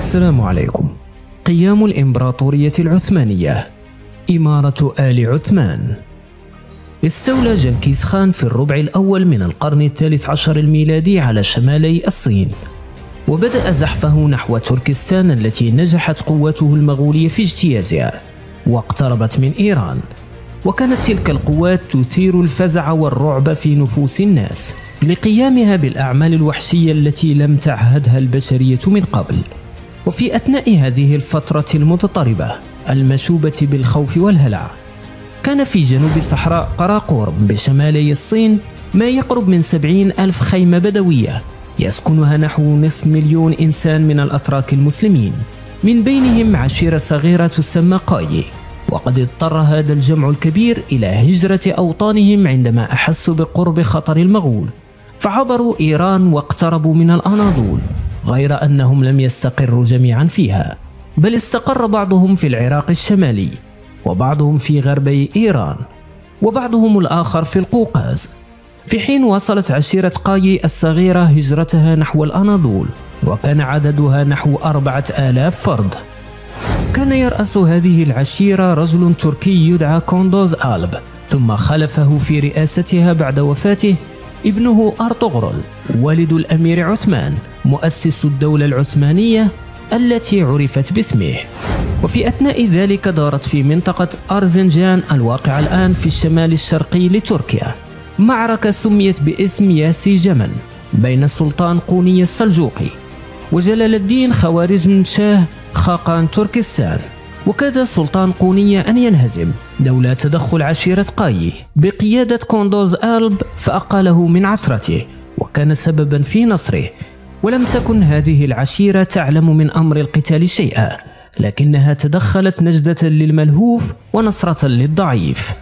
السلام عليكم. قيام الإمبراطورية العثمانية، إمارة آل عثمان. استولى جنكيز خان في الربع الأول من القرن الثالث عشر الميلادي على شمالي الصين، وبدأ زحفه نحو تركستان التي نجحت قوته المغولية في اجتيازها واقتربت من إيران، وكانت تلك القوات تثير الفزع والرعب في نفوس الناس لقيامها بالأعمال الوحشية التي لم تعهدها البشرية من قبل. وفي أثناء هذه الفترة المتطربة المشوبة بالخوف والهلع، كان في جنوب صحراء قراقورم بشمالي الصين ما يقرب من 70,000 خيمة بدوية يسكنها نحو نصف مليون إنسان من الأتراك المسلمين، من بينهم عشيرة صغيرة تسمى قاي. وقد اضطر هذا الجمع الكبير إلى هجرة أوطانهم عندما أحسوا بقرب خطر المغول، فعبروا إيران واقتربوا من الأناضول، غير أنهم لم يستقروا جميعا فيها، بل استقر بعضهم في العراق الشمالي، وبعضهم في غربي إيران، وبعضهم الآخر في القوقاز، في حين واصلت عشيرة قاي الصغيرة هجرتها نحو الأناضول، وكان عددها نحو 4,000 فرد. كان يرأس هذه العشيرة رجل تركي يدعى كوندوز ألب، ثم خلفه في رئاستها بعد وفاته ابنه أرطغرل، والد الأمير عثمان، مؤسس الدولة العثمانية التي عرفت باسمه. وفي أثناء ذلك دارت في منطقة أرزنجان الواقعة الآن في الشمال الشرقي لتركيا معركة سميت باسم ياسي جمل بين السلطان قوني السلجوقي وجلال الدين خوارزم شاه خاقان تركستان، وكاد السلطان قوني أن ينهزم لولا تدخل عشيرة قاي بقيادة كوندوز ألب، فأقاله من عثرته وكان سببا في نصره. ولم تكن هذه العشيرة تعلم من أمر القتال شيئا، لكنها تدخلت نجدة للملهوف ونصرة للضعيف.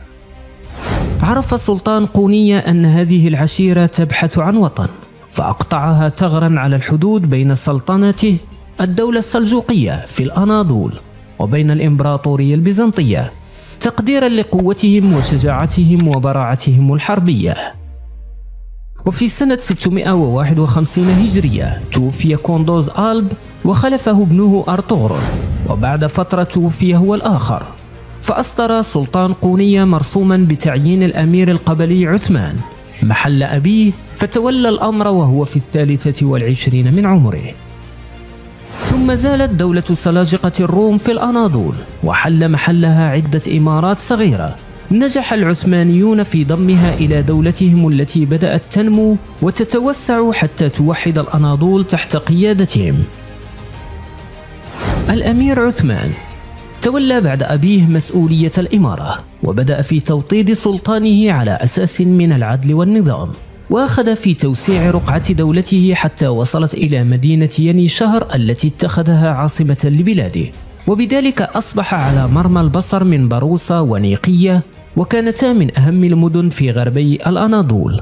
عرف السلطان قوني أن هذه العشيرة تبحث عن وطن، فأقطعها ثغرا على الحدود بين سلطنته الدولة السلجوقية في الأناضول وبين الإمبراطورية البيزنطية، تقديرا لقوتهم وشجاعتهم وبراعتهم الحربية. وفي سنة 651 هجرية توفي كوندوز ألب وخلفه ابنه أرطغرل، وبعد فترة توفي هو الآخر، فأصدر سلطان قونية مرسوما بتعيين الأمير القبلي عثمان محل أبيه، فتولى الأمر وهو في 23 من عمره. ثم زالت دولة سلاجقة الروم في الأناضول وحل محلها عدة إمارات صغيرة نجح العثمانيون في ضمها إلى دولتهم التي بدأت تنمو وتتوسع حتى توحد الأناضول تحت قيادتهم. الأمير عثمان تولى بعد أبيه مسؤولية الإمارة، وبدأ في توطيد سلطانه على أساس من العدل والنظام، وأخذ في توسيع رقعة دولته حتى وصلت إلى مدينة يني شهر التي اتخذها عاصمة لبلاده، وبذلك أصبح على مرمى البصر من باروسة ونيقية، وكانتا من أهم المدن في غربي الأناضول.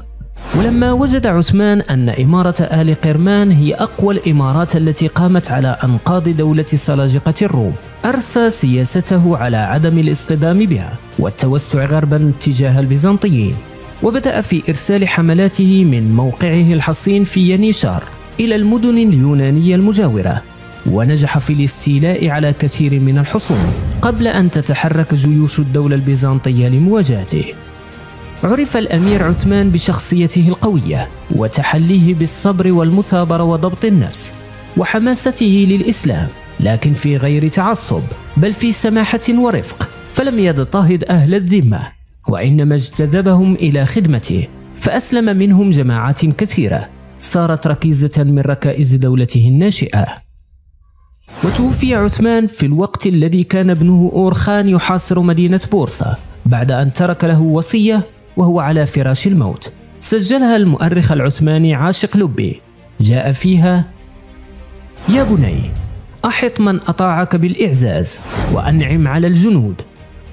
ولما وجد عثمان أن إمارة آل قرمان هي أقوى الإمارات التي قامت على أنقاض دولة سلاجقة الروم، أرسى سياسته على عدم الاصطدام بها والتوسع غربا تجاه البيزنطيين، وبدأ في إرسال حملاته من موقعه الحصين في ينيشار إلى المدن اليونانية المجاورة، ونجح في الاستيلاء على كثير من الحصون قبل أن تتحرك جيوش الدولة البيزنطية لمواجهته. عرف الأمير عثمان بشخصيته القوية وتحليه بالصبر والمثابرة وضبط النفس وحماسته للإسلام، لكن في غير تعصب بل في سماحة ورفق، فلم يضطهد أهل الذمة وإنما اجتذبهم إلى خدمته، فأسلم منهم جماعات كثيرة صارت ركيزة من ركائز دولته الناشئة. وتوفي عثمان في الوقت الذي كان ابنه أورخان يحاصر مدينة بورصة بعد أن ترك له وصية وهو على فراش الموت، سجلها المؤرخ العثماني عاشق لبي، جاء فيها: يا بني، أحط من أطاعك بالإعزاز وأنعم على الجنود،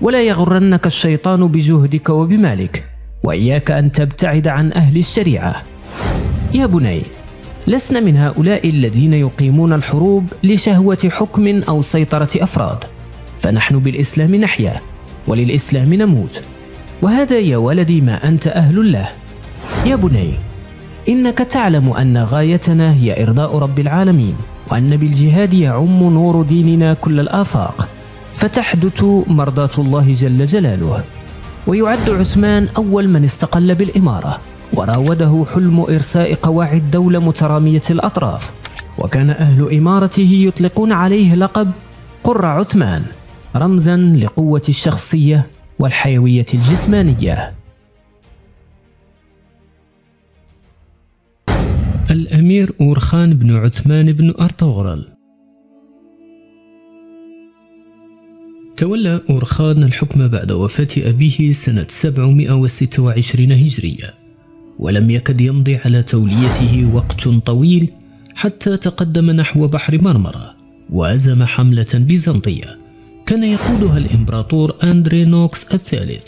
ولا يغرنك الشيطان بجهدك وبمالك، وإياك أن تبتعد عن أهل الشريعة. يا بني، لسنا من هؤلاء الذين يقيمون الحروب لشهوة حكم أو سيطرة أفراد، فنحن بالإسلام نحيا وللإسلام نموت، وهذا يا ولدي ما أنت أهل له. يا بني، إنك تعلم أن غايتنا هي إرضاء رب العالمين، وأن بالجهاد يعم نور ديننا كل الآفاق، فتحدث مرضاة الله جل جلاله. ويعد عثمان أول من استقل بالإمارة، وراوده حلم إرساء قواعد دولة مترامية الأطراف، وكان أهل إمارته يطلقون عليه لقب قرة عثمان، رمزاً لقوة الشخصية والحيوية الجسمانية. الأمير أورخان بن عثمان بن أرطغرل. تولى أورخان الحكم بعد وفاة أبيه سنة 726 هجرية، ولم يكد يمضي على توليته وقت طويل حتى تقدم نحو بحر مرمرة وأزم حملة بيزنطية كان يقودها الإمبراطور أندري نوكس الثالث،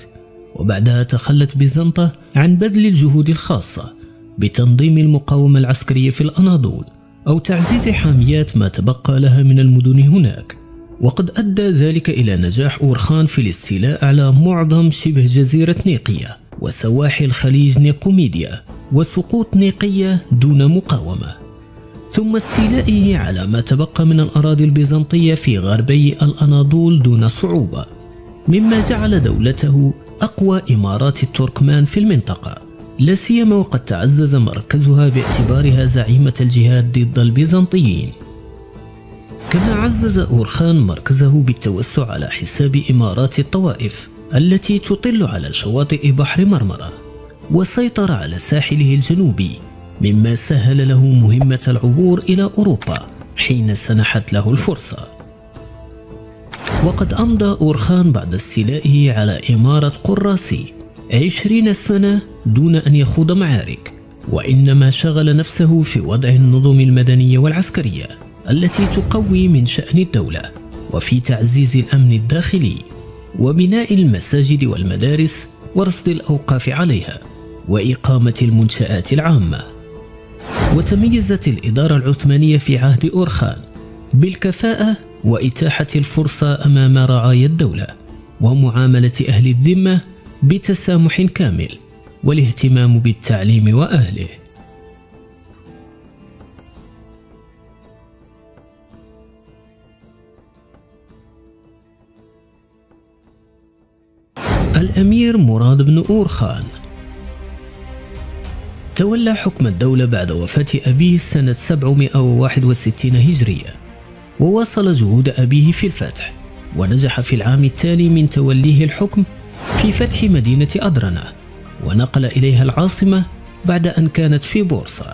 وبعدها تخلت بيزنطة عن بذل الجهود الخاصة بتنظيم المقاومة العسكرية في الأناضول أو تعزيز حاميات ما تبقى لها من المدن هناك، وقد أدى ذلك إلى نجاح أورخان في الاستيلاء على معظم شبه جزيرة نيقية وسواحل خليج نيقوميديا وسقوط نيقية دون مقاومة، ثم استيلائه على ما تبقى من الأراضي البيزنطية في غربي الأناضول دون صعوبة، مما جعل دولته أقوى إمارات التركمان في المنطقة، لا سيما وقد تعزز مركزها باعتبارها زعيمة الجهاد ضد البيزنطيين. كما عزز أورخان مركزه بالتوسع على حساب إمارات الطوائف التي تطل على شواطئ بحر مرمرة، وسيطر على ساحله الجنوبي، مما سهل له مهمة العبور إلى أوروبا حين سنحت له الفرصة. وقد أمضى أورخان بعد استيلائه على إمارة قراسي 20 سنة دون أن يخوض معارك، وإنما شغل نفسه في وضع النظم المدنية والعسكرية التي تقوي من شأن الدولة، وفي تعزيز الأمن الداخلي وبناء المساجد والمدارس ورصد الأوقاف عليها وإقامة المنشآت العامة. وتميزت الإدارة العثمانية في عهد أورخان بالكفاءة وإتاحة الفرصة أمام رعايا الدولة ومعاملة أهل الذمة بتسامح كامل والاهتمام بالتعليم وأهله. الأمير مراد بن أورخان. تولى حكم الدولة بعد وفاة أبيه سنة 761 هجرية، وواصل جهود أبيه في الفتح، ونجح في العام التالي من توليه الحكم في فتح مدينة أدرنة ونقل إليها العاصمة بعد أن كانت في بورصة،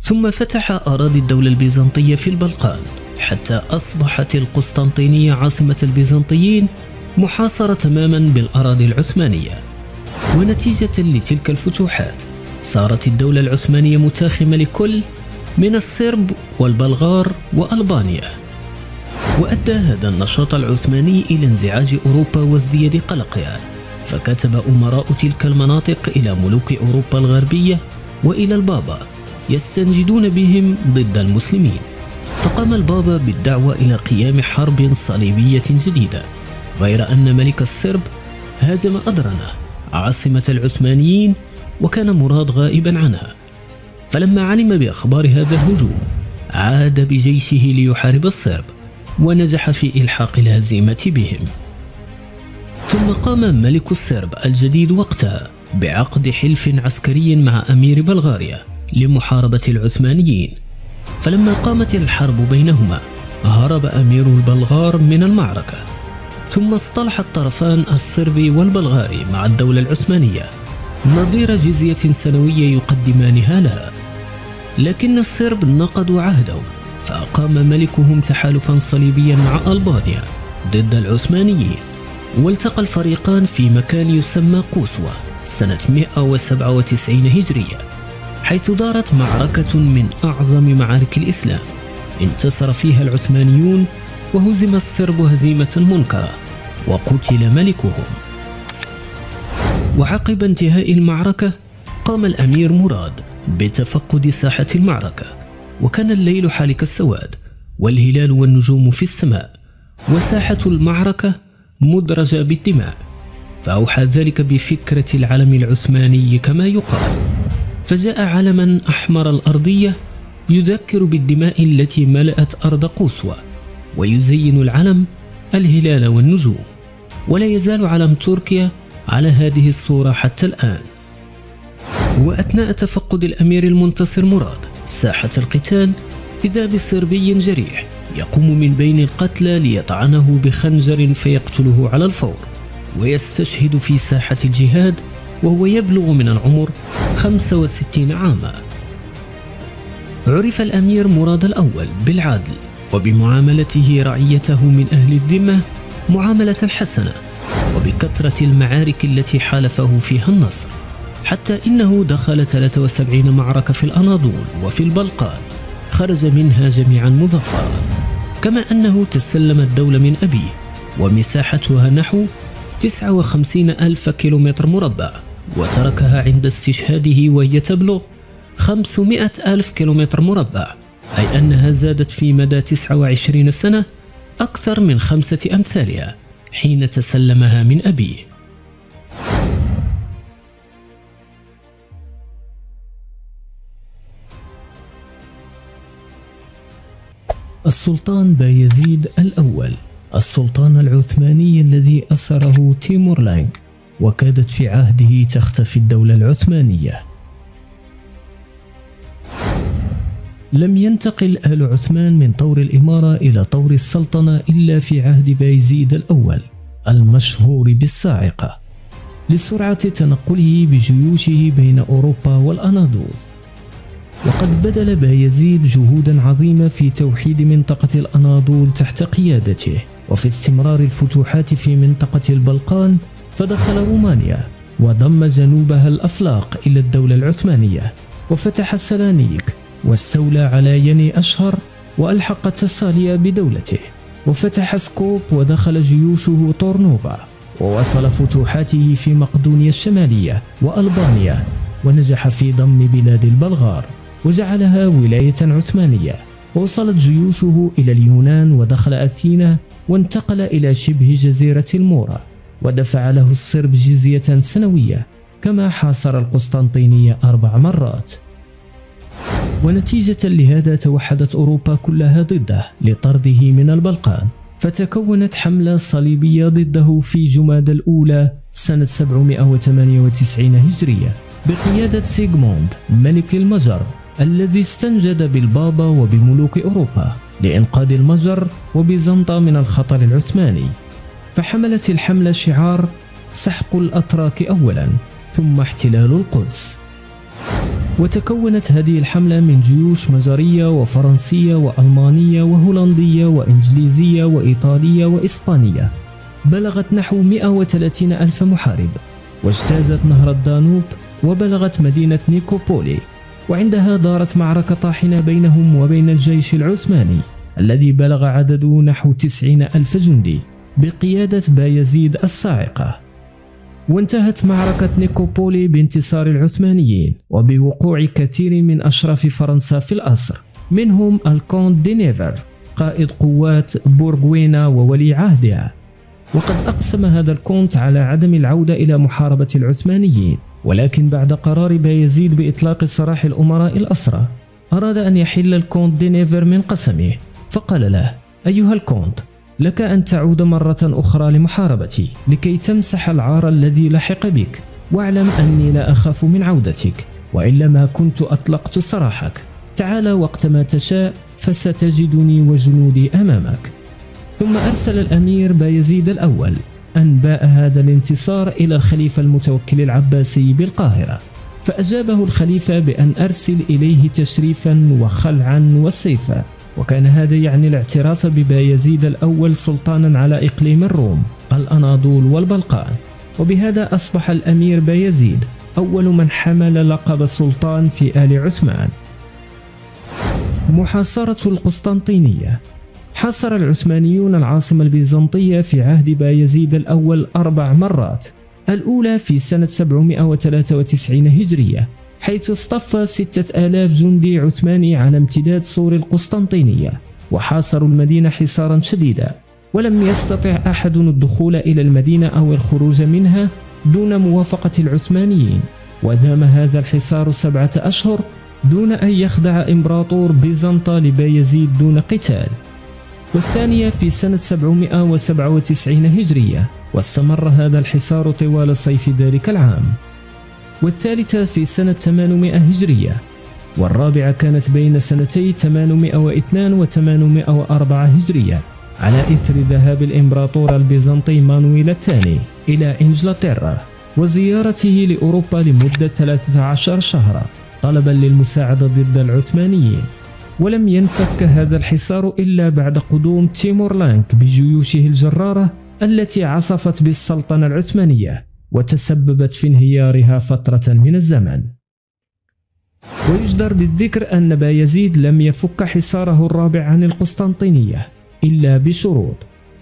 ثم فتح أراضي الدولة البيزنطية في البلقان حتى أصبحت القسطنطينية عاصمة البيزنطيين محاصرة تماما بالأراضي العثمانية. ونتيجة لتلك الفتوحات صارت الدولة العثمانية متاخمة لكل من الصرب والبلغار وألبانيا، وأدى هذا النشاط العثماني إلى انزعاج أوروبا وازدياد قلقها، فكتب أمراء تلك المناطق إلى ملوك أوروبا الغربية وإلى البابا يستنجدون بهم ضد المسلمين، فقام البابا بالدعوة إلى قيام حرب صليبية جديدة، غير أن ملك الصرب هاجم أدرنة عاصمة العثمانيين وكان مراد غائبا عنها، فلما علم بأخبار هذا الهجوم عاد بجيشه ليحارب الصرب ونجح في إلحاق الهزيمة بهم. ثم قام ملك الصرب الجديد وقتها بعقد حلف عسكري مع أمير بلغاريا لمحاربة العثمانيين، فلما قامت الحرب بينهما هرب أمير البلغار من المعركة، ثم اصطلح الطرفان الصربي والبلغاري مع الدولة العثمانية نظير جزية سنوية يقدمانها لها، لكن الصرب نقضوا عهدهم، فأقام ملكهم تحالفا صليبيا مع ألبانيا ضد العثمانيين، والتقى الفريقان في مكان يسمى قوسوة سنة 197 هجرية، حيث دارت معركة من أعظم معارك الإسلام انتصر فيها العثمانيون وهزم الصرب هزيمة منكرة وقتل ملكهم. وعقب انتهاء المعركة قام الأمير مراد بتفقد ساحة المعركة، وكان الليل حالك السواد والهلال والنجوم في السماء وساحة المعركة مدرجة بالدماء، فأوحى ذلك بفكرة العلم العثماني كما يقال، فجاء علما أحمر الأرضية يذكر بالدماء التي ملأت أرض قوسوة، ويزين العلم الهلال والنجوم. ولا يزال علم تركيا على هذه الصورة حتى الآن. وأثناء تفقد الأمير المنتصر مراد ساحة القتال، إذا بصربي جريح يقوم من بين القتلى ليطعنه بخنجر فيقتله على الفور. ويستشهد في ساحة الجهاد وهو يبلغ من العمر 65 عاما. عرف الأمير مراد الأول بالعدل وبمعاملته رعيته من أهل الذمة معاملة حسنة، وبكثرة المعارك التي حالفه فيها النصر، حتى إنه دخل 73 معركة في الأناضول وفي البلقان، خرج منها جميعا مظفرا. كما أنه تسلم الدولة من أبيه، ومساحتها نحو 59,000 كيلومتر مربع، وتركها عند استشهاده وهي تبلغ 500,000 كيلومتر مربع، أي أنها زادت في مدى 29 سنة أكثر من 5 أمثالها حين تسلمها من أبيه. السلطان بايزيد الأول، السلطان العثماني الذي أسره تيمورلانك، وكادت في عهده تختفي الدولة العثمانية. لم ينتقل آل عثمان من طور الإمارة إلى طور السلطنة إلا في عهد بايزيد الأول المشهور بالصاعقة، لسرعة تنقله بجيوشه بين أوروبا والأناضول. وقد بذل بايزيد جهودا عظيمة في توحيد منطقة الأناضول تحت قيادته، وفي استمرار الفتوحات في منطقة البلقان، فدخل رومانيا وضم جنوبها الأفلاق إلى الدولة العثمانية، وفتح السلانيك، واستولى على يني أشهر وألحق تساليا بدولته، وفتح سكوب ودخل جيوشه طورنوفا، ووصل فتوحاته في مقدونيا الشمالية وألبانيا، ونجح في ضم بلاد البلغار وجعلها ولاية عثمانية. ووصلت جيوشه إلى اليونان ودخل أثينا، وانتقل إلى شبه جزيرة المورا، ودفع له الصرب جزية سنوية، كما حاصر القسطنطينية 4 مرات. ونتيجة لهذا توحدت أوروبا كلها ضده لطرده من البلقان، فتكونت حملة صليبية ضده في جمادى الأولى سنة 798 هجرية بقيادة سيغموند ملك المجر، الذي استنجد بالبابا وبملوك أوروبا لإنقاذ المجر وبيزنطة من الخطر العثماني. فحملت الحملة شعار سحق الأتراك أولا ثم احتلال القدس. وتكونت هذه الحملة من جيوش مجرية وفرنسية وألمانية وهولندية وإنجليزية وإيطالية وإسبانية، بلغت نحو 130,000 محارب، واجتازت نهر الدانوب وبلغت مدينة نيكوبولي، وعندها دارت معركة طاحنة بينهم وبين الجيش العثماني الذي بلغ عدده نحو 90,000 جندي بقيادة بايزيد الصاعقة. وانتهت معركة نيكوبولي بانتصار العثمانيين وبوقوع كثير من أشراف فرنسا في الأسر، منهم الكونت دي نيفر قائد قوات بورغوينا وولي عهدها. وقد أقسم هذا الكونت على عدم العودة إلى محاربة العثمانيين، ولكن بعد قرار بايزيد بإطلاق سراح الأمراء الأسرى، أراد أن يحل الكونت دي نيفر من قسمه، فقال له: أيها الكونت، لك أن تعود مرة أخرى لمحاربتي لكي تمسح العار الذي لحق بك، واعلم أني لا أخاف من عودتك، وإلا ما كنت أطلقت سراحك. تعال وقتما تشاء فستجدني وجنودي أمامك. ثم أرسل الأمير بايزيد الأول أنباء هذا الانتصار إلى الخليفة المتوكل العباسي بالقاهرة، فأجابه الخليفة بأن أرسل إليه تشريفا وخلعا وسيفا، وكان هذا يعني الاعتراف ببايزيد الأول سلطانا على إقليم الروم الأناضول والبلقان. وبهذا أصبح الأمير بايزيد أول من حمل لقب السلطان في آل عثمان. محاصرة القسطنطينية. حاصر العثمانيون العاصمة البيزنطية في عهد بايزيد الأول 4 مرات، الأولى في سنة 793 هجرية، حيث اصطف 6,000 جندي عثماني على امتداد سور القسطنطينية، وحاصروا المدينة حصارا شديدا، ولم يستطع أحد الدخول إلى المدينة أو الخروج منها دون موافقة العثمانيين. ودام هذا الحصار 7 أشهر، دون أن يخضع إمبراطور بيزنطة لبايزيد دون قتال، والثانية في سنة 797 هجرية، واستمر هذا الحصار طوال صيف ذلك العام، والثالثة في سنة 800 هجرية، والرابعة كانت بين سنتي 802 و 804 هجرية، على إثر ذهاب الإمبراطور البيزنطي مانويل الثاني إلى إنجلترا وزيارته لأوروبا لمدة 13 شهرا طلبا للمساعدة ضد العثمانيين. ولم ينفك هذا الحصار إلا بعد قدوم تيمور لانك بجيوشه الجرارة التي عصفت بالسلطنة العثمانية وتسببت في انهيارها فترة من الزمن. ويجدر بالذكر أن بايزيد لم يفك حصاره الرابع عن القسطنطينية إلا بشروط،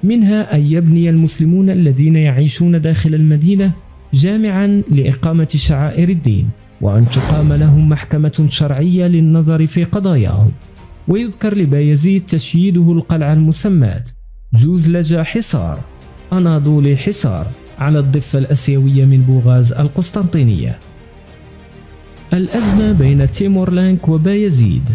منها أن يبني المسلمون الذين يعيشون داخل المدينة جامعا لإقامة شعائر الدين، وأن تقام لهم محكمة شرعية للنظر في قضاياهم. ويذكر لبايزيد تشييده القلعة المسماة جوزلجة حصار، أناضولي حصار، على الضفة الأسيوية من بوغاز القسطنطينية. الأزمة بين تيمور لانك وبايزيد.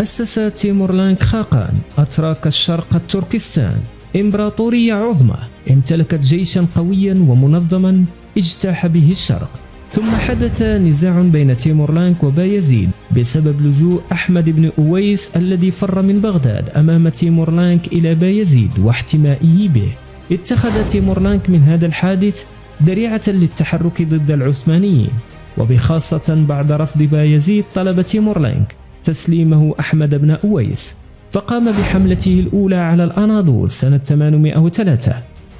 أسس تيمور لانك خاقان أتراك الشرق التركستان إمبراطورية عظمى امتلكت جيشا قويا ومنظما اجتاح به الشرق، ثم حدث نزاع بين تيمور لانك وبايزيد بسبب لجوء أحمد بن أويس الذي فر من بغداد أمام تيمور لانك إلى بايزيد واحتمائه به. اتخذ تيمور لانك من هذا الحادث ذريعة للتحرك ضد العثمانيين، وبخاصة بعد رفض بايزيد طلب تيمور لانك تسليمه أحمد بن أويس، فقام بحملته الأولى على الأناضول سنة 803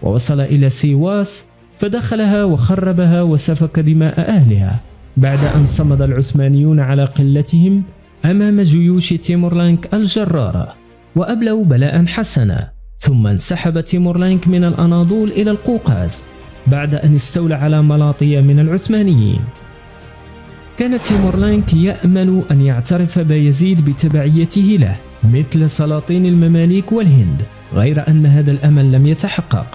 ووصل إلى سيواس فدخلها وخربها وسفك دماء أهلها، بعد أن صمد العثمانيون على قلتهم أمام جيوش تيمور لانك الجرارة وأبلوا بلاء حسنا. ثم انسحب تيمور لانك من الأناضول إلى القوقاز بعد أن استولى على ملاطية من العثمانيين. كان تيمور لانك يأمل أن يعترف بايزيد بتبعيته له مثل سلاطين المماليك والهند، غير أن هذا الأمل لم يتحقق،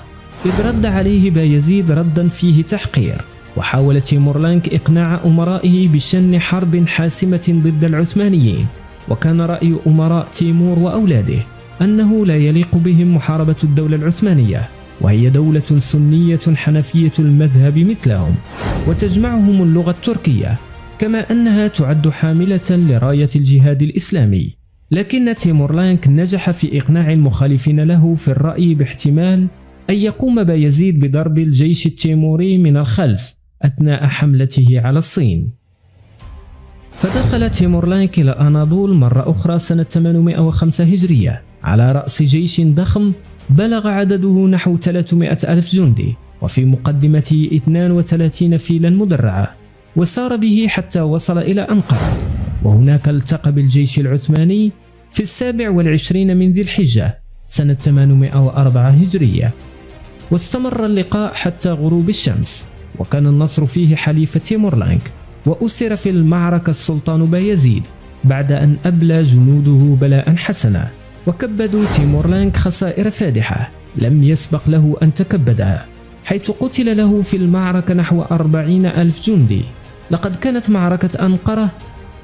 إذ رد عليه بايزيد ردا فيه تحقير. وحاول تيمور لانك إقناع أمرائه بشن حرب حاسمة ضد العثمانيين، وكان رأي أمراء تيمور وأولاده أنه لا يليق بهم محاربة الدولة العثمانية، وهي دولة سنية حنفية المذهب مثلهم وتجمعهم اللغة التركية، كما أنها تعد حاملة لراية الجهاد الإسلامي. لكن تيمور لانك نجح في إقناع المخالفين له في الرأي باحتمال أن يقوم بايزيد بضرب الجيش التيموري من الخلف أثناء حملته على الصين. فدخل تيمور لانك إلى أناضول مرة أخرى سنة 805 هجرية على رأس جيش ضخم بلغ عدده نحو 300,000 جندي، وفي مقدمته 32 فيلا مدرعة، وسار به حتى وصل إلى أنقرة، وهناك التقى بالجيش العثماني في 27 من ذي الحجة سنة 804 هجرية، واستمر اللقاء حتى غروب الشمس، وكان النصر فيه حليف تيمور لانك. وأسر في المعركة السلطان بايزيد بعد أن أبلى جنوده بلاء حسنا، وكبدوا تيمور لانك خسائر فادحة لم يسبق له أن تكبدها، حيث قتل له في المعركة نحو 40,000 جندي. لقد كانت معركة أنقرة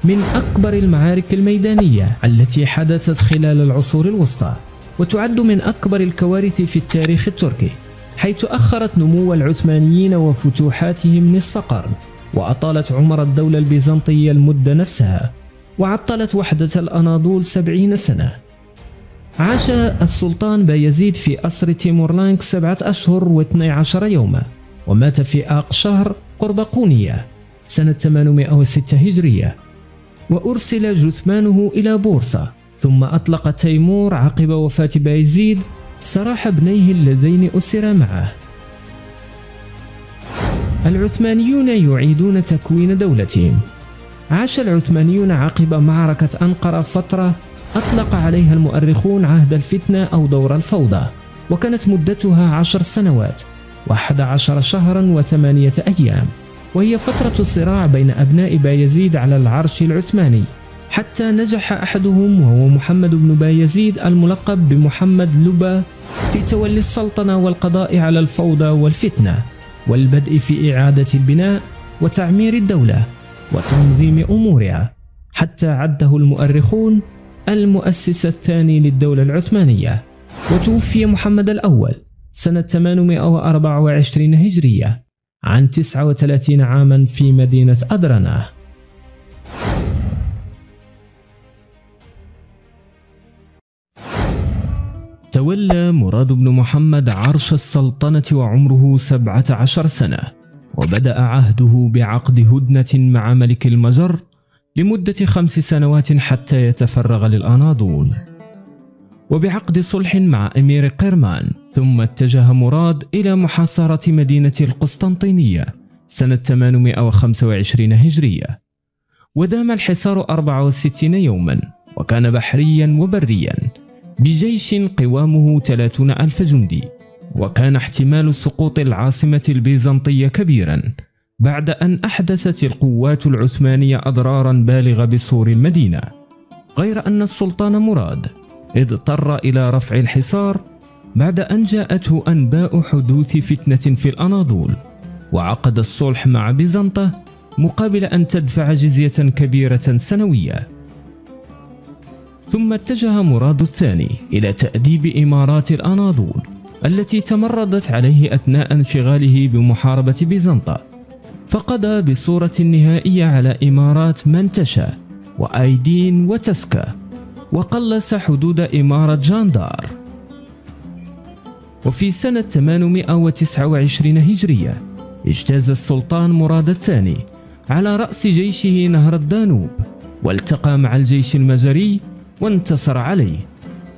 من أكبر المعارك الميدانية التي حدثت خلال العصور الوسطى، وتعد من أكبر الكوارث في التاريخ التركي، حيث أخرت نمو العثمانيين وفتوحاتهم نصف قرن، وأطالت عمر الدولة البيزنطية المدة نفسها، وعطلت وحدة الأناضول 70 سنة. عاش السلطان بايزيد في أسر تيمور لانك 7 أشهر و12 يوما، ومات في آق شهر قرب قونية سنة 806 هجرية، وأرسل جثمانه إلى بورصة. ثم أطلق تيمور عقب وفاة بايزيد سراح ابنيه اللذين أسرا معه. العثمانيون يعيدون تكوين دولتهم. عاش العثمانيون عقب معركة أنقرة فترة أطلق عليها المؤرخون عهد الفتنة أو دور الفوضى، وكانت مدتها 10 سنوات و11 شهرا و8 أيام، وهي فترة الصراع بين أبناء بايزيد على العرش العثماني، حتى نجح أحدهم وهو محمد بن بايزيد الملقب بمحمد لبا في تولي السلطنة والقضاء على الفوضى والفتنة، والبدء في إعادة البناء وتعمير الدولة وتنظيم أمورها، حتى عده المؤرخون المؤسس الثاني للدولة العثمانية. وتوفي محمد الأول سنة 824 هجرية عن 39 عاما في مدينة أدرنة. تولى مراد بن محمد عرش السلطنة وعمره 17 سنة، وبدأ عهده بعقد هدنة مع ملك المجر لمدة 5 سنوات حتى يتفرغ للأناضول، وبعقد صلح مع أمير قرمان. ثم اتجه مراد إلى محاصرة مدينة القسطنطينية سنة 825 هجرية، ودام الحصار 64 يوما، وكان بحريا وبريا بجيش قوامه 30,000 جندي. وكان احتمال سقوط العاصمة البيزنطية كبيرا، بعد أن أحدثت القوات العثمانية أضرارا بالغة بسور المدينة، غير أن السلطان مراد اضطر إلى رفع الحصار بعد أن جاءته أنباء حدوث فتنة في الأناضول، وعقد الصلح مع بيزنطة مقابل أن تدفع جزية كبيرة سنوية. ثم اتجه مراد الثاني إلى تأديب إمارات الأناضول التي تمردت عليه أثناء انشغاله بمحاربة بيزنطة، فقضى بصورة نهائية على إمارات منتشة وأيدين وتسكة، وقلص حدود إمارة جاندار. وفي سنة 829 هجرية اجتاز السلطان مراد الثاني على رأس جيشه نهر الدانوب، والتقى مع الجيش المجري وانتصر عليه،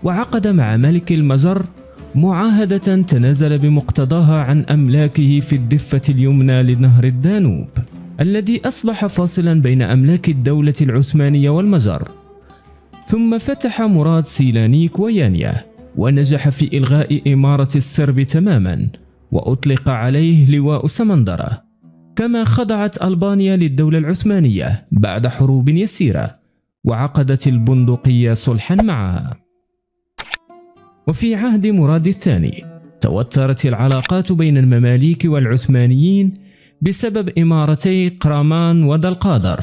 وعقد مع ملك المجر معاهدة تنازل بمقتضاها عن أملاكه في الضفة اليمنى لنهر الدانوب الذي أصبح فاصلا بين أملاك الدولة العثمانية والمجر. ثم فتح مراد سيلانيك ويانيا، ونجح في إلغاء إمارة السرب تماما، وأطلق عليه لواء سمندرة. كما خضعت ألبانيا للدولة العثمانية بعد حروب يسيرة، وعقدت البندقية صلحا معها. وفي عهد مراد الثاني توترت العلاقات بين المماليك والعثمانيين بسبب إمارتي قرامان ودلقادر،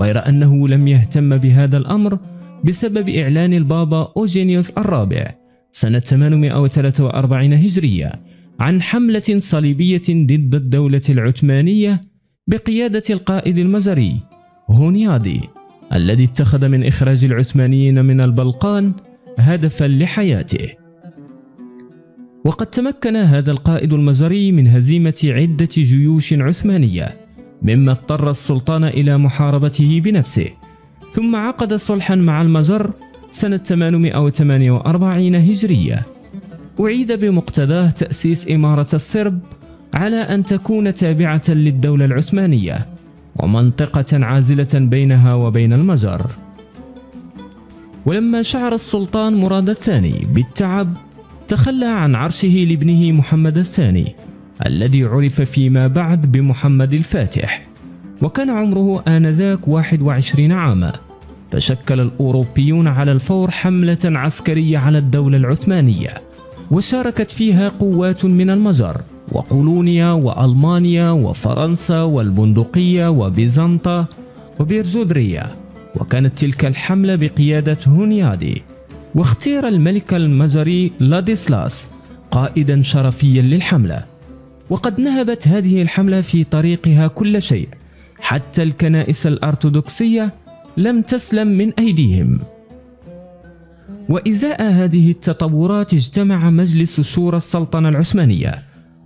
غير أنه لم يهتم بهذا الأمر بسبب إعلان البابا أوجينيوس الرابع سنة 843 هجرية عن حملة صليبية ضد الدولة العثمانية بقيادة القائد المجري هونيادي، الذي اتخذ من إخراج العثمانيين من البلقان هدفا لحياته. وقد تمكن هذا القائد المجري من هزيمة عدة جيوش عثمانية، مما اضطر السلطان إلى محاربته بنفسه. ثم عقد صلحا مع المجر سنة 848 هجرية، أعيد بمقتضاه تأسيس إمارة السرب على أن تكون تابعة للدولة العثمانية ومنطقة عازلة بينها وبين المجر. ولما شعر السلطان مراد الثاني بالتعب تخلى عن عرشه لابنه محمد الثاني، الذي عرف فيما بعد بمحمد الفاتح، وكان عمره آنذاك 21 عاما. فشكل الأوروبيون على الفور حملة عسكرية على الدولة العثمانية، وشاركت فيها قوات من المجر وقولونيا وألمانيا وفرنسا والبندقية وبيزنطة وبيرجودرية. وكانت تلك الحملة بقيادة هونيادي، واختير الملك المجري لاديسلاس قائدا شرفيا للحملة. وقد نهبت هذه الحملة في طريقها كل شيء، حتى الكنائس الأرثوذكسية لم تسلم من أيديهم. وإزاء هذه التطورات اجتمع مجلس شورى السلطنة العثمانية،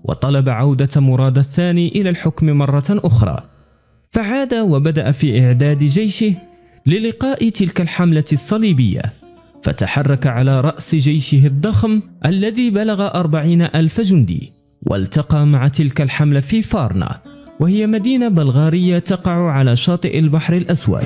وطلب عودة مراد الثاني إلى الحكم مرة أخرى، فعاد وبدأ في إعداد جيشه للقاء تلك الحملة الصليبية، فتحرك على رأس جيشه الضخم الذي بلغ 40,000 جندي، والتقى مع تلك الحملة في فارنا، وهي مدينة بلغارية تقع على شاطئ البحر الأسود.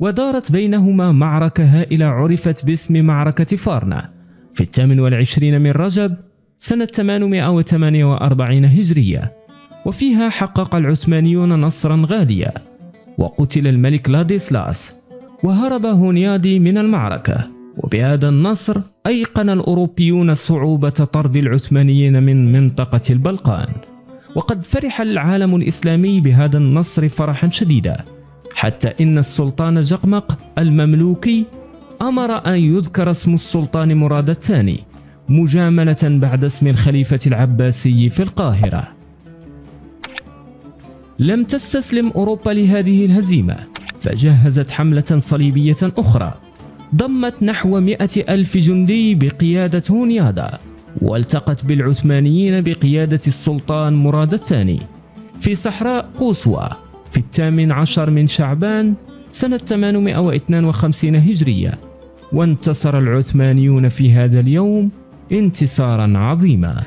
ودارت بينهما معركة هائلة عرفت باسم معركة فارنا في 28 من رجب سنة 848 هجرية، وفيها حقق العثمانيون نصرا غاديا، وقتل الملك لاديسلاس، وهرب هونيادي من المعركة. وبهذا النصر أيقن الأوروبيون صعوبة طرد العثمانيين من منطقة البلقان، وقد فرح العالم الإسلامي بهذا النصر فرحا شديدا، حتى إن السلطان جقمق المملوكي أمر أن يذكر اسم السلطان مراد الثاني مجاملة بعد اسم الخليفة العباسي في القاهرة. لم تستسلم أوروبا لهذه الهزيمة، فجهزت حملة صليبية أخرى ضمت نحو 100,000 جندي بقيادة هنيادة، والتقت بالعثمانيين بقيادة السلطان مراد الثاني في صحراء قوسوة في 18 من شعبان سنة 852 هجرية، وانتصر العثمانيون في هذا اليوم انتصارا عظيما.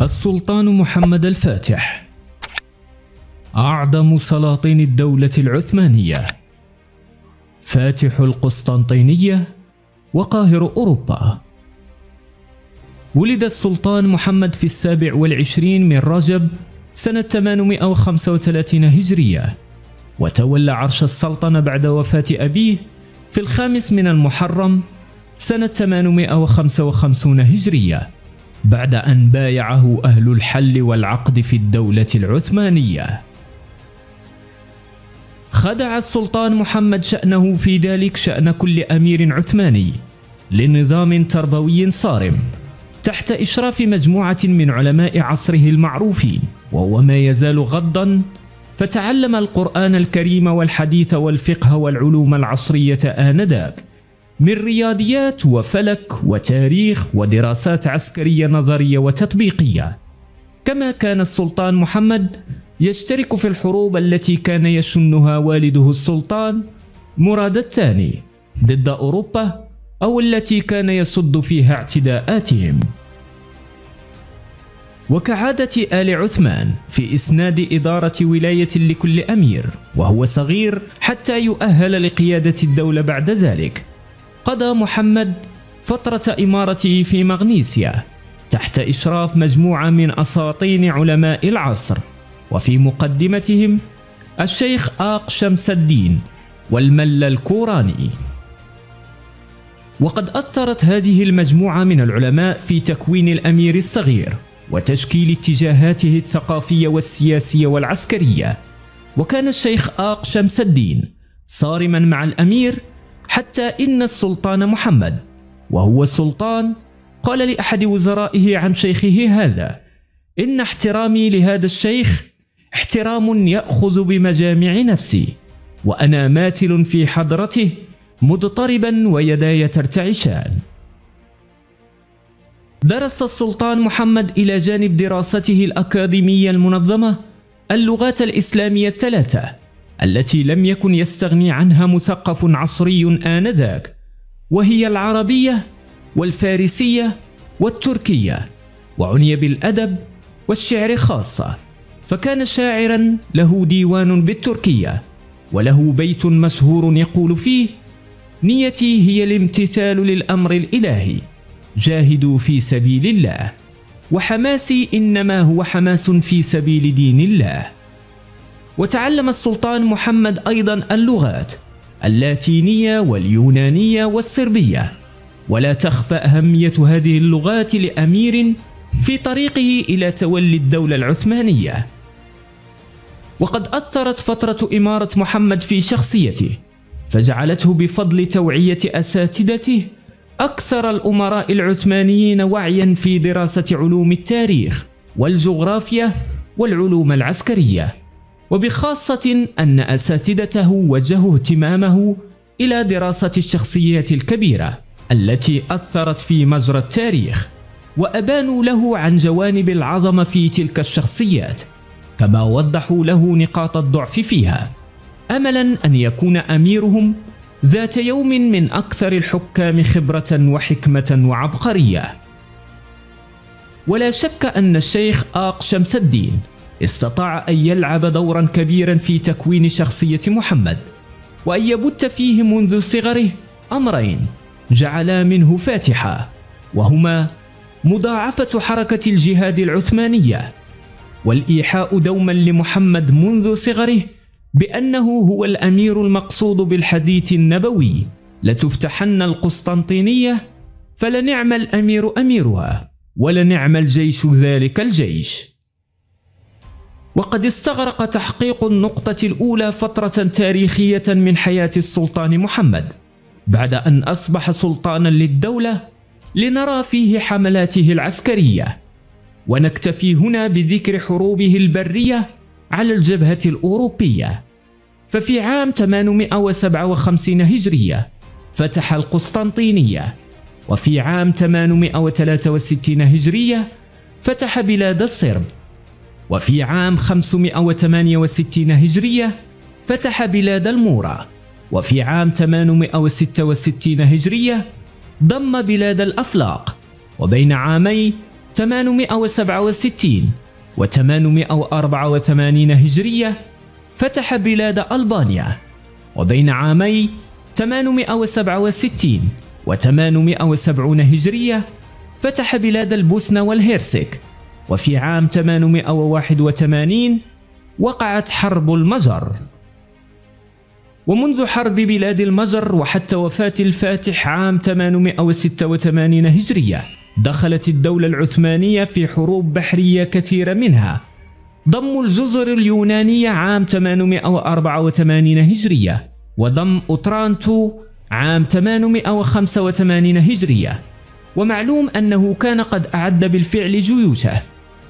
السلطان محمد الفاتح أعظم سلاطين الدولة العثمانية، فاتح القسطنطينية وقاهر أوروبا. ولد السلطان محمد في 27 من رجب سنة 835 هجرية، وتولى عرش السلطنة بعد وفاة أبيه في 5 من المحرم سنة 855 هجرية، بعد أن بايعه أهل الحل والعقد في الدولة العثمانية. خدع السلطان محمد شأنه في ذلك شأن كل أمير عثماني لنظام تربوي صارم تحت إشراف مجموعة من علماء عصره المعروفين، وهو ما يزال غضا، فتعلم القرآن الكريم والحديث والفقه والعلوم العصرية آنذاك من رياضيات وفلك وتاريخ ودراسات عسكرية نظرية وتطبيقية. كما كان السلطان محمد يشترك في الحروب التي كان يشنها والده السلطان مراد الثاني ضد أوروبا، أو التي كان يصد فيها اعتداءاتهم. وكعادة آل عثمان في إسناد إدارة ولاية لكل أمير وهو صغير حتى يؤهل لقيادة الدولة بعد ذلك، قضى محمد فترة إمارته في مغنيسيا تحت إشراف مجموعة من أساطين علماء العصر، وفي مقدمتهم الشيخ آق شمس الدين والملا الكوراني. وقد أثرت هذه المجموعة من العلماء في تكوين الأمير الصغير وتشكيل اتجاهاته الثقافية والسياسية والعسكرية. وكان الشيخ آق شمس الدين صارما مع الأمير، حتى إن السلطان محمد وهو سلطان قال لأحد وزرائه عن شيخه هذا: إن احترامي لهذا الشيخ احترام يأخذ بمجامع نفسي، وأنا ماثل في حضرته مضطربا ويداي ترتعشان. درس السلطان محمد إلى جانب دراسته الأكاديمية المنظمة اللغات الإسلامية الثلاثة التي لم يكن يستغني عنها مثقف عصري آنذاك، وهي العربية والفارسية والتركية، وعني بالأدب والشعر خاصة، فكان شاعرا له ديوان بالتركية وله بيت مشهور يقول فيه: نيتي هي الامتثال للأمر الإلهي جاهدوا في سبيل الله، وحماسي إنما هو حماس في سبيل دين الله. وتعلم السلطان محمد أيضا اللغات اللاتينية واليونانية والصربية، ولا تخفى أهمية هذه اللغات لأمير في طريقه إلى تولي الدولة العثمانية. وقد أثرت فترة إمارة محمد في شخصيته، فجعلته بفضل توعية أساتذته أكثر الأمراء العثمانيين وعيا في دراسة علوم التاريخ والجغرافيا والعلوم العسكرية، وبخاصة أن أساتذته وجهوا اهتمامه إلى دراسة الشخصيات الكبيرة التي أثرت في مجرى التاريخ، وأبانوا له عن جوانب العظمة في تلك الشخصيات، كما وضحوا له نقاط الضعف فيها، أملا أن يكون أميرهم ذات يوم من أكثر الحكام خبرة وحكمة وعبقرية. ولا شك أن الشيخ آق شمس الدين استطاع أن يلعب دورا كبيرا في تكوين شخصية محمد، وأن يبت فيه منذ صغره أمرين جعلا منه فاتحة، وهما مضاعفة حركة الجهاد العثمانية والإيحاء دوما لمحمد منذ صغره بأنه هو الأمير المقصود بالحديث النبوي: لتفتحن القسطنطينية فلنعم الأمير أميرها ولنعم الجيش ذلك الجيش. وقد استغرق تحقيق النقطة الأولى فترة تاريخية من حياة السلطان محمد بعد أن أصبح سلطانا للدولة لنرى فيه حملاته العسكرية، ونكتفي هنا بذكر حروبه البرية على الجبهة الأوروبية. ففي عام 857 هجرية فتح القسطنطينية، وفي عام 863 هجرية فتح بلاد الصرب، وفي عام 568 هجرية فتح بلاد المورا، وفي عام 866 هجرية ضم بلاد الأفلاق. وبين عامي 867 و 884 هجرية فتح بلاد ألبانيا، وبين عامي 867 و 870 هجرية فتح بلاد البوسنة والهرسك. وفي عام 881 وقعت حرب المجر، ومنذ حرب بلاد المجر وحتى وفاة الفاتح عام 886 هجرية دخلت الدولة العثمانية في حروب بحرية كثيرة، منها ضم الجزر اليونانية عام 884 هجرية، وضم أوترانتو عام 885 هجرية. ومعلوم أنه كان قد أعد بالفعل جيوشه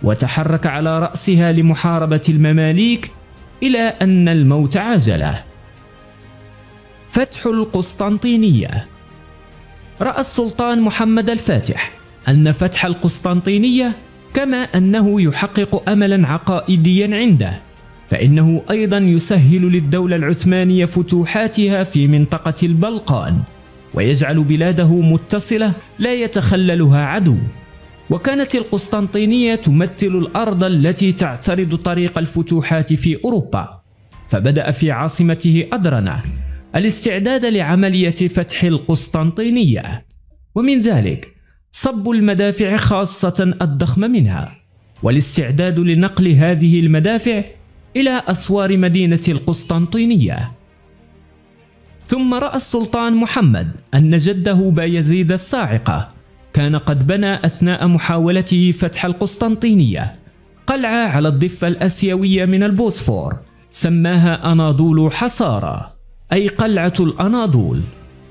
وتحرك على رأسها لمحاربة المماليك، إلى أن الموت عاجله. فتح القسطنطينية. رأى السلطان محمد الفاتح أن فتح القسطنطينية كما أنه يحقق أملا عقائديا عنده، فإنه أيضا يسهل للدولة العثمانية فتوحاتها في منطقة البلقان ويجعل بلاده متصلة لا يتخللها عدو. وكانت القسطنطينية تمثل الأرض التي تعترض طريق الفتوحات في أوروبا، فبدأ في عاصمته أدرنة الاستعداد لعملية فتح القسطنطينية، ومن ذلك صب المدافع خاصة الضخمة منها، والاستعداد لنقل هذه المدافع إلى أسوار مدينة القسطنطينية. ثم رأى السلطان محمد أن جده بايزيد الصاعقة كان قد بنى أثناء محاولته فتح القسطنطينية قلعة على الضفة الأسيوية من البوسفور سماها أناضول حصارى، أي قلعة الأناضول،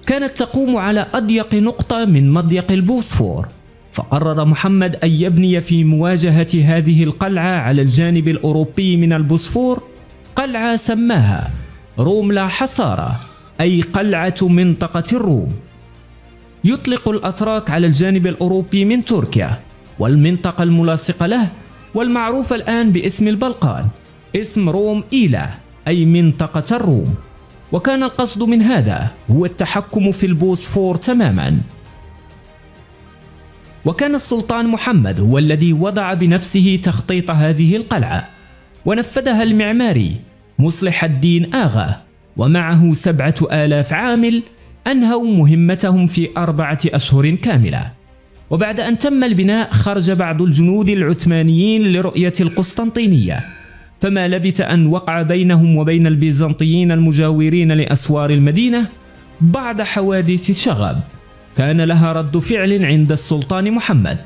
كانت تقوم على أضيق نقطة من مضيق البوسفور. فقرر محمد أن يبني في مواجهة هذه القلعة على الجانب الأوروبي من البوسفور قلعة سماها روملا حصارى، أي قلعة منطقة الروم. يطلق الأتراك على الجانب الأوروبي من تركيا والمنطقة الملاصقة له والمعروفة الآن باسم البلقان اسم روم إيلا، أي منطقة الروم. وكان القصد من هذا هو التحكم في البوسفور تماما. وكان السلطان محمد هو الذي وضع بنفسه تخطيط هذه القلعة، ونفذها المعماري مصلح الدين آغا ومعه 7000 عامل أنهوا مهمتهم في 4 أشهر كاملة. وبعد أن تم البناء خرج بعض الجنود العثمانيين لرؤية القسطنطينية، فما لبث أن وقع بينهم وبين البيزنطيين المجاورين لأسوار المدينة بعض حوادث شغب كان لها رد فعل عند السلطان محمد،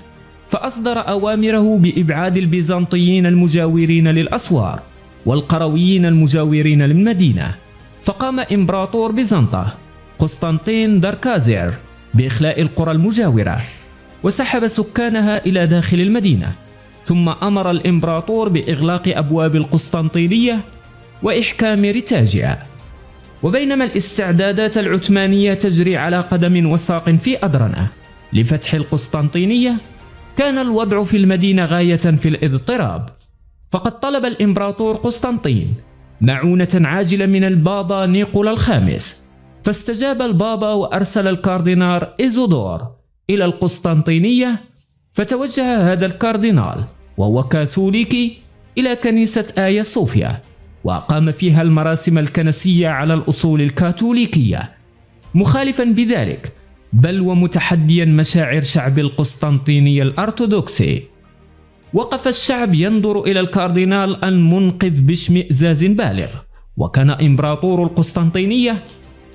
فأصدر أوامره بإبعاد البيزنطيين المجاورين للأسوار والقرويين المجاورين للمدينة. فقام إمبراطور بيزنطة قسطنطين داركازير بإخلاء القرى المجاورة وسحب سكانها إلى داخل المدينة، ثم أمر الإمبراطور بإغلاق أبواب القسطنطينية وإحكام رتاجها. وبينما الاستعدادات العثمانية تجري على قدم وساق في أدرنة لفتح القسطنطينية، كان الوضع في المدينة غاية في الاضطراب، فقد طلب الإمبراطور قسطنطين معونة عاجلة من البابا نيقولا الخامس، فاستجاب البابا وأرسل الكاردينال إيزودور إلى القسطنطينية. فتوجه هذا الكاردينال وهو كاثوليكي إلى كنيسة آيا صوفيا، وأقام فيها المراسم الكنسية على الأصول الكاثوليكية، مخالفا بذلك بل ومتحديا مشاعر شعب القسطنطينية الأرثوذكسي. وقف الشعب ينظر إلى الكاردينال المنقذ باشمئزاز بالغ، وكان إمبراطور القسطنطينية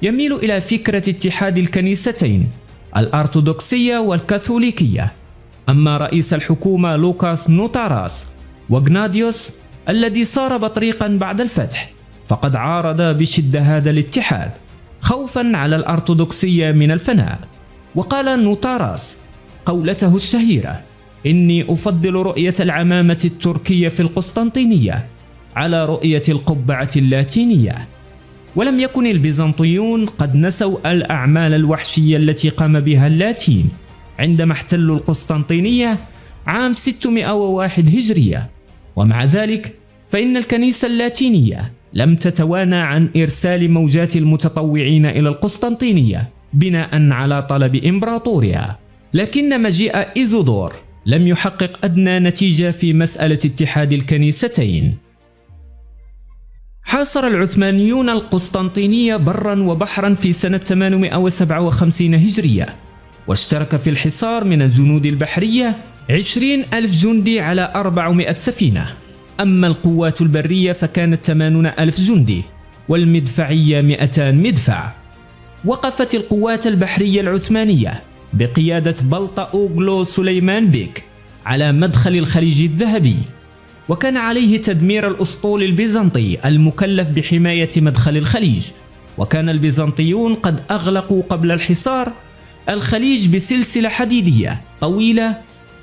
يميل إلى فكرة اتحاد الكنيستين الأرثوذكسية والكاثوليكية، أما رئيس الحكومة لوكاس نوتاراس وغناديوس الذي صار بطريقا بعد الفتح فقد عارض بشدة هذا الاتحاد خوفا على الأرثوذكسية من الفناء. وقال نوتاراس قولته الشهيرة: إني أفضل رؤية العمامة التركية في القسطنطينية على رؤية القبعة اللاتينية. ولم يكن البيزنطيون قد نسوا الأعمال الوحشية التي قام بها اللاتين عندما احتلوا القسطنطينية عام 601 هجرية، ومع ذلك فإن الكنيسة اللاتينية لم تتوانى عن إرسال موجات المتطوعين إلى القسطنطينية بناء على طلب إمبراطورها. لكن مجيء إيزودور لم يحقق أدنى نتيجة في مسألة اتحاد الكنيستين. حاصر العثمانيون القسطنطينية برا وبحرا في سنة 857 هجرية، واشترك في الحصار من الجنود البحرية 20,000 جندي على 400 سفينة، أما القوات البرية فكانت 80,000 جندي والمدفعية 200 مدفع. وقفت القوات البحرية العثمانية بقيادة بلطأ أوغلو سليمان بيك على مدخل الخليج الذهبي، وكان عليه تدمير الأسطول البيزنطي المكلف بحماية مدخل الخليج. وكان البيزنطيون قد أغلقوا قبل الحصار الخليج بسلسلة حديدية طويلة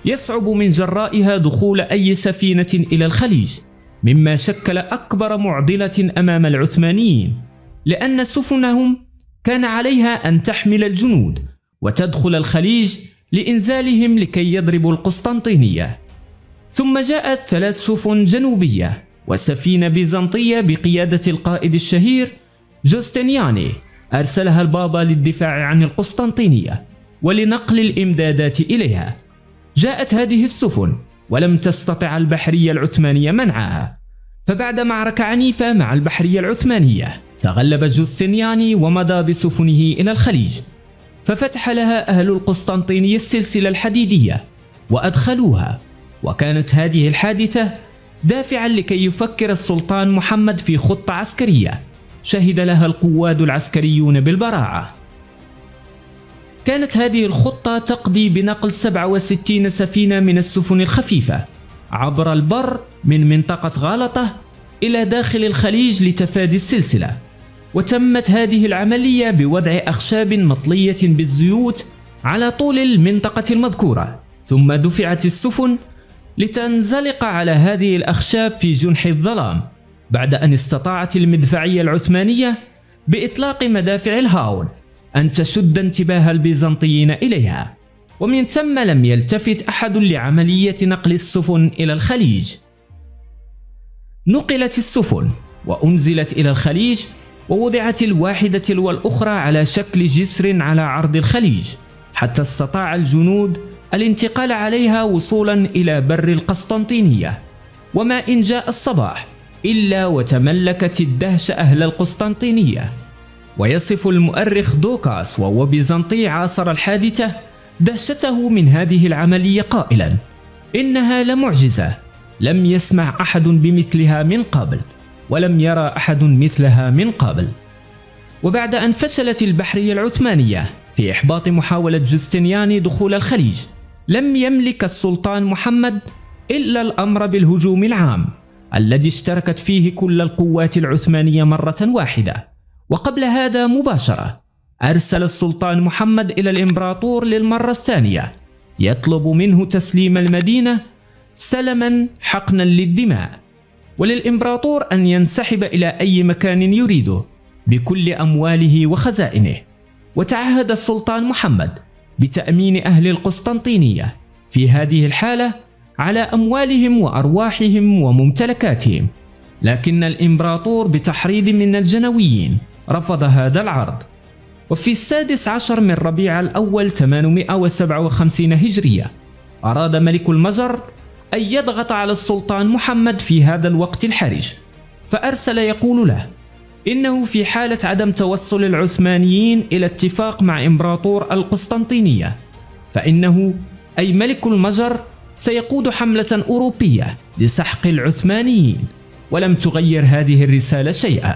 يصعب من جرائها دخول أي سفينة إلى الخليج، مما شكل أكبر معضلة أمام العثمانيين، لأن سفنهم كان عليها أن تحمل الجنود وتدخل الخليج لإنزالهم لكي يضربوا القسطنطينية. ثم جاءت 3 سفن جنوبية وسفينة بيزنطية بقيادة القائد الشهير جوستنياني أرسلها البابا للدفاع عن القسطنطينية ولنقل الإمدادات إليها. جاءت هذه السفن ولم تستطع البحرية العثمانية منعها، فبعد معركة عنيفة مع البحرية العثمانية تغلب جوستنياني ومضى بسفنه إلى الخليج، ففتح لها أهل القسطنطينية السلسلة الحديدية وأدخلوها. وكانت هذه الحادثة دافعا لكي يفكر السلطان محمد في خطة عسكرية شهد لها القواد العسكريون بالبراعة. كانت هذه الخطة تقضي بنقل 67 سفينة من السفن الخفيفة عبر البر من منطقة غلطة إلى داخل الخليج لتفادي السلسلة، وتمت هذه العملية بوضع أخشاب مطلية بالزيوت على طول المنطقة المذكورة، ثم دفعت السفن لتنزلق على هذه الأخشاب في جنح الظلام، بعد أن استطاعت المدفعية العثمانية بإطلاق مدافع الهاون أن تشد انتباه البيزنطيين إليها، ومن ثم لم يلتفت أحد لعملية نقل السفن إلى الخليج. نقلت السفن وأنزلت إلى الخليج، ووضعت الواحدة تلو الأخرى على شكل جسر على عرض الخليج حتى استطاع الجنود الانتقال عليها وصولا إلى بر القسطنطينية. وما إن جاء الصباح إلا وتملكت الدهشة أهل القسطنطينية. ويصف المؤرخ دوكاس وهو بيزنطي عاصر الحادثة دهشته من هذه العملية قائلا: إنها لمعجزة، لم يسمع أحد بمثلها من قبل ولم يرى أحد مثلها من قبل. وبعد أن فشلت البحرية العثمانية في إحباط محاولة جوستنياني دخول الخليج، لم يملك السلطان محمد إلا الأمر بالهجوم العام الذي اشتركت فيه كل القوات العثمانية مرة واحدة. وقبل هذا مباشرة أرسل السلطان محمد إلى الإمبراطور للمرة الثانية يطلب منه تسليم المدينة سلما حقنا للدماء، وللإمبراطور أن ينسحب إلى أي مكان يريده بكل أمواله وخزائنه. وتعهد السلطان محمد بتأمين أهل القسطنطينية في هذه الحالة على أموالهم وأرواحهم وممتلكاتهم، لكن الإمبراطور بتحريض من الجنويين رفض هذا العرض. وفي 16 من ربيع الأول 857 هجرية أراد ملك المجر أن يضغط على السلطان محمد في هذا الوقت الحرج، فأرسل يقول له إنه في حالة عدم توصل العثمانيين إلى اتفاق مع إمبراطور القسطنطينية فإنه أي ملك المجر سيقود حملة أوروبية لسحق العثمانيين. ولم تغير هذه الرسالة شيئا.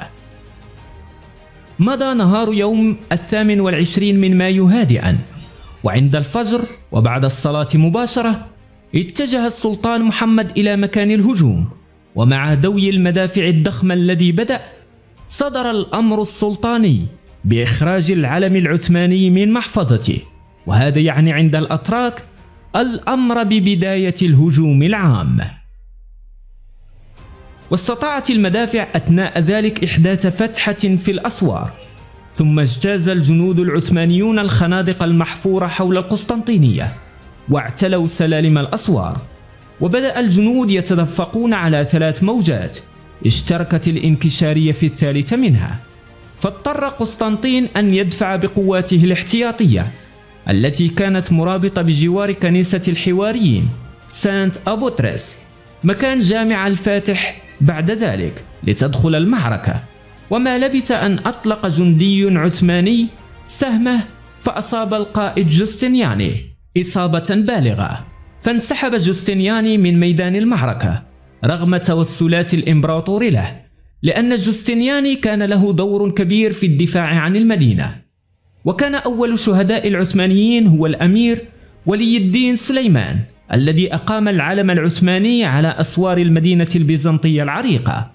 مضى نهار يوم 28 من مايو هادئا، وعند الفجر وبعد الصلاة مباشرة اتجه السلطان محمد إلى مكان الهجوم. ومع دوي المدافع الضخمة الذي بدأ، صدر الأمر السلطاني بإخراج العلم العثماني من محفظته، وهذا يعني عند الأتراك الأمر ببداية الهجوم العام. واستطاعت المدافع أثناء ذلك إحداث فتحة في الأسوار، ثم اجتاز الجنود العثمانيون الخنادق المحفورة حول القسطنطينية واعتلوا سلالم الأسوار، وبدأ الجنود يتدفقون على ثلاث موجات اشتركت الانكشارية في الثالثة منها، فاضطر قسطنطين أن يدفع بقواته الاحتياطية التي كانت مرابطة بجوار كنيسة الحواريين سانت أبوتريس مكان جامع الفاتح بعد ذلك لتدخل المعركة. وما لبث أن أطلق جندي عثماني سهمه فأصاب القائد جوستنياني إصابة بالغة، فانسحب جوستنياني من ميدان المعركة رغم توسلات الإمبراطور له، لأن جوستنياني كان له دور كبير في الدفاع عن المدينة. وكان أول شهداء العثمانيين هو الأمير ولي الدين سليمان الذي أقام العلم العثماني على أسوار المدينة البيزنطية العريقة.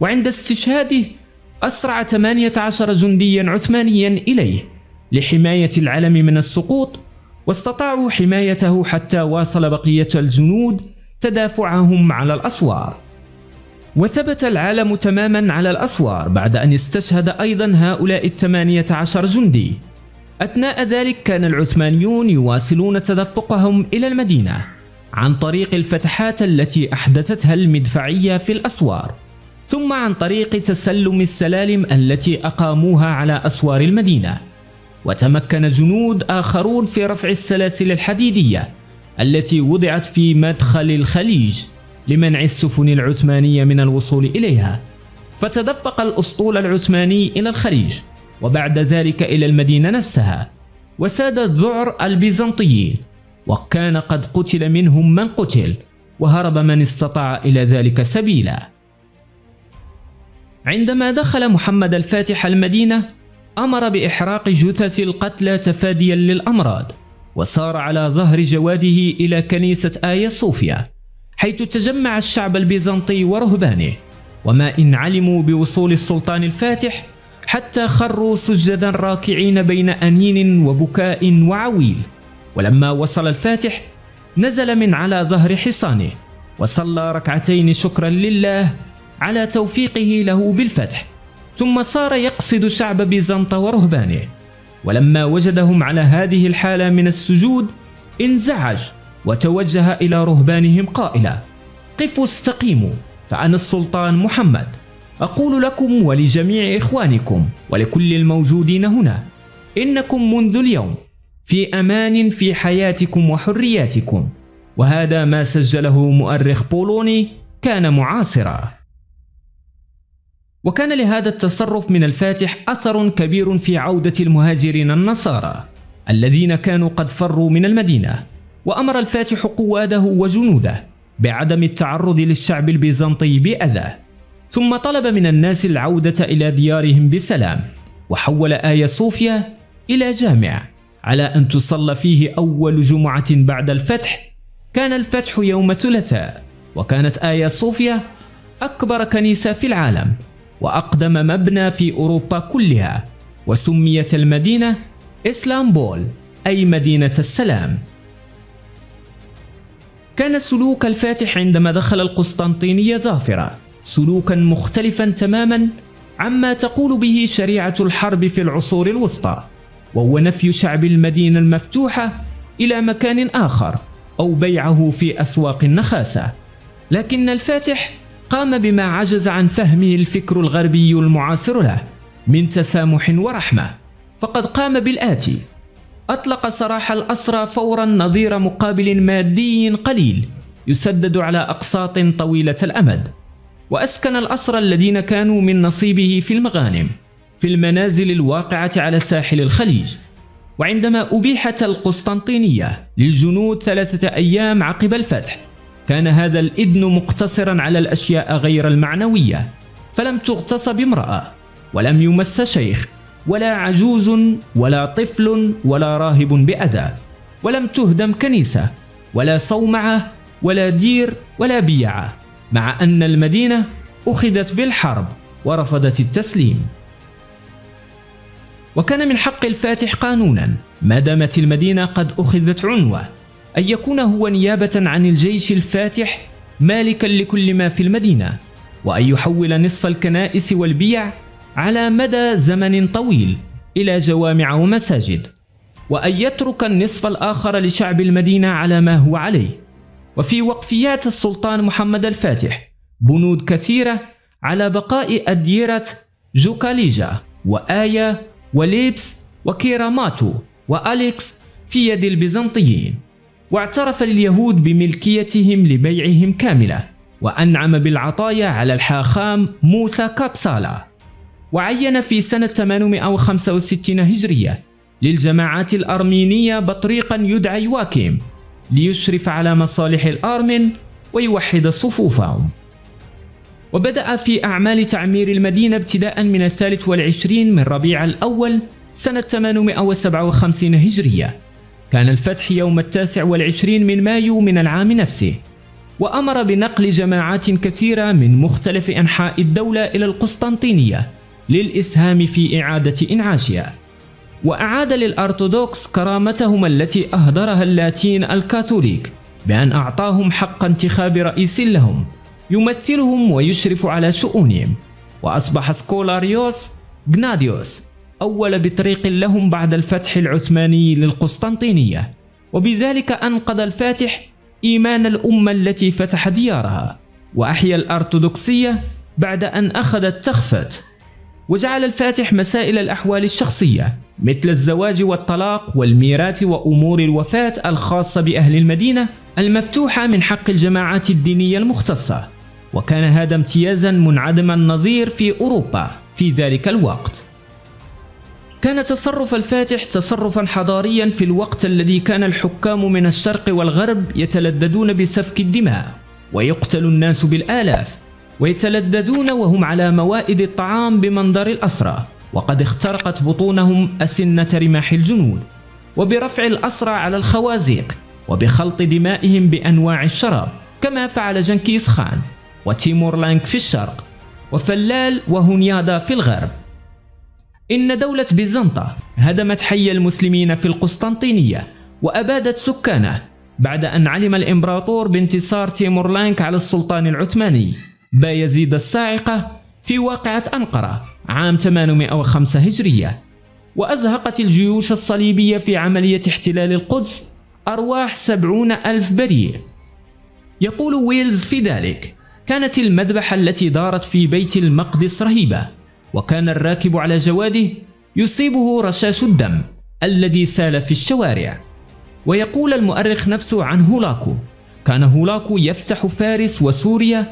وعند استشهاده أسرع 18 جنديا عثمانيا إليه لحماية العلم من السقوط، واستطاعوا حمايته حتى واصل بقية الجنود تدافعهم على الأسوار. وثبت العالم تماما على الأسوار بعد أن استشهد أيضا هؤلاء 18 جندي. أثناء ذلك كان العثمانيون يواصلون تدفقهم إلى المدينة عن طريق الفتحات التي أحدثتها المدفعية في الأسوار، ثم عن طريق تسلم السلالم التي أقاموها على أسوار المدينة. وتمكن جنود آخرون في رفع السلاسل الحديدية التي وضعت في مدخل الخليج لمنع السفن العثمانية من الوصول إليها، فتدفق الأسطول العثماني إلى الخليج وبعد ذلك إلى المدينة نفسها، وساد الذعر البيزنطيين، وكان قد قتل منهم من قتل وهرب من استطاع إلى ذلك سبيلا. عندما دخل محمد الفاتح المدينة أمر بإحراق جثث القتلى تفاديا للأمراض، وصار على ظهر جواده إلى كنيسة آيا صوفيا حيث تجمع الشعب البيزنطي ورهبانه، وما إن علموا بوصول السلطان الفاتح حتى خروا سجدا راكعين بين أنين وبكاء وعويل. ولما وصل الفاتح نزل من على ظهر حصانه وصلى ركعتين شكرا لله على توفيقه له بالفتح، ثم صار يقصد شعب بيزنطة ورهبانه. ولما وجدهم على هذه الحالة من السجود انزعج وتوجه إلى رهبانهم قائلا: قفوا استقيموا، فأنا السلطان محمد أقول لكم ولجميع إخوانكم ولكل الموجودين هنا، إنكم منذ اليوم في أمان في حياتكم وحرياتكم. وهذا ما سجله مؤرخ بولوني كان معاصرا. وكان لهذا التصرف من الفاتح أثر كبير في عودة المهاجرين النصارى الذين كانوا قد فروا من المدينة. وأمر الفاتح قواده وجنوده بعدم التعرض للشعب البيزنطي بأذى، ثم طلب من الناس العودة إلى ديارهم بسلام، وحول آيا صوفيا إلى جامع على أن تصلى فيه أول جمعة بعد الفتح. كان الفتح يوم ثلاثاء، وكانت آيا صوفيا أكبر كنيسة في العالم وأقدم مبنى في أوروبا كلها، وسميت المدينة إسلامبول أي مدينة السلام. كان سلوك الفاتح عندما دخل القسطنطينية ظافرة، سلوكا مختلفا تماما عما تقول به شريعة الحرب في العصور الوسطى، وهو نفي شعب المدينة المفتوحة إلى مكان آخر أو بيعه في أسواق النخاسة. لكن الفاتح قام بما عجز عن فهمه الفكر الغربي المعاصر له من تسامح ورحمة، فقد قام بالآتي: أطلق سراح الأسرى فورا نظير مقابل مادي قليل يسدد على أقساط طويلة الأمد، وأسكن الأسرى الذين كانوا من نصيبه في المغانم في المنازل الواقعة على ساحل الخليج. وعندما أبيحت القسطنطينية للجنود 3 أيام عقب الفتح، كان هذا الإذن مقتصرا على الأشياء غير المعنوية، فلم تغتصب امرأة ولم يمس شيخ ولا عجوز ولا طفل ولا راهب بأذى، ولم تهدم كنيسة ولا صومعة ولا دير ولا بيعة، مع أن المدينة أخذت بالحرب ورفضت التسليم. وكان من حق الفاتح قانونا ما دامت المدينة قد أخذت عنوة أن يكون هو نيابة عن الجيش الفاتح مالكا لكل ما في المدينة، وأن يحول نصف الكنائس والبيع على مدى زمن طويل إلى جوامع ومساجد، وأن يترك النصف الآخر لشعب المدينة على ما هو عليه. وفي وقفيات السلطان محمد الفاتح بنود كثيرة على بقاء أديرة جوكاليجا وآيا وليبس وكيراماتو وأليكس في يد البيزنطيين، واعترف اليهود بملكيتهم لبيعهم كاملة، وأنعم بالعطايا على الحاخام موسى كابسالا، وعين في سنة 865 هجرية للجماعات الأرمينية بطريقا يدعى يواكيم ليشرف على مصالح الأرمن ويوحد صفوفهم. وبدأ في أعمال تعمير المدينة ابتداء من 23 من ربيع الأول سنة 857 هجرية. كان الفتح يوم 29 من مايو من العام نفسه، وأمر بنقل جماعات كثيرة من مختلف أنحاء الدولة إلى القسطنطينية للإسهام في إعادة إنعاشها، وأعاد للأرثوذكس كرامتهم التي أهدرها اللاتين الكاثوليك بأن أعطاهم حق انتخاب رئيس لهم يمثلهم ويشرف على شؤونهم، وأصبح سكولاريوس جناديوس أول بطريق لهم بعد الفتح العثماني للقسطنطينية، وبذلك أنقذ الفاتح إيمان الأمة التي فتح ديارها وأحيا الأرثوذكسية بعد أن أخذت تخفت. وجعل الفاتح مسائل الأحوال الشخصية مثل الزواج والطلاق والميراث وأمور الوفاة الخاصة بأهل المدينة المفتوحة من حق الجماعات الدينية المختصة، وكان هذا امتيازا منعدم النظير في أوروبا في ذلك الوقت. كان تصرف الفاتح تصرفا حضاريا في الوقت الذي كان الحكام من الشرق والغرب يتلذذون بسفك الدماء، ويقتل الناس بالآلاف، ويتلذذون وهم على موائد الطعام بمنظر الأسرى وقد اخترقت بطونهم أسنة رماح الجنود، وبرفع الأسرى على الخوازيق، وبخلط دمائهم بأنواع الشراب كما فعل جنكيز خان وتيمورلانك في الشرق وفلال وهنيادا في الغرب. إن دولة بيزنطة هدمت حي المسلمين في القسطنطينية وأبادت سكانه بعد أن علم الإمبراطور بانتصار تيمورلانك على السلطان العثماني بايزيد الصاعقة في واقعة أنقرة عام 805 هجرية، وأزهقت الجيوش الصليبية في عملية احتلال القدس أرواح 70,000 بريء. يقول ويلز في ذلك: كانت المذبحة التي دارت في بيت المقدس رهيبة، وكان الراكب على جواده يصيبه رشاش الدم الذي سال في الشوارع. ويقول المؤرخ نفسه عن هولاكو: كان هولاكو يفتح فارس وسوريا،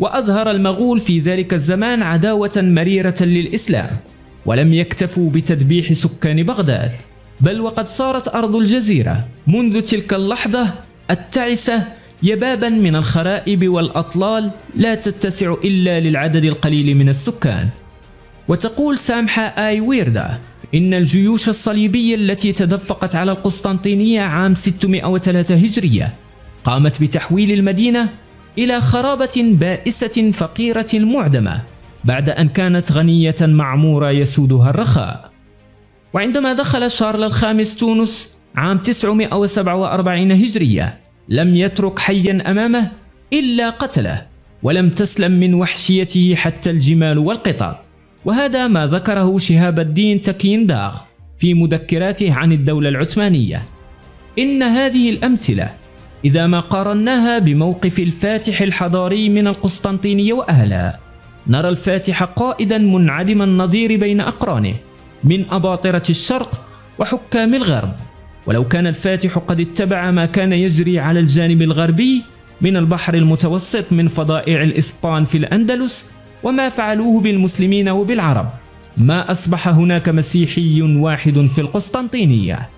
وأظهر المغول في ذلك الزمان عداوة مريرة للإسلام، ولم يكتفوا بتذبيح سكان بغداد، بل وقد صارت أرض الجزيرة منذ تلك اللحظة التعسة يبابا من الخرائب والأطلال لا تتسع إلا للعدد القليل من السكان. وتقول سامحة آي ويردا: إن الجيوش الصليبية التي تدفقت على القسطنطينية عام 603 هجرية قامت بتحويل المدينة إلى خرابة بائسة فقيرة معدمة بعد أن كانت غنية معمورة يسودها الرخاء. وعندما دخل شارل الخامس تونس عام 947 هجرية لم يترك حيا أمامه إلا قتله، ولم تسلم من وحشيته حتى الجمال والقطط. وهذا ما ذكره شهاب الدين تكينداغ في مذكراته عن الدولة العثمانية. إن هذه الأمثلة إذا ما قارناها بموقف الفاتح الحضاري من القسطنطينية وأهلها، نرى الفاتح قائدا منعدم النظير بين أقرانه من أباطرة الشرق وحكام الغرب. ولو كان الفاتح قد اتبع ما كان يجري على الجانب الغربي من البحر المتوسط من فضائع الإسبان في الأندلس وما فعلوه بالمسلمين وبالعرب، ما أصبح هناك مسيحي واحد في القسطنطينية.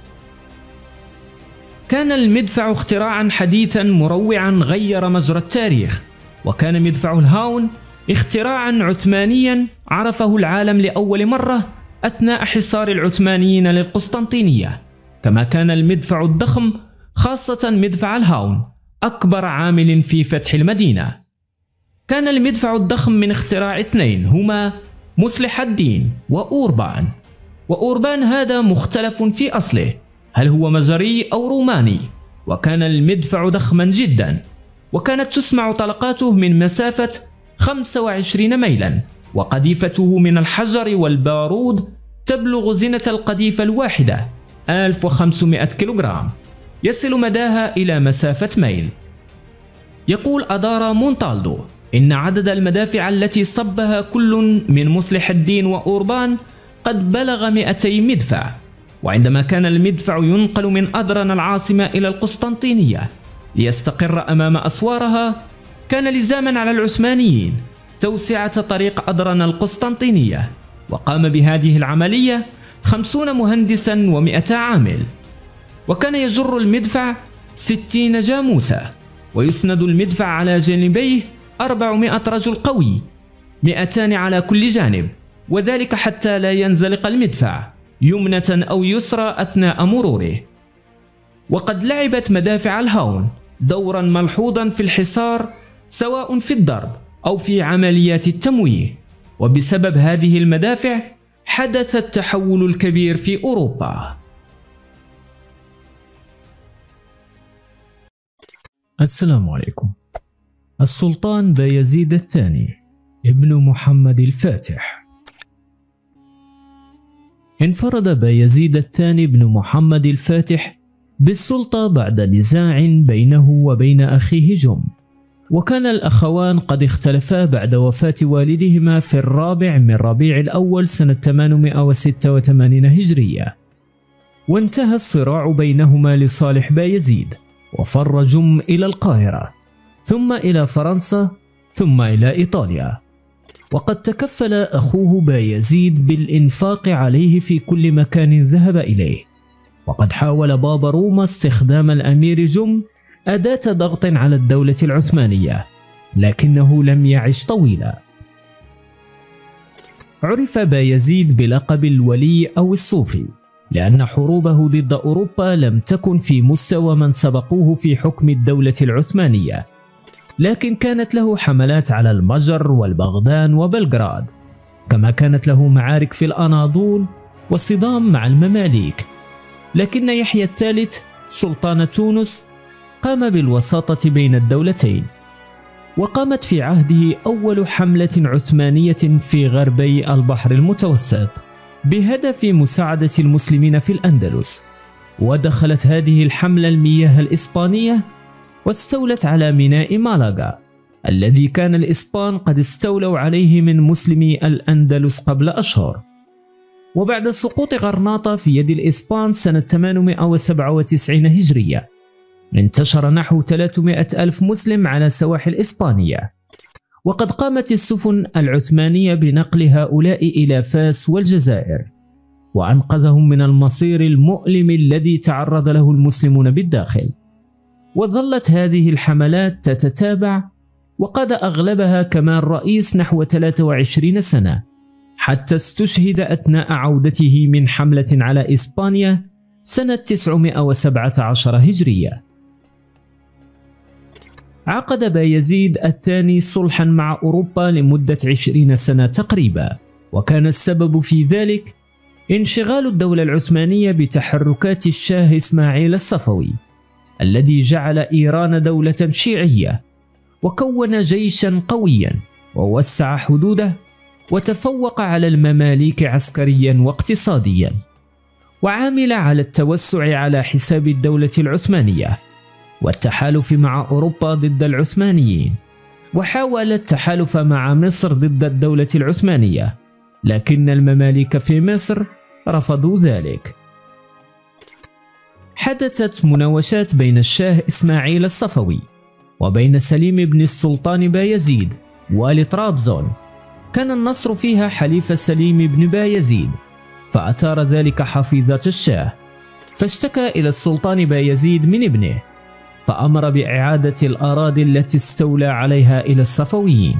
كان المدفع اختراعا حديثا مروعا غير مجرى التاريخ، وكان مدفع الهاون اختراعا عثمانيا عرفه العالم لأول مرة أثناء حصار العثمانيين للقسطنطينية، كما كان المدفع الضخم خاصة مدفع الهاون أكبر عامل في فتح المدينة. كان المدفع الضخم من اختراع اثنين هما مصلح الدين وأوربان. وأوربان هذا مختلف في أصله، هل هو مجري أو روماني؟ وكان المدفع ضخما جدا، وكانت تسمع طلقاته من مسافة 25 ميلا، وقذيفته من الحجر والبارود تبلغ زنة القذيفة الواحدة 1500 كيلوغرام، يصل مداها إلى مسافة ميل. يقول أدارا مونتالدو إن عدد المدافع التي صبها كل من مصلح الدين وأوربان قد بلغ 200 مدفع. وعندما كان المدفع ينقل من أدرن العاصمة إلى القسطنطينية ليستقر أمام أسوارها، كان لزاما على العثمانيين توسعة طريق أدرن القسطنطينية، وقام بهذه العملية 50 مهندسا و100 عامل. وكان يجر المدفع 60 جاموسة، ويسند المدفع على جانبيه 400 رجل قوي، 200 على كل جانب، وذلك حتى لا ينزلق المدفع يمنة أو يسرى أثناء مروره. وقد لعبت مدافع الهاون دورا ملحوظا في الحصار، سواء في الضرب أو في عمليات التمويه، وبسبب هذه المدافع حدث التحول الكبير في أوروبا. السلام عليكم. السلطان بايزيد الثاني ابن محمد الفاتح. انفرد بايزيد الثاني ابن محمد الفاتح بالسلطة بعد نزاع بينه وبين أخيه جم، وكان الأخوان قد اختلفا بعد وفاة والدهما في 4 ربيع الأول سنة 886 هجرية، وانتهى الصراع بينهما لصالح بايزيد، وفر جم إلى القاهرة ثم إلى فرنسا ثم إلى إيطاليا. وقد تكفل أخوه بايزيد بالإنفاق عليه في كل مكان ذهب إليه، وقد حاول بابا روما استخدام الأمير جم أداة ضغط على الدولة العثمانية، لكنه لم يعش طويلا. عرف بايزيد بلقب الولي أو الصوفي، لأن حروبه ضد أوروبا لم تكن في مستوى من سبقوه في حكم الدولة العثمانية، لكن كانت له حملات على المجر والبغدان وبلغراد، كما كانت له معارك في الأناضول والصدام مع المماليك. لكن يحيى الثالث سلطان تونس قام بالوساطة بين الدولتين، وقامت في عهده أول حملة عثمانية في غربي البحر المتوسط بهدف مساعدة المسلمين في الأندلس، ودخلت هذه الحملة المياه الإسبانية واستولت على ميناء مالاغا الذي كان الإسبان قد استولوا عليه من مسلمي الأندلس قبل أشهر. وبعد سقوط غرناطة في يد الإسبان سنة 897 هجرية، انتشر نحو 300 ألف مسلم على سواحل إسبانيا، وقد قامت السفن العثمانية بنقل هؤلاء إلى فاس والجزائر، وأنقذهم من المصير المؤلم الذي تعرض له المسلمون بالداخل. وظلت هذه الحملات تتتابع، وقد أغلبها كمال رئيس نحو 23 سنة، حتى استشهد أثناء عودته من حملة على إسبانيا سنة 917 هجرية. عقد بايزيد الثاني صلحا مع أوروبا لمدة 20 سنة تقريبا، وكان السبب في ذلك انشغال الدولة العثمانية بتحركات الشاه إسماعيل الصفوي الذي جعل إيران دولة شيعية، وكون جيشا قويا ووسع حدوده، وتفوق على المماليك عسكريا واقتصاديا، وعامل على التوسع على حساب الدولة العثمانية والتحالف مع أوروبا ضد العثمانيين، وحاول التحالف مع مصر ضد الدولة العثمانية، لكن المماليك في مصر رفضوا ذلك. حدثت مناوشات بين الشاه إسماعيل الصفوي وبين سليم بن السلطان بايزيد والي طرابزون، كان النصر فيها حليف سليم بن بايزيد، فأثار ذلك حفيظة الشاه، فاشتكى إلى السلطان بايزيد من ابنه، فأمر بإعادة الأراضي التي استولى عليها إلى الصفويين،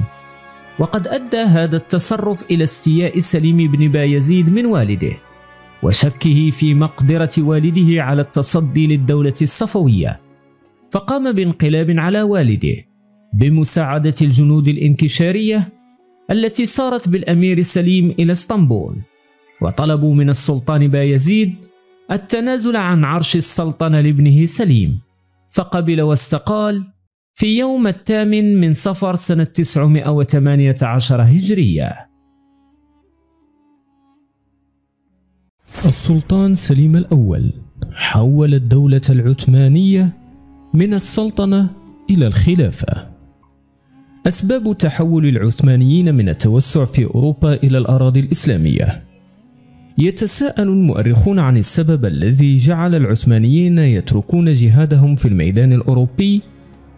وقد أدى هذا التصرف إلى استياء سليم بن بايزيد من والده وشكه في مقدرة والده على التصدي للدولة الصفوية، فقام بانقلاب على والده بمساعدة الجنود الانكشارية التي سارت بالأمير سليم إلى اسطنبول، وطلبوا من السلطان بايزيد التنازل عن عرش السلطنة لابنه سليم، فقبل واستقال في يوم 8 من صفر سنة 918 هجرية. السلطان سليم الأول حول الدولة العثمانية من السلطنة إلى الخلافة. أسباب تحول العثمانيين من التوسع في أوروبا إلى الأراضي الإسلامية. يتساءل المؤرخون عن السبب الذي جعل العثمانيين يتركون جهادهم في الميدان الأوروبي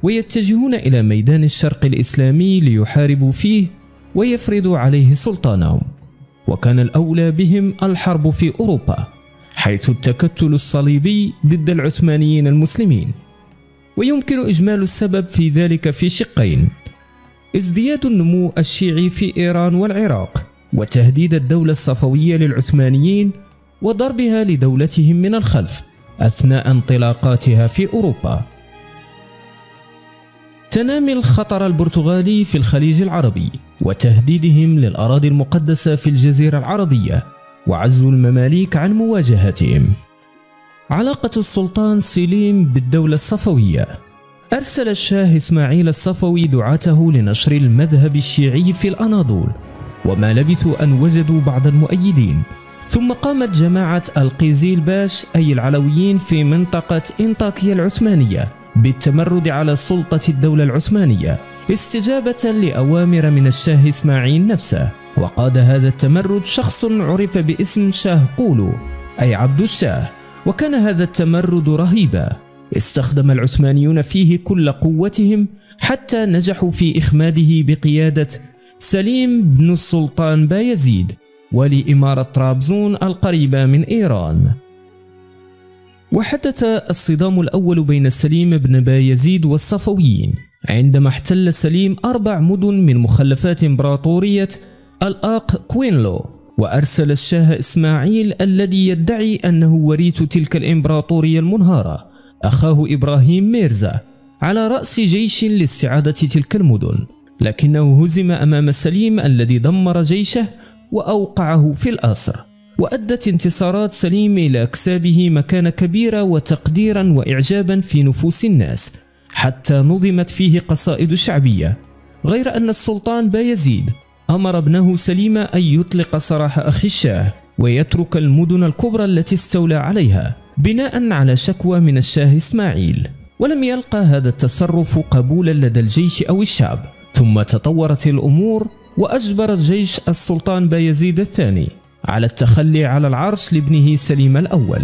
ويتجهون إلى ميدان الشرق الإسلامي ليحاربوا فيه ويفرضوا عليه سلطانهم، وكان الأولى بهم الحرب في أوروبا حيث التكتل الصليبي ضد العثمانيين المسلمين. ويمكن إجمال السبب في ذلك في شقين: ازدياد النمو الشيعي في إيران والعراق وتهديد الدولة الصفوية للعثمانيين وضربها لدولتهم من الخلف أثناء انطلاقاتها في أوروبا. تنامي الخطر البرتغالي في الخليج العربي وتهديدهم للأراضي المقدسة في الجزيرة العربية وعزل المماليك عن مواجهتهم. علاقة السلطان سليم بالدولة الصفوية. أرسل الشاه إسماعيل الصفوي دعاته لنشر المذهب الشيعي في الأناضول، وما لبثوا أن وجدوا بعض المؤيدين، ثم قامت جماعة القيزيل باش أي العلويين في منطقة إنطاكية العثمانية بالتمرد على سلطة الدولة العثمانية استجابة لأوامر من الشاه إسماعيل نفسه. وقاد هذا التمرد شخص عرف باسم شاه قولو أي عبد الشاه، وكان هذا التمرد رهيبا استخدم العثمانيون فيه كل قوتهم حتى نجحوا في إخماده بقيادة سليم بن السلطان بايزيد ولي إمارة طرابزون القريبة من إيران. وحدث الصدام الأول بين سليم بن بايزيد والصفويين عندما احتل سليم 4 مدن من مخلفات إمبراطورية الآق كوينلو، وأرسل الشاه إسماعيل الذي يدعي أنه وريث تلك الإمبراطورية المنهارة أخاه إبراهيم ميرزا على رأس جيش لاستعادة تلك المدن، لكنه هزم أمام سليم الذي دمر جيشه وأوقعه في الأسر. وأدت انتصارات سليم إلى اكتسابه مكانة كبيرة وتقديرا وإعجابا في نفوس الناس حتى نظمت فيه قصائد شعبية، غير أن السلطان بايزيد أمر ابنه سليم أن يطلق سراح أخي الشاه ويترك المدن الكبرى التي استولى عليها بناء على شكوى من الشاه إسماعيل، ولم يلقى هذا التصرف قبولا لدى الجيش أو الشعب، ثم تطورت الأمور وأجبر الجيش السلطان بايزيد الثاني على التخلي على العرش لابنه سليم الأول.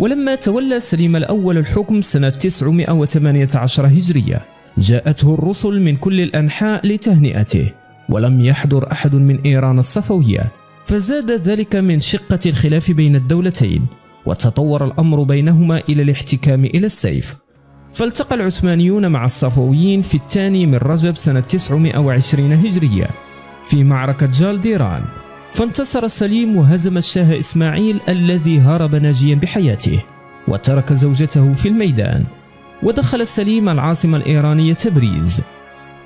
ولما تولى سليم الأول الحكم سنة 918 هجرية جاءته الرسل من كل الأنحاء لتهنئته، ولم يحضر أحد من إيران الصفوية، فزاد ذلك من شقة الخلاف بين الدولتين وتطور الأمر بينهما إلى الاحتكام إلى السيف. فالتقى العثمانيون مع الصفويين في 2 من رجب سنة 920 هجرية في معركة جالديران، فانتصر سليم وهزم الشاه إسماعيل الذي هرب ناجيا بحياته وترك زوجته في الميدان، ودخل سليم العاصمة الإيرانية تبريز.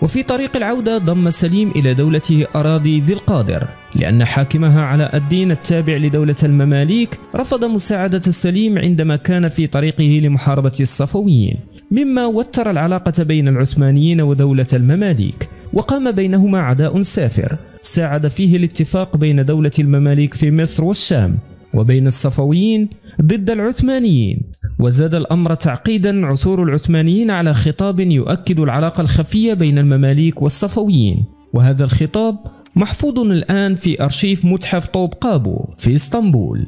وفي طريق العودة ضم سليم إلى دولته أراضي ذي القادر، لأن حاكمها علاء الدين التابع لدولة المماليك رفض مساعدة سليم عندما كان في طريقه لمحاربة الصفويين، مما وتر العلاقة بين العثمانيين ودولة المماليك، وقام بينهما عداء سافر ساعد فيه الاتفاق بين دولة المماليك في مصر والشام وبين الصفويين ضد العثمانيين. وزاد الأمر تعقيدا عثور العثمانيين على خطاب يؤكد العلاقة الخفية بين المماليك والصفويين، وهذا الخطاب محفوظ الآن في أرشيف متحف طوب قابو في اسطنبول.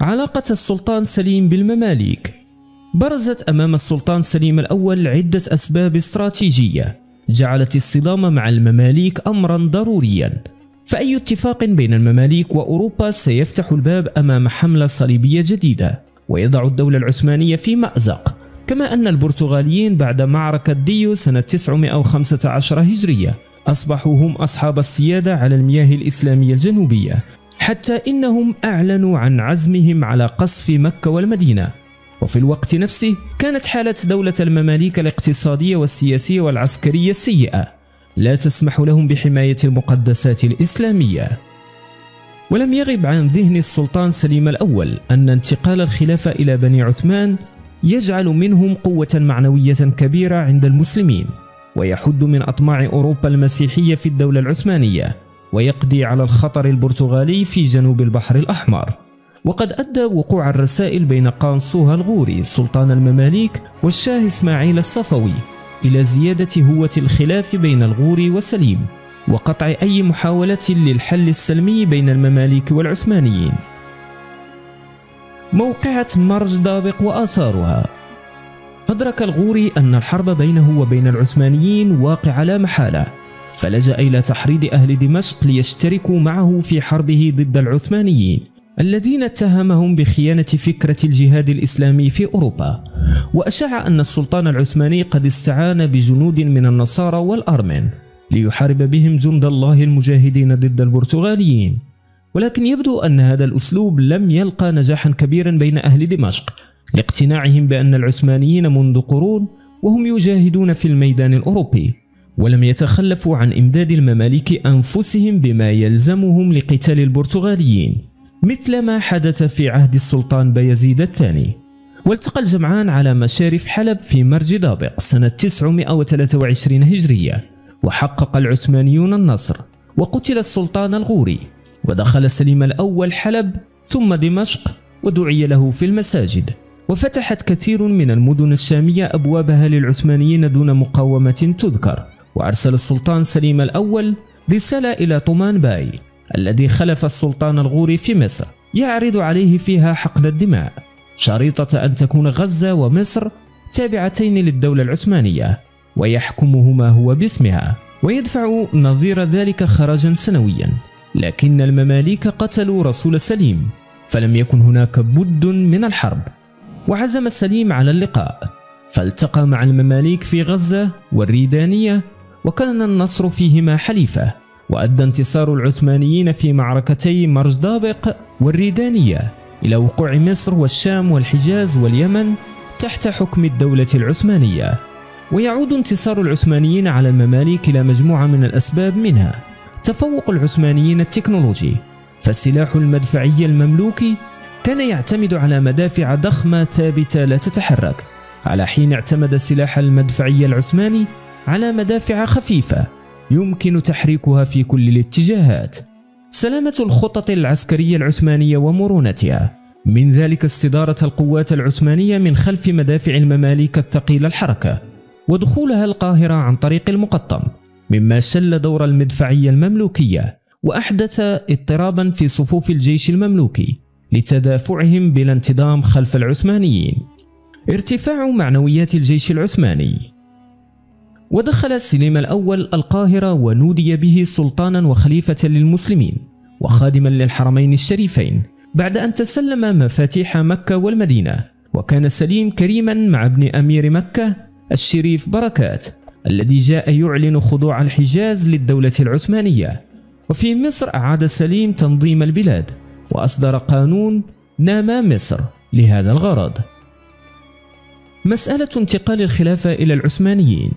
علاقة السلطان سليم بالمماليك. برزت أمام السلطان سليم الأول عدة أسباب استراتيجية جعلت الصدام مع المماليك أمرا ضروريا، فأي اتفاق بين المماليك وأوروبا سيفتح الباب أمام حملة صليبية جديدة ويضع الدولة العثمانية في مأزق، كما أن البرتغاليين بعد معركة ديو سنة 915 هجرية أصبحوا هم أصحاب السيادة على المياه الإسلامية الجنوبية، حتى إنهم أعلنوا عن عزمهم على قصف مكة والمدينة. وفي الوقت نفسه كانت حالة دولة المماليك الاقتصادية والسياسية والعسكرية سيئة، لا تسمح لهم بحماية المقدسات الإسلامية. ولم يغب عن ذهن السلطان سليم الأول أن انتقال الخلافة إلى بني عثمان يجعل منهم قوة معنوية كبيرة عند المسلمين، ويحد من أطماع أوروبا المسيحية في الدولة العثمانية، ويقضي على الخطر البرتغالي في جنوب البحر الأحمر. وقد أدى وقوع الرسائل بين قانصوها الغوري سلطان المماليك والشاه إسماعيل الصفوي إلى زيادة هوة الخلاف بين الغوري وسليم، وقطع أي محاولة للحل السلمي بين المماليك والعثمانيين. موقعة مرج دابق وآثارها. أدرك الغوري أن الحرب بينه وبين العثمانيين واقعة لا محالة، فلجأ إلى تحريض أهل دمشق ليشتركوا معه في حربه ضد العثمانيين الذين اتهمهم بخيانة فكرة الجهاد الإسلامي في أوروبا. وأشاع أن السلطان العثماني قد استعان بجنود من النصارى والأرمن ليحارب بهم جند الله المجاهدين ضد البرتغاليين، ولكن يبدو أن هذا الأسلوب لم يلقى نجاحا كبيرا بين أهل دمشق لاقتناعهم بأن العثمانيين منذ قرون وهم يجاهدون في الميدان الأوروبي، ولم يتخلفوا عن إمداد المماليك أنفسهم بما يلزمهم لقتال البرتغاليين، مثل ما حدث في عهد السلطان بايزيد الثاني. والتقى الجمعان على مشارف حلب في مرج دابق سنة 923 هجرية، وحقق العثمانيون النصر، وقتل السلطان الغوري، ودخل سليم الأول حلب ثم دمشق ودعي له في المساجد، وفتحت كثير من المدن الشامية أبوابها للعثمانيين دون مقاومة تذكر. وأرسل السلطان سليم الأول رسالة إلى طومان باي الذي خلف السلطان الغوري في مصر، يعرض عليه فيها حقن الدماء، شريطة أن تكون غزة ومصر تابعتين للدولة العثمانية ويحكمهما هو باسمها، ويدفع نظير ذلك خراجا سنويا. لكن المماليك قتلوا رسول سليم، فلم يكن هناك بد من الحرب، وعزم سليم على اللقاء، فالتقى مع المماليك في غزة والريدانية، وكان النصر فيهما حليفة. وأدى انتصار العثمانيين في معركتي مرج دابق والريدانية إلى وقوع مصر والشام والحجاز واليمن تحت حكم الدولة العثمانية. ويعود انتصار العثمانيين على المماليك إلى مجموعة من الأسباب، منها تفوق العثمانيين التكنولوجي، فالسلاح المدفعي المملوكي كان يعتمد على مدافع ضخمة ثابتة لا تتحرك، على حين اعتمد السلاح المدفعي العثماني على مدافع خفيفة يمكن تحريكها في كل الاتجاهات. سلامة الخطط العسكرية العثمانية ومرونتها، من ذلك استدارة القوات العثمانية من خلف مدافع المماليك الثقيلة الحركة ودخولها القاهرة عن طريق المقطم، مما شل دور المدفعية المملوكية وأحدث اضطرابا في صفوف الجيش المملوكي لتدافعهم بلا انتظام خلف العثمانيين. ارتفاع معنويات الجيش العثماني. ودخل سليم الأول القاهرة ونودي به سلطانا وخليفة للمسلمين وخادما للحرمين الشريفين، بعد أن تسلم مفاتيح مكة والمدينة. وكان سليم كريما مع ابن أمير مكة الشريف بركات الذي جاء يعلن خضوع الحجاز للدولة العثمانية. وفي مصر أعاد سليم تنظيم البلاد وأصدر قانون ناما مصر لهذا الغرض. مسألة انتقال الخلافة إلى العثمانيين.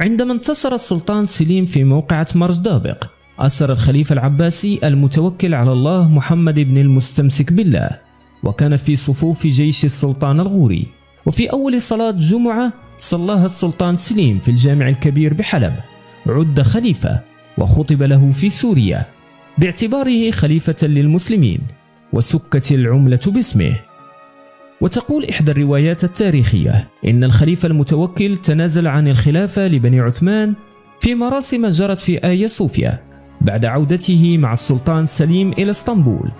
عندما انتصر السلطان سليم في موقعة مرج دابق، أسر الخليفة العباسي المتوكل على الله محمد بن المستمسك بالله، وكان في صفوف جيش السلطان الغوري. وفي أول صلاة جمعة صلاها السلطان سليم في الجامع الكبير بحلب عد خليفة، وخطب له في سوريا باعتباره خليفة للمسلمين، وسكت العملة باسمه. وتقول إحدى الروايات التاريخية إن الخليفة المتوكل تنازل عن الخلافة لبني عثمان في مراسم جرت في آيا صوفيا بعد عودته مع السلطان سليم إلى اسطنبول.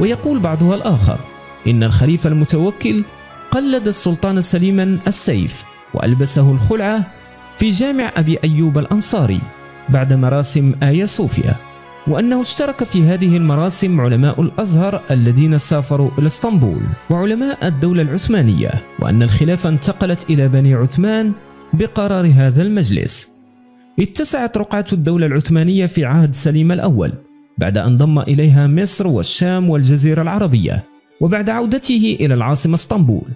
ويقول بعضها الآخر إن الخليفة المتوكل قلد السلطان سليما السيف وألبسه الخلعة في جامع أبي أيوب الأنصاري بعد مراسم آيا صوفيا، وأنه اشترك في هذه المراسم علماء الأزهر الذين سافروا إلى اسطنبول وعلماء الدولة العثمانية، وأن الخلافة انتقلت إلى بني عثمان بقرار هذا المجلس. اتسعت رقعة الدولة العثمانية في عهد سليم الأول بعد أن ضم إليها مصر والشام والجزيرة العربية. وبعد عودته إلى العاصمة اسطنبول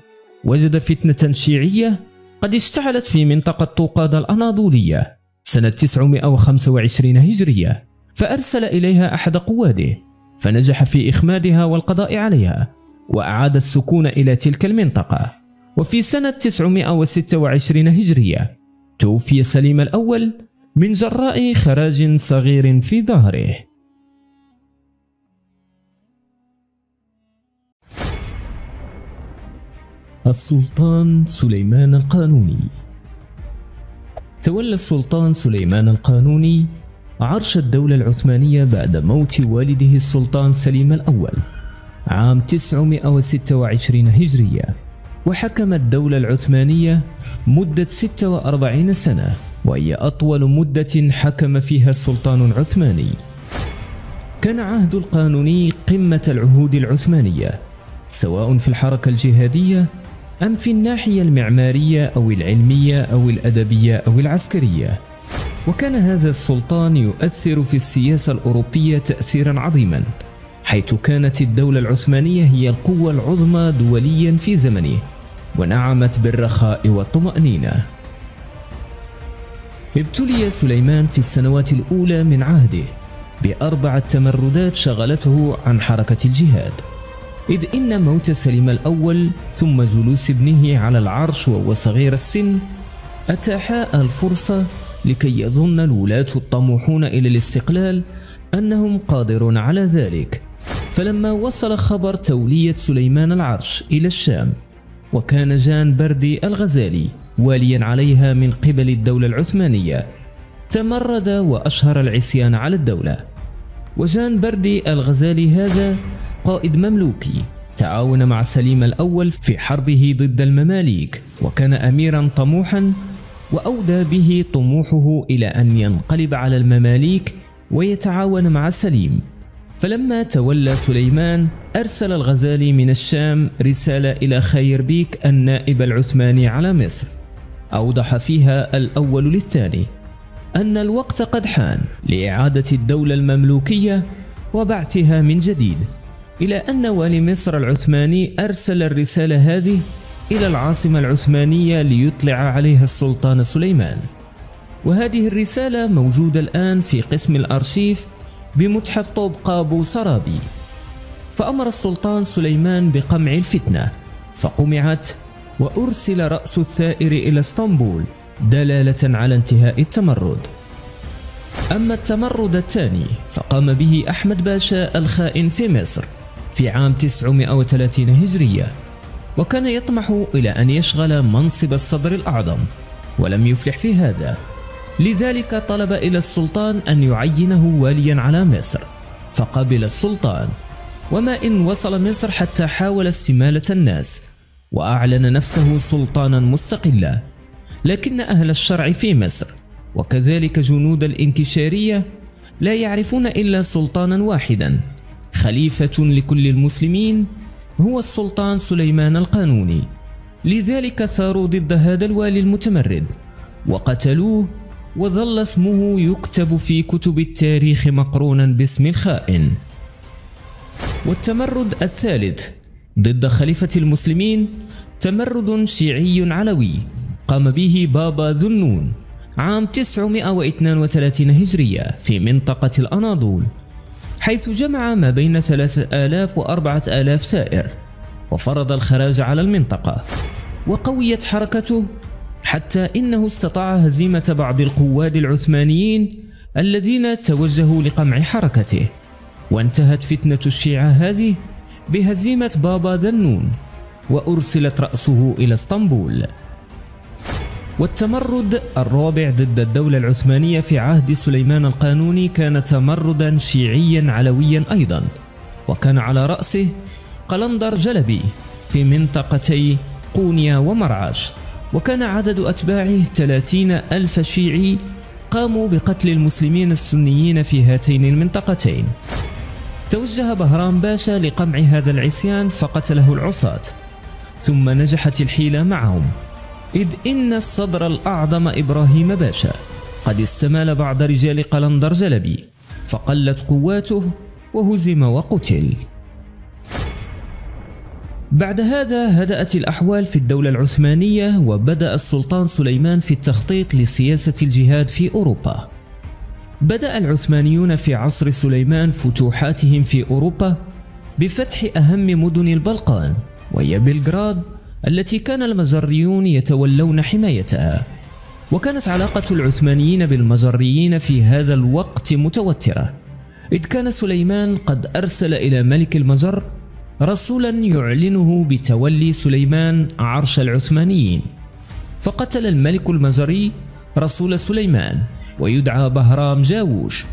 وجد فتنة شيعية قد اشتعلت في منطقة طوقادة الأناضولية سنة 925 هجرية، فأرسل إليها أحد قواده فنجح في إخمادها والقضاء عليها وأعاد السكون إلى تلك المنطقة. وفي سنة 926 هجرية توفي سليم الأول من جراء خراج صغير في ظهره. السلطان سليمان القانوني. تولى السلطان سليمان القانوني عرش الدولة العثمانية بعد موت والده السلطان سليم الأول عام 926 هجرية، وحكم الدولة العثمانية مدة 46 سنة، وهي أطول مدة حكم فيها سلطان عثماني. كان عهد القانوني قمة العهود العثمانية سواء في الحركة الجهادية أم في الناحية المعمارية أو العلمية أو الأدبية أو العسكرية. وكان هذا السلطان يؤثر في السياسة الأوروبية تأثيرا عظيما، حيث كانت الدولة العثمانية هي القوة العظمى دوليا في زمنه، ونعمت بالرخاء والطمأنينة. ابتلي سليمان في السنوات الأولى من عهده ب4 تمردات شغلته عن حركة الجهاد، إذ إن موت سليم الأول ثم جلوس ابنه على العرش وهو صغير السن أتاحا الفرصة لكي يظن الولاة الطموحون إلى الاستقلال أنهم قادرون على ذلك. فلما وصل خبر تولية سليمان العرش إلى الشام، وكان جان بردي الغزالي واليا عليها من قبل الدولة العثمانية، تمرد وأشهر العصيان على الدولة. وجان بردي الغزالي هذا قائد مملوكي تعاون مع سليم الأول في حربه ضد المماليك، وكان أميرا طموحا، وأودى به طموحه إلى أن ينقلب على المماليك ويتعاون مع سليم. فلما تولى سليمان أرسل الغزالي من الشام رسالة إلى خير بيك النائب العثماني على مصر، أوضح فيها الأول للثاني أن الوقت قد حان لإعادة الدولة المملوكية وبعثها من جديد، إلى أن والي مصر العثماني أرسل الرسالة هذه إلى العاصمة العثمانية ليطلع عليها السلطان سليمان. وهذه الرسالة موجودة الآن في قسم الأرشيف بمتحف طوبقة بوصرابي. فأمر السلطان سليمان بقمع الفتنة فقمعت، وأرسل رأس الثائر إلى اسطنبول دلالة على انتهاء التمرد. أما التمرد الثاني فقام به أحمد باشا الخائن في مصر في عام 930 هجرية، وكان يطمح إلى أن يشغل منصب الصدر الأعظم ولم يفلح في هذا، لذلك طلب إلى السلطان أن يعينه واليا على مصر، فقبل السلطان. وما إن وصل مصر حتى حاول استمالة الناس وأعلن نفسه سلطانا مستقلا، لكن أهل الشرع في مصر وكذلك جنود الانكشارية لا يعرفون إلا سلطانا واحدا خليفة لكل المسلمين، هو السلطان سليمان القانوني. لذلك ثاروا ضد هذا الوالي المتمرد وقتلوه، وظل اسمه يكتب في كتب التاريخ مقرونا باسم الخائن. والتمرد الثالث ضد خليفة المسلمين تمرد شيعي علوي قام به بابا ذو النون عام 932 هجرية في منطقة الأناضول، حيث جمع ما بين 3000 و4000 ثائر وفرض الخراج على المنطقة. وقويت حركته حتى إنه استطاع هزيمة بعض القواد العثمانيين الذين توجهوا لقمع حركته، وانتهت فتنة الشيعة هذه بهزيمة بابا ذنون وأرسلت رأسه إلى اسطنبول. والتمرد الرابع ضد الدولة العثمانية في عهد سليمان القانوني كان تمردا شيعيا علويا أيضا، وكان على رأسه قلندر جلبي في منطقتي قونيا ومرعاش، وكان عدد أتباعه 30,000 شيعي قاموا بقتل المسلمين السنيين في هاتين المنطقتين. توجه بهرام باشا لقمع هذا العصيان فقتله العصاة، ثم نجحت الحيلة معهم، إذ إن الصدر الأعظم إبراهيم باشا قد استمال بعض رجال قلندر جلبي فقلت قواته وهزم وقتل. بعد هذا هدأت الأحوال في الدولة العثمانية، وبدأ السلطان سليمان في التخطيط لسياسة الجهاد في أوروبا. بدأ العثمانيون في عصر سليمان فتوحاتهم في أوروبا بفتح أهم مدن البلقان، وهي بلغراد التي كان المجريون يتولون حمايتها. وكانت علاقة العثمانيين بالمجريين في هذا الوقت متوترة، إذ كان سليمان قد أرسل إلى ملك المجر رسولا يعلنه بتولي سليمان عرش العثمانيين، فقتل الملك المجري رسول سليمان ويدعى بهرام جاوش،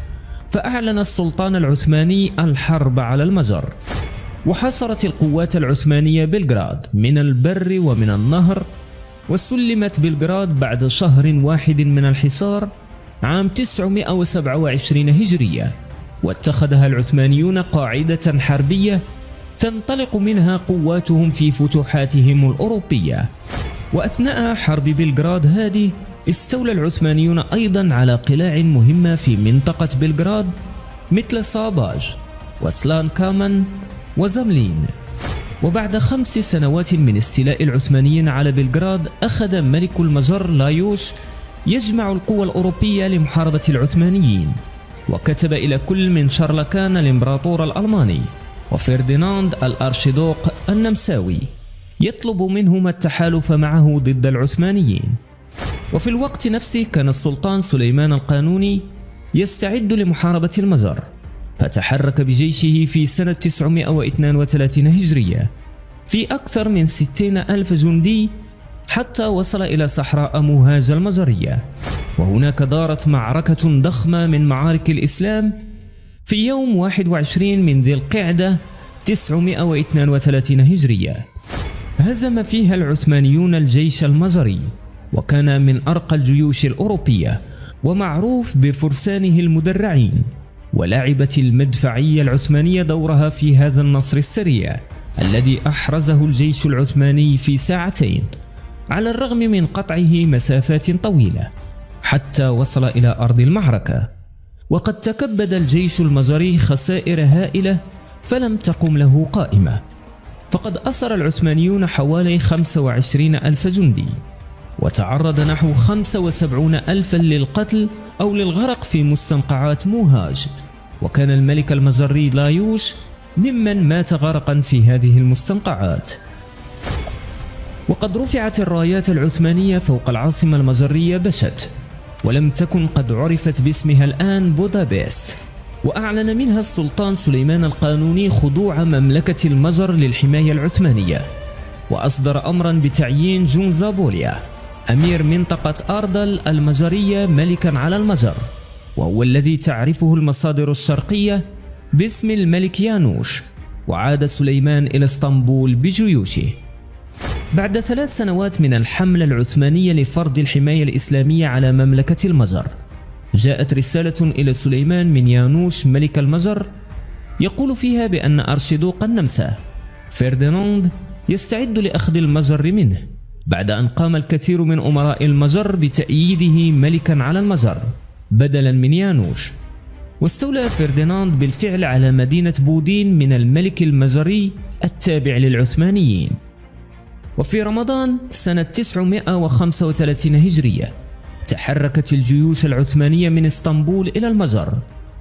فأعلن السلطان العثماني الحرب على المجر، وحاصرت القوات العثمانية بلغراد من البر ومن النهر، وسلمت بلغراد بعد شهر واحد من الحصار عام 927 هجرية، واتخذها العثمانيون قاعدة حربية تنطلق منها قواتهم في فتوحاتهم الأوروبية. وأثناء حرب بلغراد هذه استولى العثمانيون أيضا على قلاع مهمة في منطقة بلغراد مثل صاباج وسلان كامان وزملين. وبعد 5 سنوات من استيلاء العثمانيين على بلغراد أخذ ملك المجر لايوش يجمع القوى الأوروبية لمحاربة العثمانيين، وكتب إلى كل من شارلكان الإمبراطور الألماني وفرديناند الأرشيدوق النمساوي يطلب منهما التحالف معه ضد العثمانيين. وفي الوقت نفسه كان السلطان سليمان القانوني يستعد لمحاربة المجر، فتحرك بجيشه في سنة 932 هجرية في أكثر من 60,000 جندي حتى وصل إلى صحراء مهاج المجرية، وهناك دارت معركة ضخمة من معارك الإسلام في يوم 21 من ذي القعدة 932 هجرية، هزم فيها العثمانيون الجيش المجري، وكان من أرقى الجيوش الأوروبية ومعروف بفرسانه المدرعين. ولعبت المدفعية العثمانية دورها في هذا النصر السريع الذي أحرزه الجيش العثماني في ساعتين على الرغم من قطعه مسافات طويلة حتى وصل إلى أرض المعركة. وقد تكبد الجيش المجري خسائر هائلة فلم تقم له قائمة، فقد أسر العثمانيون حوالي 25,000 جندي، وتعرض نحو 75,000 للقتل أو للغرق في مستنقعات موهاج، وكان الملك المجري لايوش ممن مات غرقا في هذه المستنقعات. وقد رفعت الرايات العثمانية فوق العاصمة المجرية بشت، ولم تكن قد عرفت باسمها الآن بودابست، وأعلن منها السلطان سليمان القانوني خضوع مملكة المجر للحماية العثمانية، وأصدر أمرا بتعيين جون زابوليا أمير منطقة أردل المجرية ملكا على المجر، وهو الذي تعرفه المصادر الشرقية باسم الملك يانوش. وعاد سليمان إلى اسطنبول بجيوشه. بعد 3 سنوات من الحملة العثمانية لفرض الحماية الإسلامية على مملكة المجر، جاءت رسالة إلى سليمان من يانوش ملك المجر يقول فيها بأن أرشيدوق النمسا فرديناند يستعد لأخذ المجر منه، بعد أن قام الكثير من أمراء المجر بتأييده ملكا على المجر بدلا من يانوش. واستولى فرديناند بالفعل على مدينة بودين من الملك المجري التابع للعثمانيين. وفي رمضان سنة 935 هجرية تحركت الجيوش العثمانية من اسطنبول إلى المجر،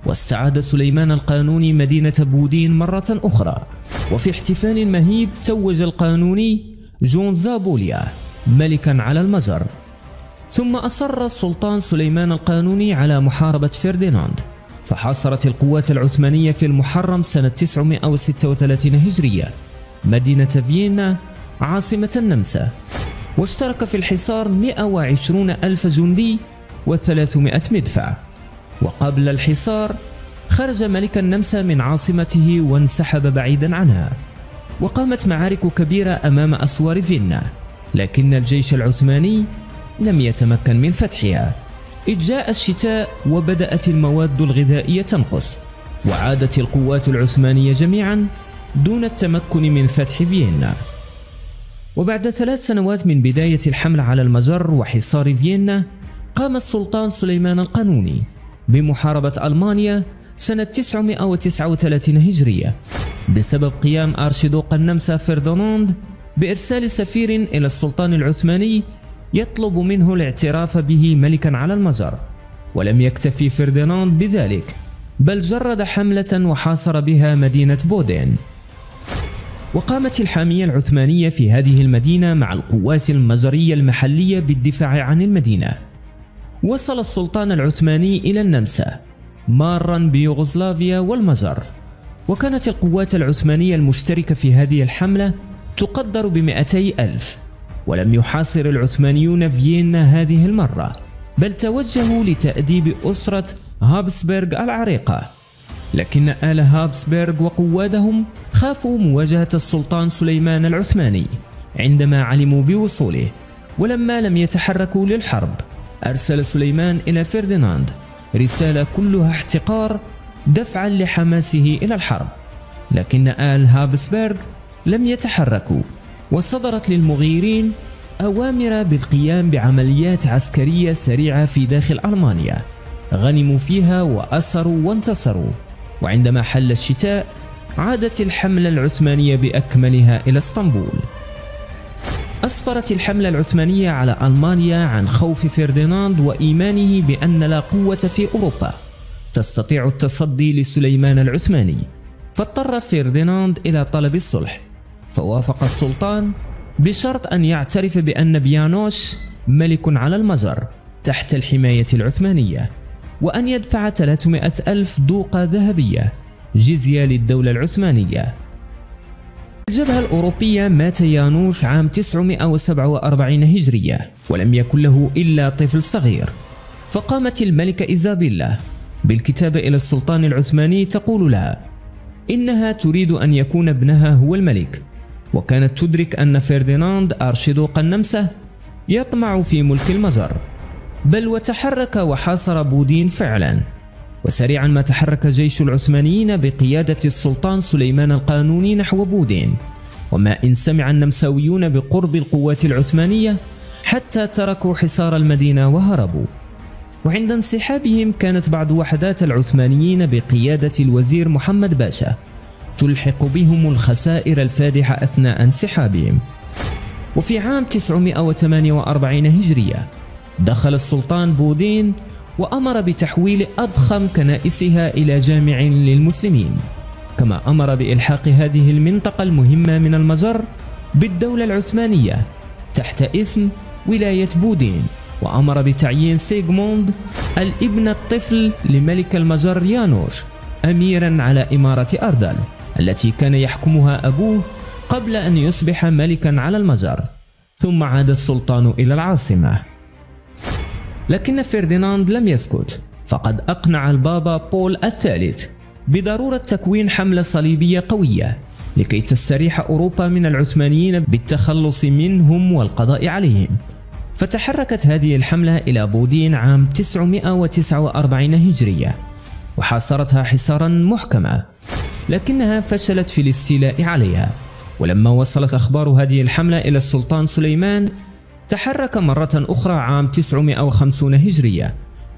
واستعاد سليمان القانوني مدينة بودين مرة أخرى. وفي احتفال مهيب توج القانوني جون زابوليا ملكا على المجر. ثم أصر السلطان سليمان القانوني على محاربة فرديناند، فحاصرت القوات العثمانية في المحرم سنة 936 هجرية مدينة فيينا عاصمة النمسا، واشترك في الحصار 120,000 جندي و300 مدفع. وقبل الحصار خرج ملك النمسا من عاصمته وانسحب بعيدا عنها، وقامت معارك كبيرة أمام أسوار فيينا، لكن الجيش العثماني لم يتمكن من فتحها، إذ جاء الشتاء وبدأت المواد الغذائية تنقص، وعادت القوات العثمانية جميعا دون التمكن من فتح فيينا. وبعد 3 سنوات من بداية الحملة على المجر وحصار فيينا قام السلطان سليمان القانوني بمحاربة ألمانيا سنة 939 هجرية بسبب قيام أرشيدوق النمسا فرديناند بإرسال سفير إلى السلطان العثماني يطلب منه الاعتراف به ملكا على المجر. ولم يكتفي فرديناند بذلك، بل جرد حملة وحاصر بها مدينة بودين. وقامت الحامية العثمانية في هذه المدينة مع القوات المجرية المحلية بالدفاع عن المدينة. وصل السلطان العثماني إلى النمسا مارا بيوغوسلافيا والمجر، وكانت القوات العثمانية المشتركة في هذه الحملة تقدر ب200,000. ولم يحاصر العثمانيون فيينا هذه المرة، بل توجهوا لتأديب أسرة هابسبرغ العريقة. لكن آل هابسبرغ وقوادهم خافوا مواجهة السلطان سليمان العثماني عندما علموا بوصوله، ولما لم يتحركوا للحرب أرسل سليمان إلى فرديناند رسالة كلها احتقار دفعا لحماسه إلى الحرب. لكن آل هابسبرغ لم يتحركوا، وصدرت للمغيرين أوامر بالقيام بعمليات عسكرية سريعة في داخل ألمانيا، غنموا فيها وأسروا وانتصروا. وعندما حل الشتاء عادت الحملة العثمانية بأكملها إلى اسطنبول. أسفرت الحملة العثمانية على ألمانيا عن خوف فرديناند وإيمانه بأن لا قوة في أوروبا تستطيع التصدي لسليمان العثماني، فاضطر فرديناند إلى طلب الصلح. فوافق السلطان بشرط أن يعترف بأن بيانوش ملك على المجر تحت الحماية العثمانية، وأن يدفع 300,000 دوقة ذهبية جزية للدولة العثمانية. الجبهة الأوروبية مات يانوش عام 947 هجرية، ولم يكن له إلا طفل صغير. فقامت الملكة إيزابيلا بالكتابة إلى السلطان العثماني تقول لها إنها تريد أن يكون ابنها هو الملك، وكانت تدرك أن فرديناند أرشيدوق النمسا يطمع في ملك المجر، بل وتحرك وحاصر بودين فعلا. وسريعا ما تحرك جيش العثمانيين بقيادة السلطان سليمان القانوني نحو بودين، وما إن سمع النمساويون بقرب القوات العثمانية حتى تركوا حصار المدينة وهربوا. وعند انسحابهم كانت بعض وحدات العثمانيين بقيادة الوزير محمد باشا تلحق بهم الخسائر الفادحة أثناء انسحابهم. وفي عام 948 هجرية دخل السلطان بودين وأمر بتحويل أضخم كنائسها إلى جامع للمسلمين، كما أمر بإلحاق هذه المنطقة المهمة من المجر بالدولة العثمانية تحت اسم ولاية بودين. وأمر بتعيين سيغموند الابن الطفل لملك المجر يانوش أميرا على إمارة أردل التي كان يحكمها أبوه قبل أن يصبح ملكا على المجر. ثم عاد السلطان إلى العاصمة. لكن فرديناند لم يسكت، فقد أقنع البابا بول الثالث بضرورة تكوين حملة صليبية قوية لكي تستريح أوروبا من العثمانيين بالتخلص منهم والقضاء عليهم. فتحركت هذه الحملة إلى بودين عام 949 هجرية، وحاصرتها حصارا محكما، لكنها فشلت في الاستيلاء عليها. ولما وصلت أخبار هذه الحملة إلى السلطان سليمان تحرك مرة أخرى عام 950 هجرية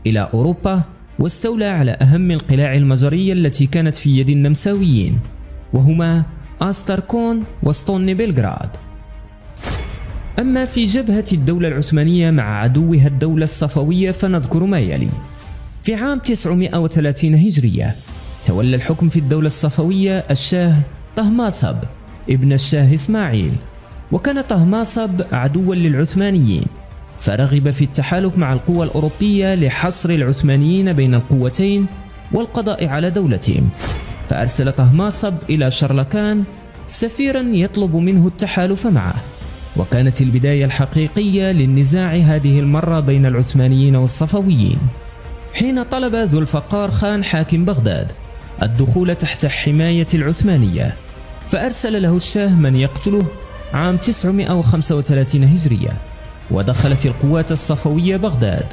إلى أوروبا، واستولى على أهم القلاع المجرية التي كانت في يد النمساويين، وهما أستركون وستون بلغراد. أما في جبهة الدولة العثمانية مع عدوها الدولة الصفوية فنذكر ما يلي. في عام 930 هجرية تولى الحكم في الدولة الصفوية الشاه طهماسب ابن الشاه إسماعيل. وكان طهماسب عدوا للعثمانيين، فرغب في التحالف مع القوى الأوروبية لحصر العثمانيين بين القوتين والقضاء على دولتهم. فأرسل طهماسب إلى شرلكان سفيرا يطلب منه التحالف معه. وكانت البداية الحقيقية للنزاع هذه المرة بين العثمانيين والصفويين، حين طلب ذو الفقار خان حاكم بغداد الدخول تحت حماية العثمانية، فأرسل له الشاه من يقتله عام 935 هجرية. ودخلت القوات الصفوية بغداد.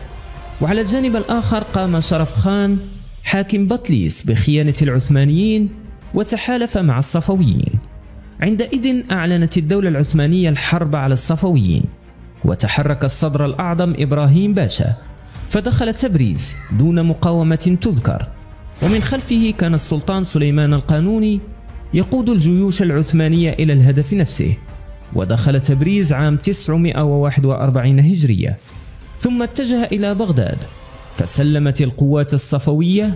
وعلى الجانب الآخر قام شرف خان حاكم بطليس بخيانة العثمانيين وتحالف مع الصفويين. عندئذ أعلنت الدولة العثمانية الحرب على الصفويين، وتحرك الصدر الأعظم إبراهيم باشا فدخل تبريز دون مقاومة تذكر، ومن خلفه كان السلطان سليمان القانوني يقود الجيوش العثمانية إلى الهدف نفسه. ودخل تبريز عام 941 هجرية، ثم اتجه إلى بغداد، فسلمت القوات الصفوية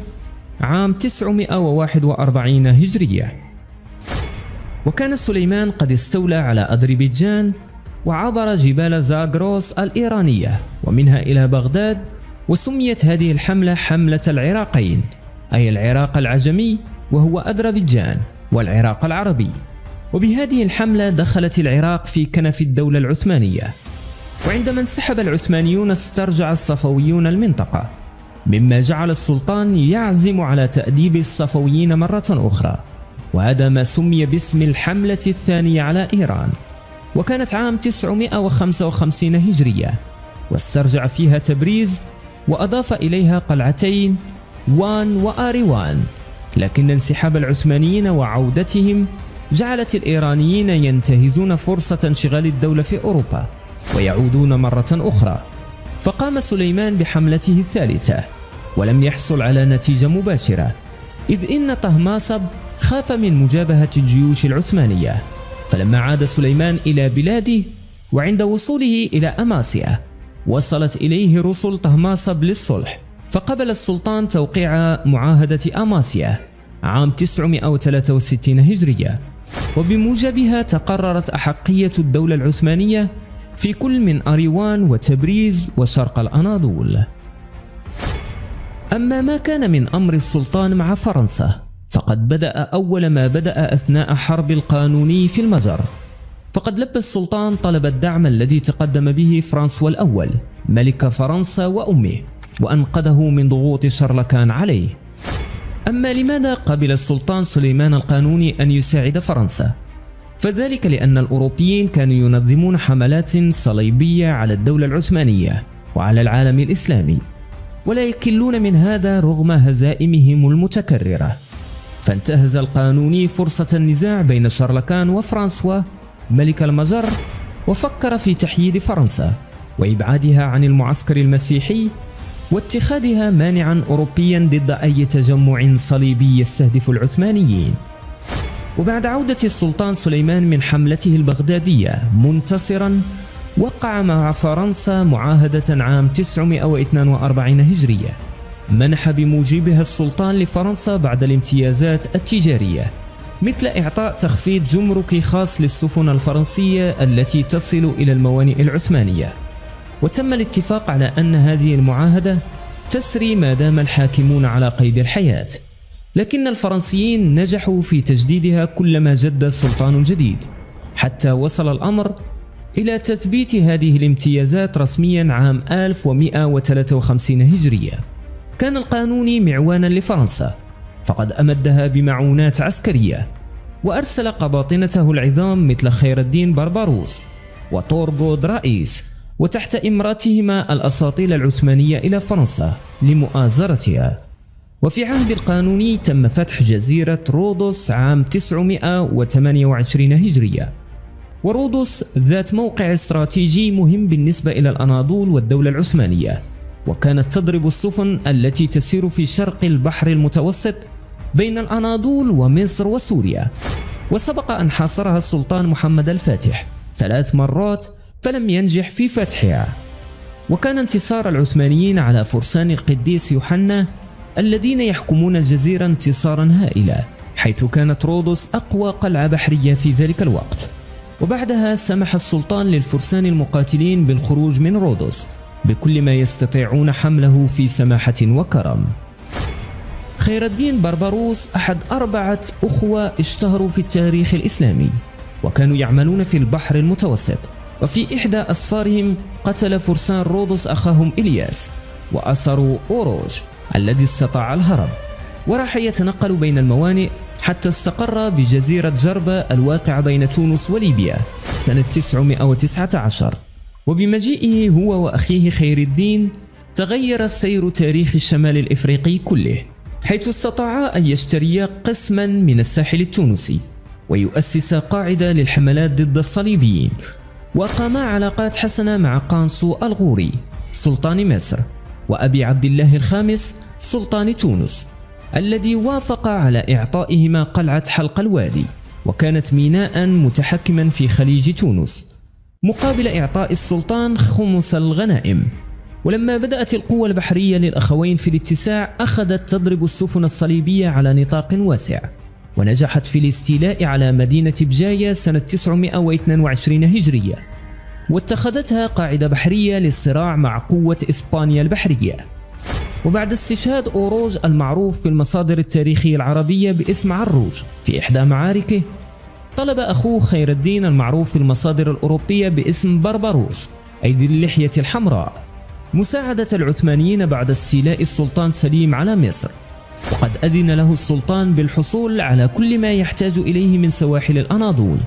عام 941 هجرية. وكان سليمان قد استولى على أذربيجان وعبر جبال زاغروس الإيرانية ومنها إلى بغداد، وسميت هذه الحملة حملة العراقين، أي العراق العجمي وهو أذربيجان والعراق العربي. وبهذه الحملة دخلت العراق في كنف الدولة العثمانية، وعندما انسحب العثمانيون استرجع الصفويون المنطقة، مما جعل السلطان يعزم على تأديب الصفويين مرة أخرى، وهذا ما سمي باسم الحملة الثانية على إيران. وكانت عام 955 هجرية، واسترجع فيها تبريز وأضاف إليها قلعتين وان وآريوان، لكن انسحاب العثمانيين وعودتهم جعلت الإيرانيين ينتهزون فرصة انشغال الدولة في أوروبا ويعودون مرة أخرى، فقام سليمان بحملته الثالثة ولم يحصل على نتيجة مباشرة، إذ إن طهماسب خاف من مجابهة الجيوش العثمانية. فلما عاد سليمان إلى بلاده، وعند وصوله إلى أماسيا وصلت إليه رسل طهماسب للصلح، فقبل السلطان توقيع معاهدة أماسيا عام 963 هجرية، وبموجبها تقررت أحقية الدولة العثمانية في كل من أريوان وتبريز وشرق الأناضول. أما ما كان من أمر السلطان مع فرنسا، فقد بدأ أول ما بدأ أثناء حرب القانوني في المجر، فقد لبى السلطان طلب الدعم الذي تقدم به فرانسوا الأول ملك فرنسا وأمه، وأنقذه من ضغوط شارلكان عليه. أما لماذا قبل السلطان سليمان القانوني أن يساعد فرنسا؟ فذلك لأن الأوروبيين كانوا ينظمون حملات صليبية على الدولة العثمانية وعلى العالم الإسلامي، ولا يكلون من هذا رغم هزائمهم المتكررة، فانتهز القانوني فرصة النزاع بين شارلكان وفرانسوا ملك المجر، وفكر في تحييد فرنسا وإبعادها عن المعسكر المسيحي واتخاذها مانعا أوروبيا ضد أي تجمع صليبي يستهدف العثمانيين. وبعد عودة السلطان سليمان من حملته البغدادية منتصرا، وقع مع فرنسا معاهدة عام 942 هجرية، منح بموجبها السلطان لفرنسا بعض الامتيازات التجارية، مثل إعطاء تخفيض جمركي خاص للسفن الفرنسية التي تصل إلى الموانئ العثمانية. وتم الاتفاق على أن هذه المعاهدة تسري ما دام الحاكمون على قيد الحياة، لكن الفرنسيين نجحوا في تجديدها كلما جد السلطان الجديد، حتى وصل الأمر إلى تثبيت هذه الامتيازات رسميا عام 1153 هجرية. كان القانوني معوانا لفرنسا، فقد أمدها بمعونات عسكرية، وأرسل قباطنته العظام مثل خير الدين بربروس وتورغود رئيس، وتحت إمراتهما الأساطيل العثمانية إلى فرنسا لمؤازرتها. وفي عهد القانوني تم فتح جزيرة رودوس عام 928 هجرية، ورودوس ذات موقع استراتيجي مهم بالنسبة إلى الأناضول والدولة العثمانية، وكانت تضرب السفن التي تسير في شرق البحر المتوسط بين الأناضول ومصر وسوريا. وسبق أن حاصرها السلطان محمد الفاتح 3 مرات فلم ينجح في فتحها. وكان انتصار العثمانيين على فرسان القديس يوحنا الذين يحكمون الجزيرة انتصارا هائلا، حيث كانت رودوس أقوى قلعة بحرية في ذلك الوقت. وبعدها سمح السلطان للفرسان المقاتلين بالخروج من رودوس بكل ما يستطيعون حمله في سماحة وكرم. خير الدين بربروس أحد 4 أخوة اشتهروا في التاريخ الإسلامي، وكانوا يعملون في البحر المتوسط، وفي إحدى أسفارهم قتل فرسان رودوس أخاهم إلياس، وأسروا أوروج الذي استطاع الهرب وراح يتنقل بين الموانئ حتى استقر بجزيرة جربة الواقعة بين تونس وليبيا سنة 919. وبمجيئه هو وأخيه خير الدين تغير سير تاريخ الشمال الإفريقي كله، حيث استطاعا أن يشتريا قسما من الساحل التونسي ويؤسسا قاعدة للحملات ضد الصليبيين، وأقاما علاقات حسنة مع قانصو الغوري سلطان مصر، وأبي عبد الله الخامس سلطان تونس الذي وافق على إعطائهما قلعة حلق الوادي، وكانت ميناء متحكما في خليج تونس مقابل إعطاء السلطان خمس الغنائم. ولما بدأت القوة البحرية للأخوين في الاتساع أخذت تضرب السفن الصليبية على نطاق واسع، ونجحت في الاستيلاء على مدينة بجاية سنة 922 هجرية، واتخذتها قاعدة بحرية للصراع مع قوة إسبانيا البحرية. وبعد استشهاد أوروج المعروف في المصادر التاريخية العربية باسم عروج في إحدى معاركه، طلب أخوه خير الدين المعروف في المصادر الأوروبية باسم بربروس أي ذي اللحية الحمراء مساعدة العثمانيين بعد استيلاء السلطان سليم على مصر، وقد أذن له السلطان بالحصول على كل ما يحتاج إليه من سواحل الأناضول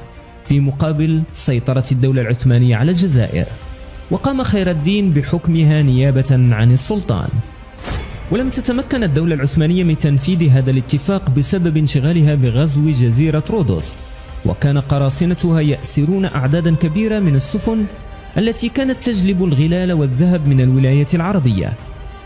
في مقابل سيطرة الدولة العثمانية على الجزائر، وقام خير الدين بحكمها نيابة عن السلطان. ولم تتمكن الدولة العثمانية من تنفيذ هذا الاتفاق بسبب انشغالها بغزو جزيرة رودوس، وكان قراصنتها يأسرون أعدادا كبيرة من السفن التي كانت تجلب الغلال والذهب من الولايات العربية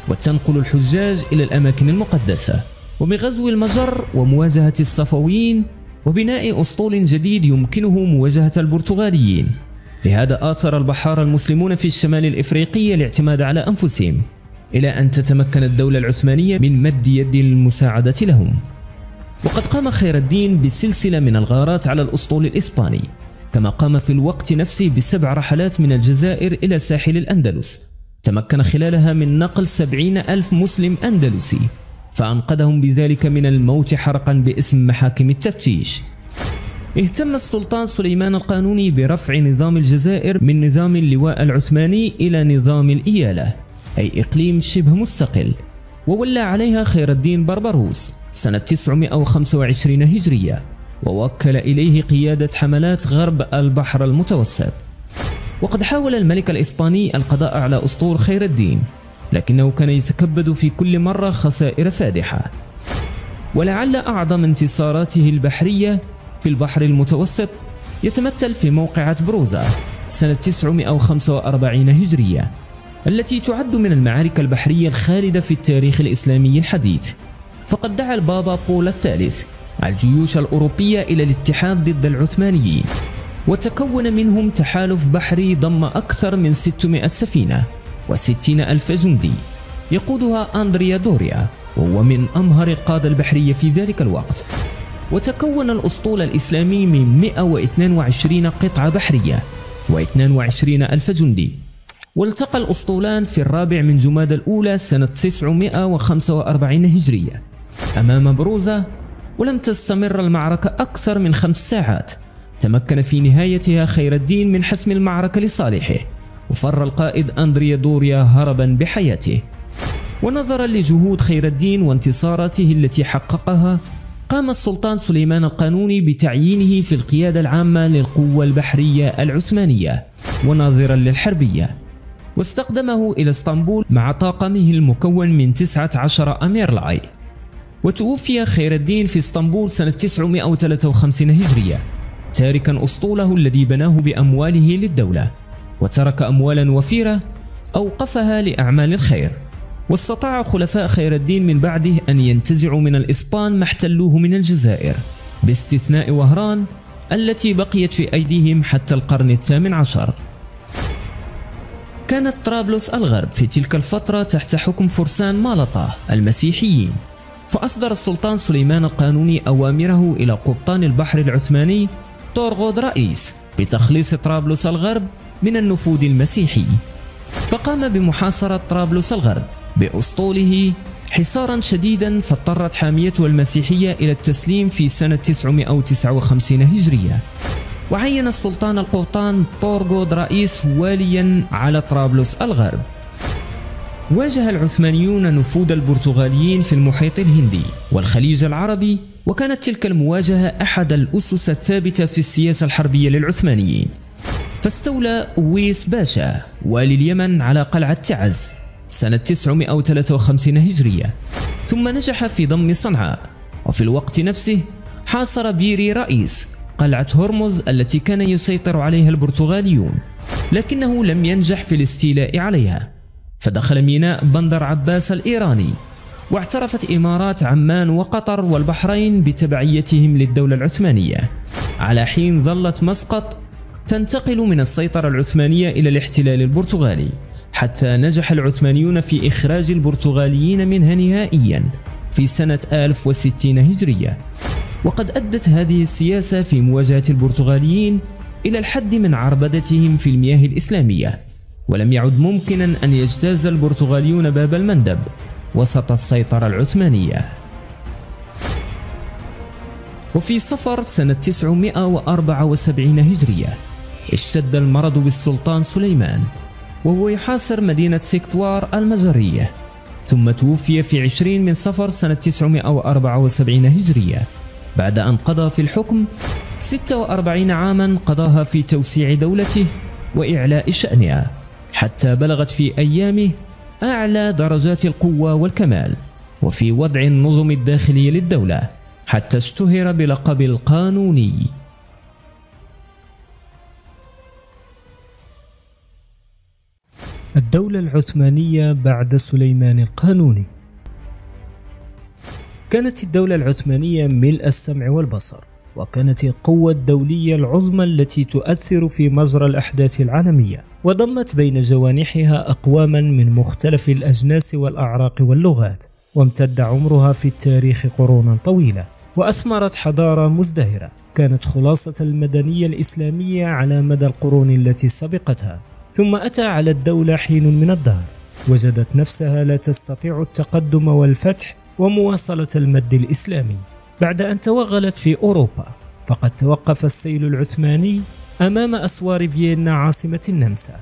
وتنقل الحجاج إلى الأماكن المقدسة. وبغزو المجر ومواجهة الصفويين وبناء أسطول جديد يمكنه مواجهة البرتغاليين، لهذا آثر البحارة المسلمون في الشمال الإفريقي الاعتماد على أنفسهم، إلى أن تتمكن الدولة العثمانية من مد يد المساعدة لهم. وقد قام خير الدين بسلسلة من الغارات على الأسطول الإسباني، كما قام في الوقت نفسه ب7 رحلات من الجزائر إلى ساحل الأندلس، تمكن خلالها من نقل 70,000 مسلم أندلسي، فأنقذهم بذلك من الموت حرقا باسم محاكم التفتيش. اهتم السلطان سليمان القانوني برفع نظام الجزائر من نظام اللواء العثماني إلى نظام الإيالة أي إقليم شبه مستقل، وولى عليها خير الدين بربروس سنة 925 هجرية، ووكل إليه قيادة حملات غرب البحر المتوسط. وقد حاول الملك الإسباني القضاء على أسطول خير الدين، لكنه كان يتكبد في كل مرة خسائر فادحة. ولعل أعظم انتصاراته البحرية في البحر المتوسط يتمثل في موقعة بروزة سنة 945 هجرية، التي تعد من المعارك البحرية الخالدة في التاريخ الإسلامي الحديث، فقد دعا البابا بول الثالث الجيوش الأوروبية إلى الاتحاد ضد العثمانيين، وتكون منهم تحالف بحري ضم أكثر من 600 سفينة و60,000 جندي يقودها أندريا دوريا، وهو من أمهر القادة البحرية في ذلك الوقت. وتكون الأسطول الإسلامي من 122 قطعة بحرية و22,000 جندي. والتقى الأسطولان في 4 جمادى الأولى سنة 945 هجرية أمام بروزة، ولم تستمر المعركة أكثر من 5 ساعات، تمكن في نهايتها خير الدين من حسم المعركة لصالحه، وفر القائد أندريا دوريا هربا بحياته. ونظرا لجهود خير الدين وانتصاراته التي حققها، قام السلطان سليمان القانوني بتعيينه في القيادة العامة للقوة البحرية العثمانية وناظرا للحربية، واستقدمه إلى اسطنبول مع طاقمه المكون من 19 أمير لعي. وتوفي خير الدين في اسطنبول سنة 953 هجرية، تاركا أسطوله الذي بناه بأمواله للدولة، وترك أموالا وفيرة أوقفها لأعمال الخير. واستطاع خلفاء خير الدين من بعده أن ينتزعوا من الإسبان ما احتلوه من الجزائر، باستثناء وهران التي بقيت في أيديهم حتى القرن 18. كانت طرابلس الغرب في تلك الفترة تحت حكم فرسان مالطة المسيحيين، فأصدر السلطان سليمان القانوني أوامره إلى قبطان البحر العثماني طورغود رئيس بتخليص طرابلس الغرب من النفوذ المسيحي، فقام بمحاصرة طرابلس الغرب بأسطوله حصارا شديدا، فاضطرت حاميته المسيحية إلى التسليم في سنة 959 هجرية. وعين السلطان القبطان طورغود رئيس واليا على طرابلس الغرب. واجه العثمانيون نفوذ البرتغاليين في المحيط الهندي والخليج العربي، وكانت تلك المواجهة أحد الأسس الثابتة في السياسة الحربية للعثمانيين. فاستولى أويس باشا والي اليمن على قلعة تعز سنة 953 هجرية، ثم نجح في ضم صنعاء. وفي الوقت نفسه حاصر بيري رئيس قلعة هرمز التي كان يسيطر عليها البرتغاليون، لكنه لم ينجح في الاستيلاء عليها، فدخل ميناء بندر عباس الإيراني، واعترفت إمارات عمان وقطر والبحرين بتبعيتهم للدولة العثمانية، على حين ظلت مسقط تنتقل من السيطرة العثمانية إلى الاحتلال البرتغالي، حتى نجح العثمانيون في إخراج البرتغاليين منها نهائيا في سنة 1060 هجرية. وقد أدت هذه السياسة في مواجهة البرتغاليين إلى الحد من عربدتهم في المياه الإسلامية، ولم يعد ممكنا أن يجتاز البرتغاليون باب المندب وسط السيطرة العثمانية. وفي صفر سنة 974 هجرية اشتد المرض بالسلطان سليمان وهو يحاصر مدينة سكتوار المجرية، ثم توفي في 20 من صفر سنة 974 هجرية بعد أن قضى في الحكم 46 عاما قضاها في توسيع دولته وإعلاء شأنها، حتى بلغت في أيامه أعلى درجات القوة والكمال، وفي وضع النظم الداخلي للدولة حتى اشتهر بلقب القانوني. الدولة العثمانية بعد سليمان القانوني. كانت الدولة العثمانية ملء السمع والبصر، وكانت القوة الدولية العظمى التي تؤثر في مجرى الأحداث العالمية، وضمت بين جوانحها أقواما من مختلف الأجناس والأعراق واللغات، وامتد عمرها في التاريخ قرونا طويلة، وأثمرت حضارة مزدهرة كانت خلاصة المدنية الإسلامية على مدى القرون التي سبقتها. ثم أتى على الدولة حين من الدهر وجدت نفسها لا تستطيع التقدم والفتح ومواصلة المد الإسلامي بعد أن توغلت في أوروبا، فقد توقف السيل العثماني أمام أسوار فيينا عاصمة النمسا،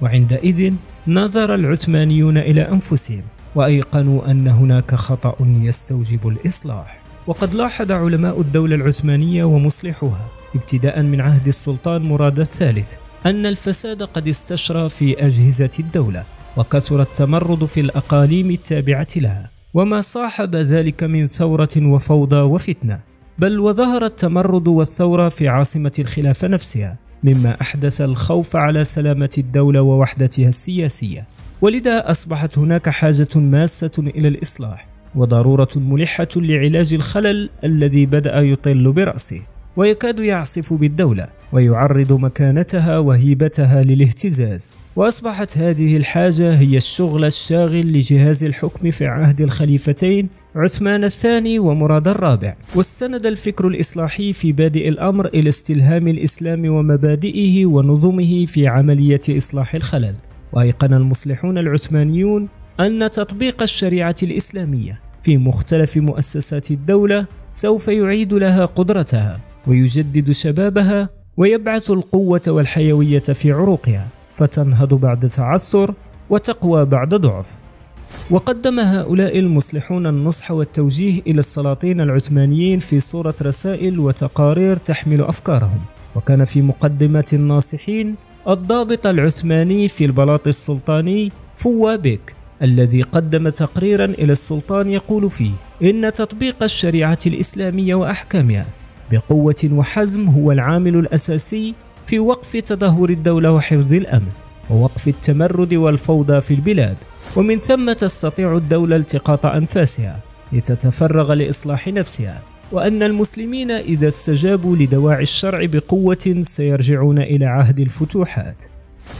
وعندئذ نظر العثمانيون إلى أنفسهم وأيقنوا أن هناك خطأ يستوجب الإصلاح. وقد لاحظ علماء الدولة العثمانية ومصلحوها ابتداء من عهد السلطان مراد الثالث أن الفساد قد استشرى في أجهزة الدولة، وكثر التمرد في الأقاليم التابعة لها، وما صاحب ذلك من ثورة وفوضى وفتنة، بل وظهر التمرد والثورة في عاصمة الخلافة نفسها، مما أحدث الخوف على سلامة الدولة ووحدتها السياسية. ولذا أصبحت هناك حاجة ماسة إلى الإصلاح، وضرورة ملحة لعلاج الخلل الذي بدأ يطل برأسه ويكاد يعصف بالدولة ويعرض مكانتها وهيبتها للاهتزاز. وأصبحت هذه الحاجة هي الشغل الشاغل لجهاز الحكم في عهد الخليفتين عثمان الثاني ومراد الرابع. واستند الفكر الإصلاحي في بادئ الأمر إلى استلهام الإسلام ومبادئه ونظمه في عملية إصلاح الخلل. وأيقن المصلحون العثمانيون أن تطبيق الشريعة الإسلامية في مختلف مؤسسات الدولة سوف يعيد لها قدرتها ويجدد شبابها ويبعث القوة والحيوية في عروقها، فتنهض بعد تعثر وتقوى بعد ضعف. وقدم هؤلاء المصلحون النصح والتوجيه إلى السلاطين العثمانيين في صورة رسائل وتقارير تحمل أفكارهم. وكان في مقدمة الناصحين الضابط العثماني في البلاط السلطاني فوا بيك، الذي قدم تقريرا إلى السلطان يقول فيه إن تطبيق الشريعة الإسلامية وأحكامها بقوة وحزم هو العامل الأساسي في وقف تدهور الدولة وحفظ الأمن ووقف التمرد والفوضى في البلاد، ومن ثم تستطيع الدولة التقاط أنفاسها لتتفرغ لإصلاح نفسها، وأن المسلمين إذا استجابوا لدواعي الشرع بقوة سيرجعون إلى عهد الفتوحات.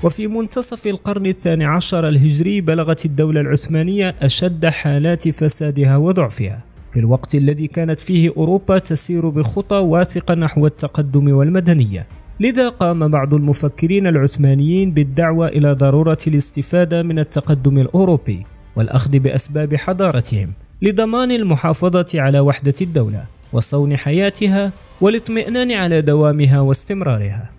وفي منتصف القرن الثاني عشر الهجري بلغت الدولة العثمانية أشد حالات فسادها وضعفها، في الوقت الذي كانت فيه أوروبا تسير بخطى واثقة نحو التقدم والمدنية. لذا قام بعض المفكرين العثمانيين بالدعوة إلى ضرورة الاستفادة من التقدم الأوروبي والأخذ بأسباب حضارتهم لضمان المحافظة على وحدة الدولة وصون حياتها والاطمئنان على دوامها واستمرارها.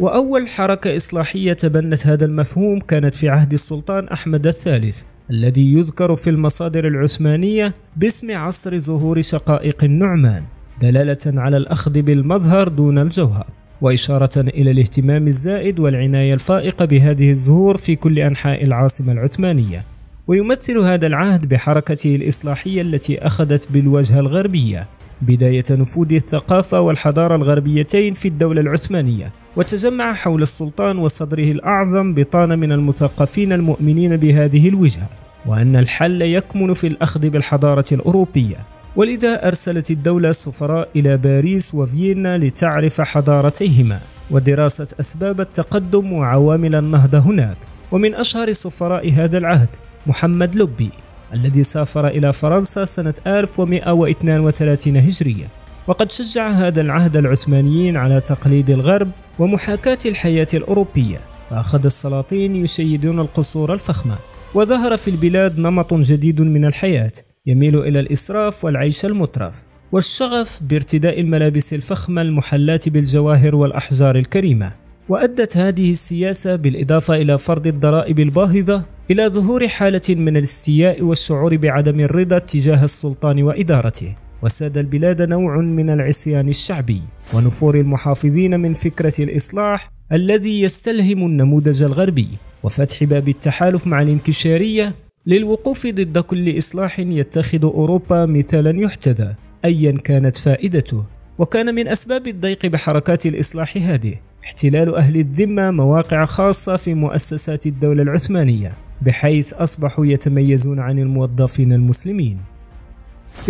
وأول حركة إصلاحية تبنت هذا المفهوم كانت في عهد السلطان أحمد الثالث، الذي يذكر في المصادر العثمانية باسم عصر ظهور شقائق النعمان، دلالة على الأخذ بالمظهر دون الجوهر، وإشارة إلى الاهتمام الزائد والعناية الفائقة بهذه الزهور في كل أنحاء العاصمة العثمانية. ويمثل هذا العهد بحركته الإصلاحية التي أخذت بالوجهة الغربية بداية نفوذ الثقافة والحضارة الغربيتين في الدولة العثمانية، وتجمع حول السلطان وصدره الأعظم بطانة من المثقفين المؤمنين بهذه الوجهة، وأن الحل يكمن في الأخذ بالحضارة الأوروبية. ولذا أرسلت الدولة السفراء إلى باريس وفيينا لتعرف حضارتيهما ودراسة أسباب التقدم وعوامل النهضة هناك. ومن أشهر سفراء هذا العهد محمد لبي، الذي سافر إلى فرنسا سنة 1132 هجرية، وقد شجع هذا العهد العثمانيين على تقليد الغرب ومحاكاة الحياة الأوروبية، فأخذ السلاطين يشيدون القصور الفخمة، وظهر في البلاد نمط جديد من الحياة يميل إلى الإسراف والعيش المترف، والشغف بارتداء الملابس الفخمة المحلاة بالجواهر والأحجار الكريمة. وأدت هذه السياسة بالإضافة إلى فرض الضرائب الباهظة إلى ظهور حالة من الاستياء والشعور بعدم الرضا تجاه السلطان وإدارته، وساد البلاد نوع من العصيان الشعبي ونفور المحافظين من فكرة الإصلاح الذي يستلهم النموذج الغربي، وفتح باب التحالف مع الانكشارية للوقوف ضد كل إصلاح يتخذ أوروبا مثالا يحتذى أيا كانت فائدته. وكان من أسباب الضيق بحركات الإصلاح هذه احتلال أهل الذمة مواقع خاصة في مؤسسات الدولة العثمانية، بحيث أصبحوا يتميزون عن الموظفين المسلمين.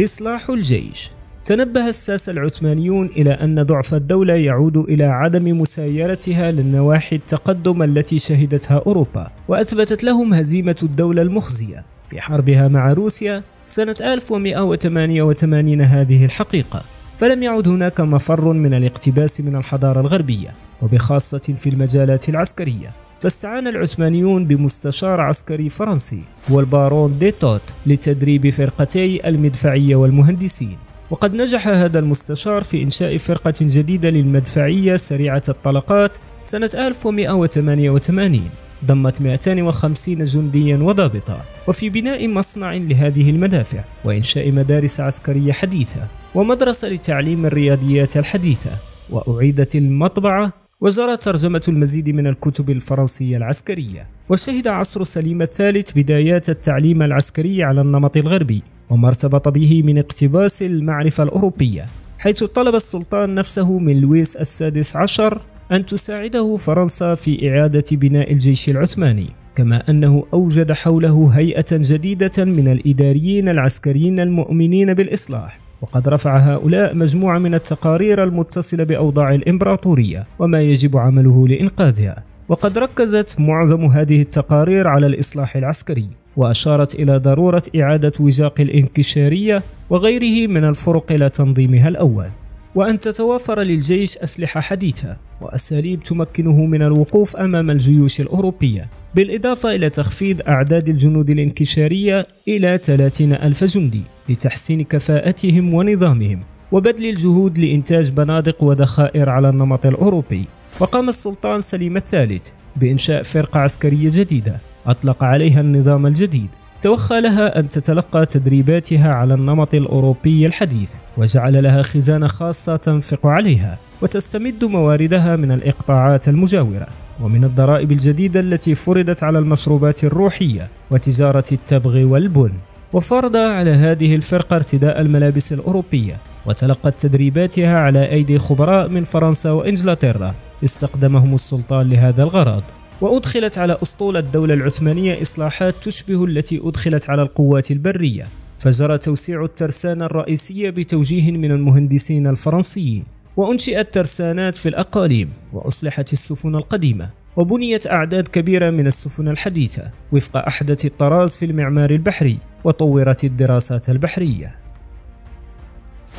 إصلاح الجيش. تنبه الساسة العثمانيون إلى أن ضعف الدولة يعود إلى عدم مسايرتها للنواحي التقدم التي شهدتها أوروبا، وأثبتت لهم هزيمة الدولة المخزية في حربها مع روسيا سنة 1188 هذه الحقيقة، فلم يعد هناك مفر من الاقتباس من الحضارة الغربية، وبخاصة في المجالات العسكرية، فاستعان العثمانيون بمستشار عسكري فرنسي هو البارون دي توت لتدريب فرقتي المدفعية والمهندسين. وقد نجح هذا المستشار في إنشاء فرقة جديدة للمدفعية سريعة الطلقات سنة 1188 ضمت 250 جنديا وضابطا، وفي بناء مصنع لهذه المدافع وإنشاء مدارس عسكرية حديثة ومدرسة لتعليم الرياضيات الحديثة، وأعيدت المطبعة وجرى ترجمة المزيد من الكتب الفرنسية العسكرية. وشهد عصر سليم الثالث بدايات التعليم العسكري على النمط الغربي وما ارتبط به من اقتباس المعرفة الأوروبية، حيث طلب السلطان نفسه من لويس السادس عشر أن تساعده فرنسا في إعادة بناء الجيش العثماني، كما أنه أوجد حوله هيئة جديدة من الإداريين العسكريين المؤمنين بالإصلاح. وقد رفع هؤلاء مجموعة من التقارير المتصلة بأوضاع الإمبراطورية وما يجب عمله لإنقاذها، وقد ركزت معظم هذه التقارير على الإصلاح العسكري، وأشارت إلى ضرورة إعادة وجاق الانكشارية وغيره من الفرق إلى تنظيمها الأول، وأن تتوافر للجيش أسلحة حديثة وأساليب تمكنه من الوقوف أمام الجيوش الأوروبية، بالإضافة إلى تخفيض أعداد الجنود الانكشارية إلى 30,000 جندي لتحسين كفاءتهم ونظامهم، وبذل الجهود لإنتاج بنادق وذخائر على النمط الأوروبي. وقام السلطان سليم الثالث بإنشاء فرقة عسكرية جديدة أطلق عليها النظام الجديد، توخى لها أن تتلقى تدريباتها على النمط الأوروبي الحديث، وجعل لها خزانة خاصة تنفق عليها وتستمد مواردها من الإقطاعات المجاورة ومن الضرائب الجديدة التي فرضت على المشروبات الروحية وتجارة التبغ والبن. وفرض على هذه الفرقة ارتداء الملابس الأوروبية، وتلقت تدريباتها على أيدي خبراء من فرنسا وإنجلترا استخدمهم السلطان لهذا الغرض. وأدخلت على أسطول الدولة العثمانية إصلاحات تشبه التي أدخلت على القوات البرية، فجرى توسيع الترسانة الرئيسية بتوجيه من المهندسين الفرنسيين، وأنشئت ترسانات في الأقاليم، وأصلحت السفن القديمة، وبنيت أعداد كبيرة من السفن الحديثة وفق أحدث الطراز في المعمار البحري، وطورت الدراسات البحرية.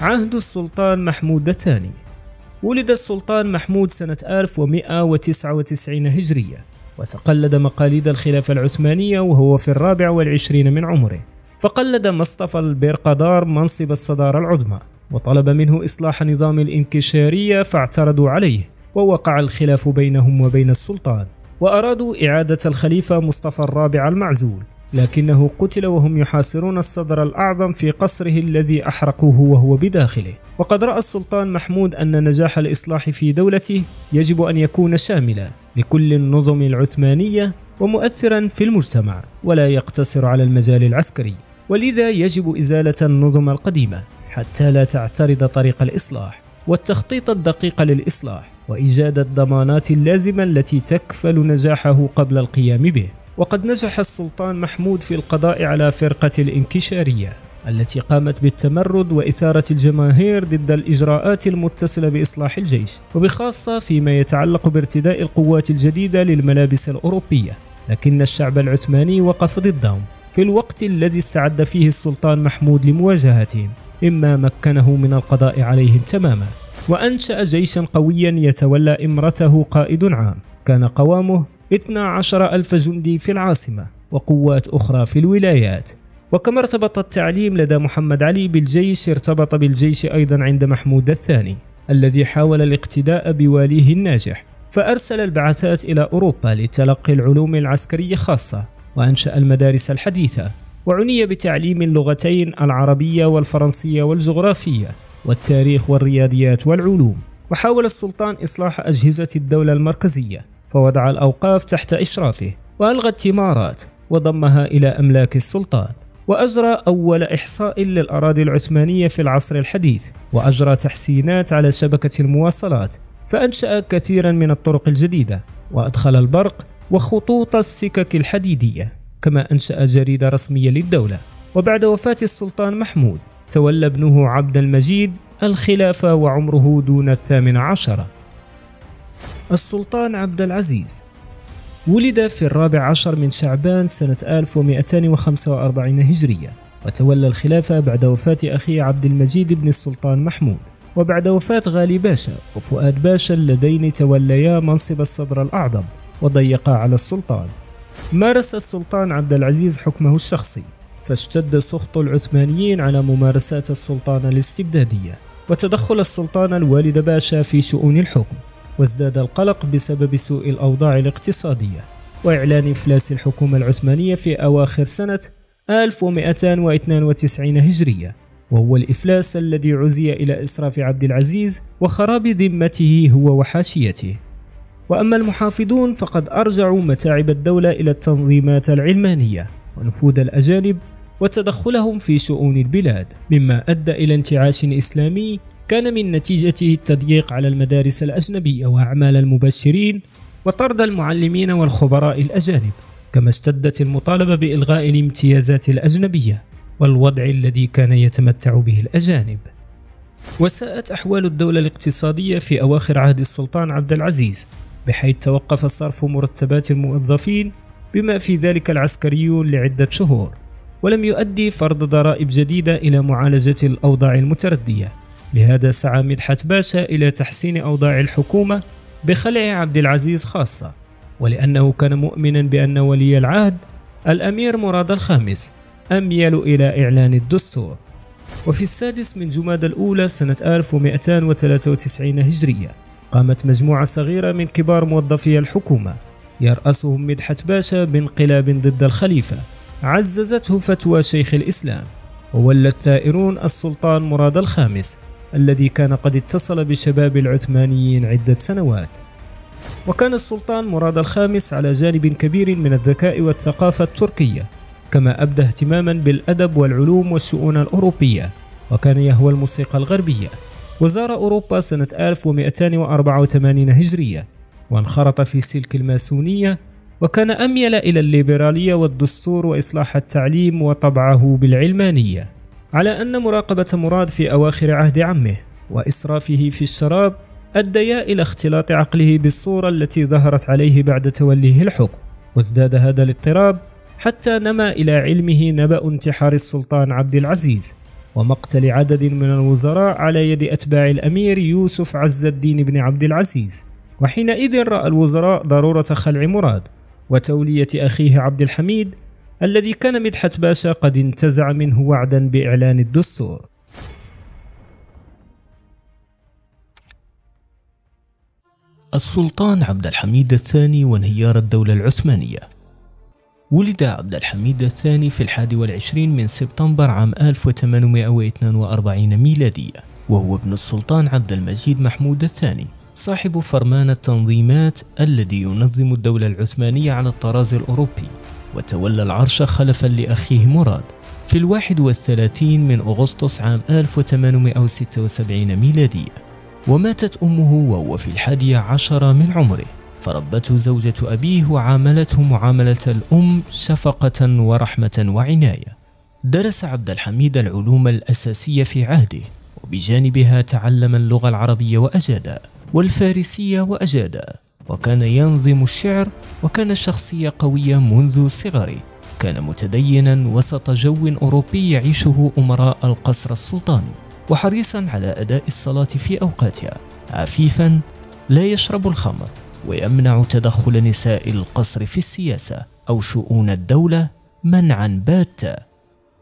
عهد السلطان محمود الثاني. ولد السلطان محمود سنة 1199 هجرية، وتقلد مقاليد الخلافة العثمانية وهو في 24 من عمره، فقلد مصطفى البرقدار منصب الصدارة العظمى، وطلب منه إصلاح نظام الانكشارية فاعترضوا عليه، ووقع الخلاف بينهم وبين السلطان، وأرادوا إعادة الخليفة مصطفى الرابع المعزول، لكنه قتل وهم يحاصرون الصدر الأعظم في قصره الذي أحرقوه وهو بداخله. وقد رأى السلطان محمود أن نجاح الإصلاح في دولته يجب أن يكون شاملا لكل النظم العثمانية ومؤثرا في المجتمع ولا يقتصر على المجال العسكري، ولذا يجب إزالة النظم القديمة حتى لا تعترض طريق الإصلاح والتخطيط الدقيق للإصلاح، وإيجاد الضمانات اللازمة التي تكفل نجاحه قبل القيام به. وقد نجح السلطان محمود في القضاء على فرقة الانكشارية التي قامت بالتمرد وإثارة الجماهير ضد الإجراءات المتصلة بإصلاح الجيش، وبخاصة فيما يتعلق بارتداء القوات الجديدة للملابس الأوروبية، لكن الشعب العثماني وقف ضدهم في الوقت الذي استعد فيه السلطان محمود لمواجهتهم، مما مكنه من القضاء عليهم تماما، وأنشأ جيشا قويا يتولى إمرته قائد عام كان قوامه 12,000 جندي في العاصمة وقوات أخرى في الولايات. وكما ارتبط التعليم لدى محمد علي بالجيش، ارتبط بالجيش أيضا عند محمود الثاني الذي حاول الاقتداء بواليه الناجح، فأرسل البعثات إلى أوروبا لتلقي العلوم العسكرية خاصة، وأنشأ المدارس الحديثة، وعني بتعليم اللغتين العربية والفرنسية والجغرافية والتاريخ والرياضيات والعلوم. وحاول السلطان إصلاح أجهزة الدولة المركزية، فوضع الأوقاف تحت إشرافه وألغى التمارات وضمها إلى أملاك السلطان، وأجرى أول إحصاء للأراضي العثمانية في العصر الحديث، وأجرى تحسينات على شبكة المواصلات، فأنشأ كثيرا من الطرق الجديدة، وأدخل البرق وخطوط السكك الحديدية، كما أنشأ جريدة رسمية للدولة. وبعد وفاة السلطان محمود تولى ابنه عبد المجيد الخلافة وعمره دون 18. السلطان عبد العزيز ولد في 14 من شعبان سنة 1245 هجرية، وتولى الخلافة بعد وفاة أخيه عبد المجيد بن السلطان محمود. وبعد وفاة غالي باشا وفؤاد باشا اللذين توليا منصب الصدر الأعظم وضيقا على السلطان، مارس السلطان عبد العزيز حكمه الشخصي، فاشتد سخط العثمانيين على ممارسات السلطان الاستبدادية، وتدخل السلطان الوالد باشا في شؤون الحكم، وازداد القلق بسبب سوء الأوضاع الاقتصادية وإعلان إفلاس الحكومة العثمانية في أواخر سنة 1292 هجرية، وهو الإفلاس الذي عزي إلى إسراف عبد العزيز وخراب ذمته هو وحاشيته. وأما المحافظون فقد أرجعوا متاعب الدولة إلى التنظيمات العلمانية ونفوذ الأجانب وتدخلهم في شؤون البلاد، مما أدى إلى انتعاش إسلامي كان من نتيجته التضييق على المدارس الأجنبية وأعمال المبشرين وطرد المعلمين والخبراء الأجانب، كما اشتدت المطالبة بإلغاء الامتيازات الأجنبية والوضع الذي كان يتمتع به الأجانب. وساءت أحوال الدولة الاقتصادية في أواخر عهد السلطان عبد العزيز، بحيث توقف صرف مرتبات الموظفين بما في ذلك العسكريون لعدة شهور، ولم يؤدي فرض ضرائب جديدة إلى معالجة الأوضاع المتردية، لهذا سعى مدحت باشا إلى تحسين أوضاع الحكومة بخلع عبد العزيز خاصة، ولأنه كان مؤمنا بأن ولي العهد الأمير مراد الخامس أميل إلى إعلان الدستور. وفي 6 من جمادى الأولى سنة 1293 هجرية قامت مجموعة صغيرة من كبار موظفي الحكومة يرأسهم مدحت باشا بانقلاب ضد الخليفة عززته فتوى شيخ الإسلام، وولى الثائرون السلطان مراد الخامس الذي كان قد اتصل بشباب العثمانيين عدة سنوات. وكان السلطان مراد الخامس على جانب كبير من الذكاء والثقافة التركية، كما أبدى اهتماما بالأدب والعلوم والشؤون الأوروبية، وكان يهوى الموسيقى الغربية، وزار أوروبا سنة 1284 هجرية وانخرط في سلك الماسونية، وكان أميل إلى الليبرالية والدستور وإصلاح التعليم وطبعه بالعلمانية. على أن مراقبة مراد في أواخر عهد عمه وإسرافه في الشراب أديا إلى اختلاط عقله بالصورة التي ظهرت عليه بعد توليه الحكم، وازداد هذا الاضطراب حتى نما إلى علمه نبأ انتحار السلطان عبد العزيز ومقتل عدد من الوزراء على يد أتباع الأمير يوسف عز الدين بن عبد العزيز، وحينئذ رأى الوزراء ضرورة خلع مراد وتولية أخيه عبد الحميد الذي كان مدحت باشا قد انتزع منه وعدا بإعلان الدستور. السلطان عبد الحميد الثاني وانهيار الدولة العثمانية. ولد عبد الحميد الثاني في 21 من سبتمبر عام 1842 ميلادية، وهو ابن السلطان عبد المجيد محمود الثاني، صاحب فرمان التنظيمات الذي ينظم الدولة العثمانية على الطراز الأوروبي، وتولى العرش خلفا لأخيه مراد في 31 من أغسطس عام 1876 ميلادية. وماتت أمه وهو في 11 من عمره، فربته زوجة أبيه وعاملته معاملة الأم شفقة ورحمة وعناية. درس عبد الحميد العلوم الأساسية في عهده، وبجانبها تعلم اللغة العربية وأجادها، والفارسية وأجادها، وكان ينظم الشعر، وكان شخصية قوية منذ صغره. كان متدينا وسط جو أوروبي يعيشه أمراء القصر السلطاني، وحريصا على أداء الصلاة في أوقاتها، عفيفا لا يشرب الخمر، ويمنع تدخل نساء القصر في السياسة أو شؤون الدولة منعا باتا.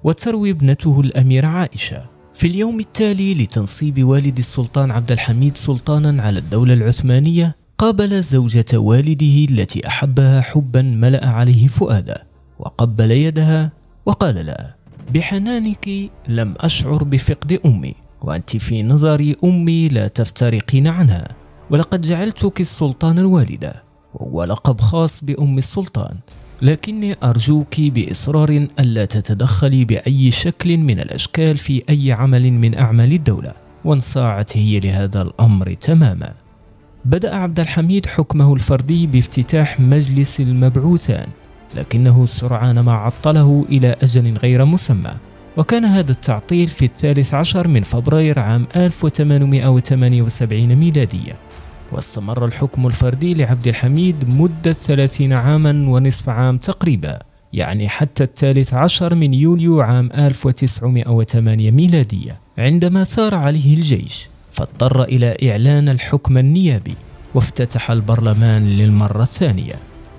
وتروي ابنته الأميرة عائشة: في اليوم التالي لتنصيب والد السلطان عبد الحميد سلطانا على الدولة العثمانية، قابل زوجة والده التي أحبها حبا ملأ عليه فؤاده، وقبل يدها وقال لها: بحنانك لم أشعر بفقد أمي، وأنت في نظري أمي لا تفترقين عنها، ولقد جعلتك السلطان الوالدة، وهو لقب خاص بأم السلطان، لكني أرجوك بإصرار ألا تتدخلي بأي شكل من الأشكال في أي عمل من أعمال الدولة. وانصاعت هي لهذا الأمر تماما. بدأ عبد الحميد حكمه الفردي بافتتاح مجلس المبعوثان، لكنه سرعان ما عطله إلى أجل غير مسمى، وكان هذا التعطيل في 13 من فبراير عام 1878 ميلادية. واستمر الحكم الفردي لعبد الحميد مدة 30 عاما ونصف عام تقريبا، يعني حتى 13 من يوليو عام 1908 ميلادية، عندما ثار عليه الجيش، فاضطر إلى إعلان الحكم النيابي، وافتتح البرلمان للمرة الثانية،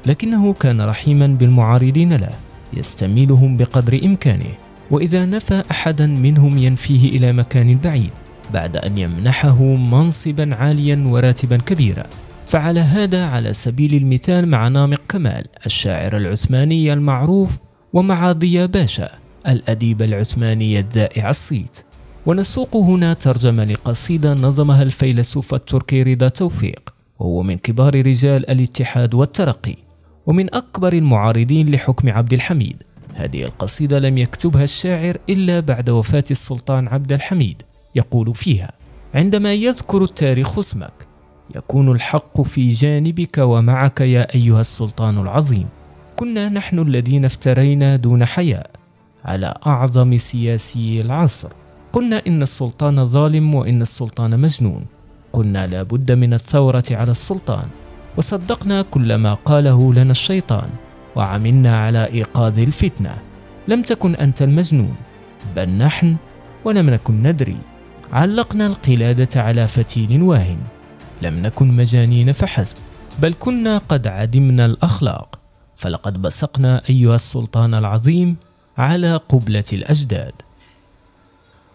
لكنه كان رحيما بالمعارضين له، يستميلهم بقدر إمكانه، وإذا نفى أحدا منهم ينفيه إلى مكان بعيد، بعد أن يمنحه منصبا عاليا وراتبا كبيرا. فعل هذا على سبيل المثال مع نامق كمال الشاعر العثماني المعروف، ومع ضياء باشا الأديب العثماني الذائع الصيت. ونسوق هنا ترجمة لقصيدة نظمها الفيلسوف التركي رضا توفيق، وهو من كبار رجال الاتحاد والترقي، ومن أكبر المعارضين لحكم عبد الحميد. هذه القصيدة لم يكتبها الشاعر إلا بعد وفاة السلطان عبد الحميد. يقول فيها: عندما يذكر التاريخ اسمك يكون الحق في جانبك ومعك يا أيها السلطان العظيم. كنا نحن الذين افترينا دون حياء على أعظم سياسي العصر، قلنا إن السلطان ظالم وإن السلطان مجنون، قلنا لا بد من الثورة على السلطان، وصدقنا كل ما قاله لنا الشيطان، وعملنا على إيقاظ الفتنة. لم تكن أنت المجنون بل نحن، ولم نكن ندري، علقنا القلادة على فتيل واهن. لم نكن مجانين فحسب بل كنا قد عدمنا الأخلاق، فلقد بصقنا أيها السلطان العظيم على قبلة الأجداد.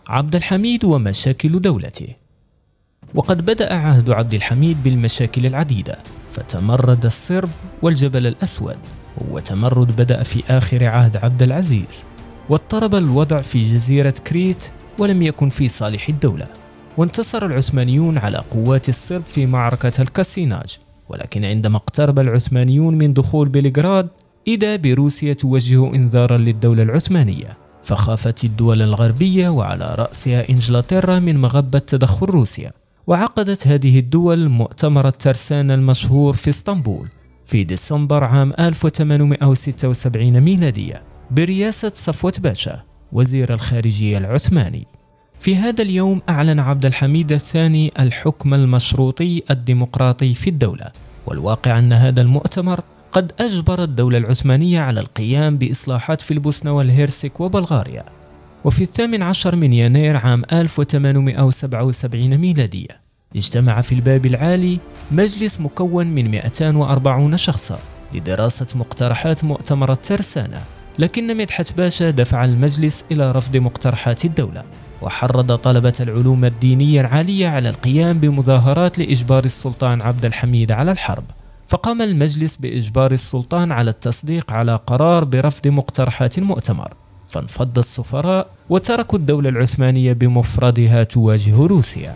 عبد الحميد ومشاكل دولته. وقد بدأ عهد عبد الحميد بالمشاكل العديدة، فتمرد الصرب والجبل الأسود، وتمرد بدأ في آخر عهد عبد العزيز، واضطرب الوضع في جزيرة كريت ولم يكن في صالح الدولة. وانتصر العثمانيون على قوات الصرب في معركة الكاسيناج، ولكن عندما اقترب العثمانيون من دخول بلغراد إذا بروسيا توجه إنذارا للدولة العثمانية، فخافت الدول الغربية وعلى رأسها إنجلترا من مغبة تدخل روسيا، وعقدت هذه الدول مؤتمر الترسانة المشهور في اسطنبول في ديسمبر عام 1876 ميلادية برئاسة صفوة باشا وزير الخارجية العثماني. في هذا اليوم أعلن عبد الحميد الثاني الحكم المشروطي الديمقراطي في الدولة، والواقع أن هذا المؤتمر قد أجبر الدولة العثمانية على القيام بإصلاحات في البوسنة والهرسك وبلغاريا. وفي 18 من يناير عام 1877 ميلادية اجتمع في الباب العالي مجلس مكون من 240 شخصا لدراسة مقترحات مؤتمر الترسانة، لكن مدحت باشا دفع المجلس إلى رفض مقترحات الدولة، وحرض طلبة العلوم الدينية العالية على القيام بمظاهرات لإجبار السلطان عبد الحميد على الحرب. فقام المجلس بإجبار السلطان على التصديق على قرار برفض مقترحات المؤتمر، فانفض السفراء وتركوا الدولة العثمانية بمفردها تواجه روسيا.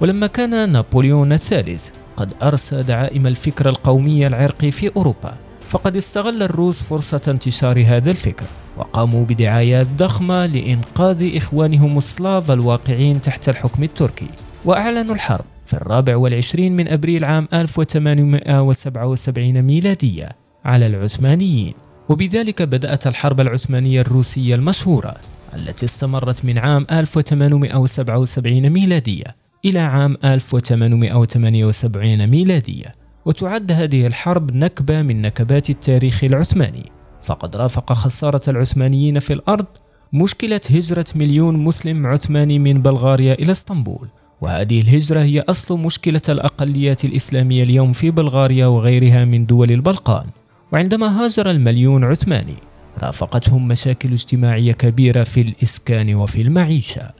ولما كان نابليون الثالث قد أرسى دعائم الفكر القومي العرقي في أوروبا، فقد استغل الروس فرصة انتشار هذا الفكر، وقاموا بدعايات ضخمة لإنقاذ إخوانهم السلاف الواقعين تحت الحكم التركي، وأعلنوا الحرب في 24 من أبريل عام 1877 ميلادية على العثمانيين، وبذلك بدأت الحرب العثمانية الروسية المشهورة التي استمرت من عام 1877 ميلادية إلى عام 1878 ميلادية. وتعد هذه الحرب نكبة من نكبات التاريخ العثماني، فقد رافق خسارة العثمانيين في الأرض مشكلة هجرة مليون مسلم عثماني من بلغاريا إلى اسطنبول، وهذه الهجرة هي أصل مشكلة الأقليات الإسلامية اليوم في بلغاريا وغيرها من دول البلقان. وعندما هاجر المليون عثماني رافقتهم مشاكل اجتماعية كبيرة في الإسكان وفي المعيشة.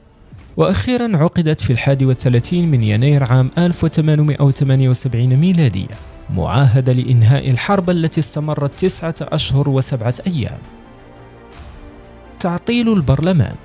وأخيرا عقدت في 31 من يناير عام 1878 ميلادية معاهدة لإنهاء الحرب التي استمرت 9 أشهر و7 أيام. تعطيل البرلمان.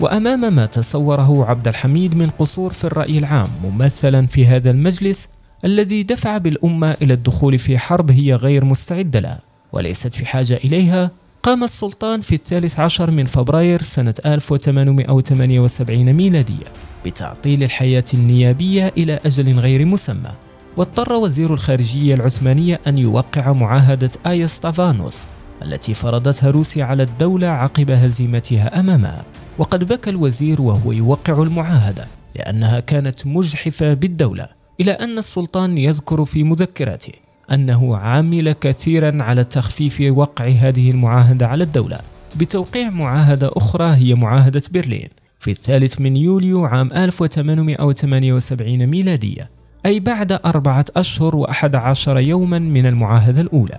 وأمام ما تصوره عبد الحميد من قصور في الرأي العام ممثلا في هذا المجلس الذي دفع بالأمة إلى الدخول في حرب هي غير مستعدة لها وليست في حاجة إليها، قام السلطان في 13 من فبراير سنة 1878 ميلادية بتعطيل الحياة النيابية إلى أجل غير مسمى، واضطر وزير الخارجية العثمانية أن يوقع معاهدة آيستافانوس التي فرضتها روسيا على الدولة عقب هزيمتها أمامها. وقد بكى الوزير وهو يوقع المعاهدة لأنها كانت مجحفة بالدولة، إلى أن السلطان يذكر في مذكراته أنه عمل كثيرا على تخفيف وقع هذه المعاهدة على الدولة بتوقيع معاهدة أخرى هي معاهدة برلين في 3 من يوليو عام 1878 ميلادية، أي بعد 4 أشهر و11 يوما من المعاهدة الأولى.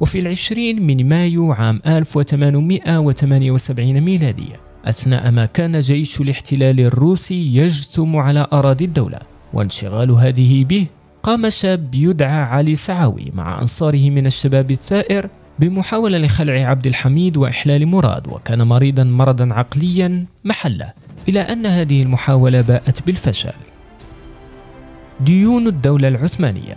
وفي 20 من مايو عام 1878 ميلادية، أثناء ما كان جيش الاحتلال الروسي يجثم على أراضي الدولة وانشغال هذه به، قام شاب يدعى علي سعوي مع أنصاره من الشباب الثائر بمحاولة لخلع عبد الحميد وإحلال مراد، وكان مرضا عقليا محله، إلى أن هذه المحاولة باءت بالفشل. ديون الدولة العثمانية.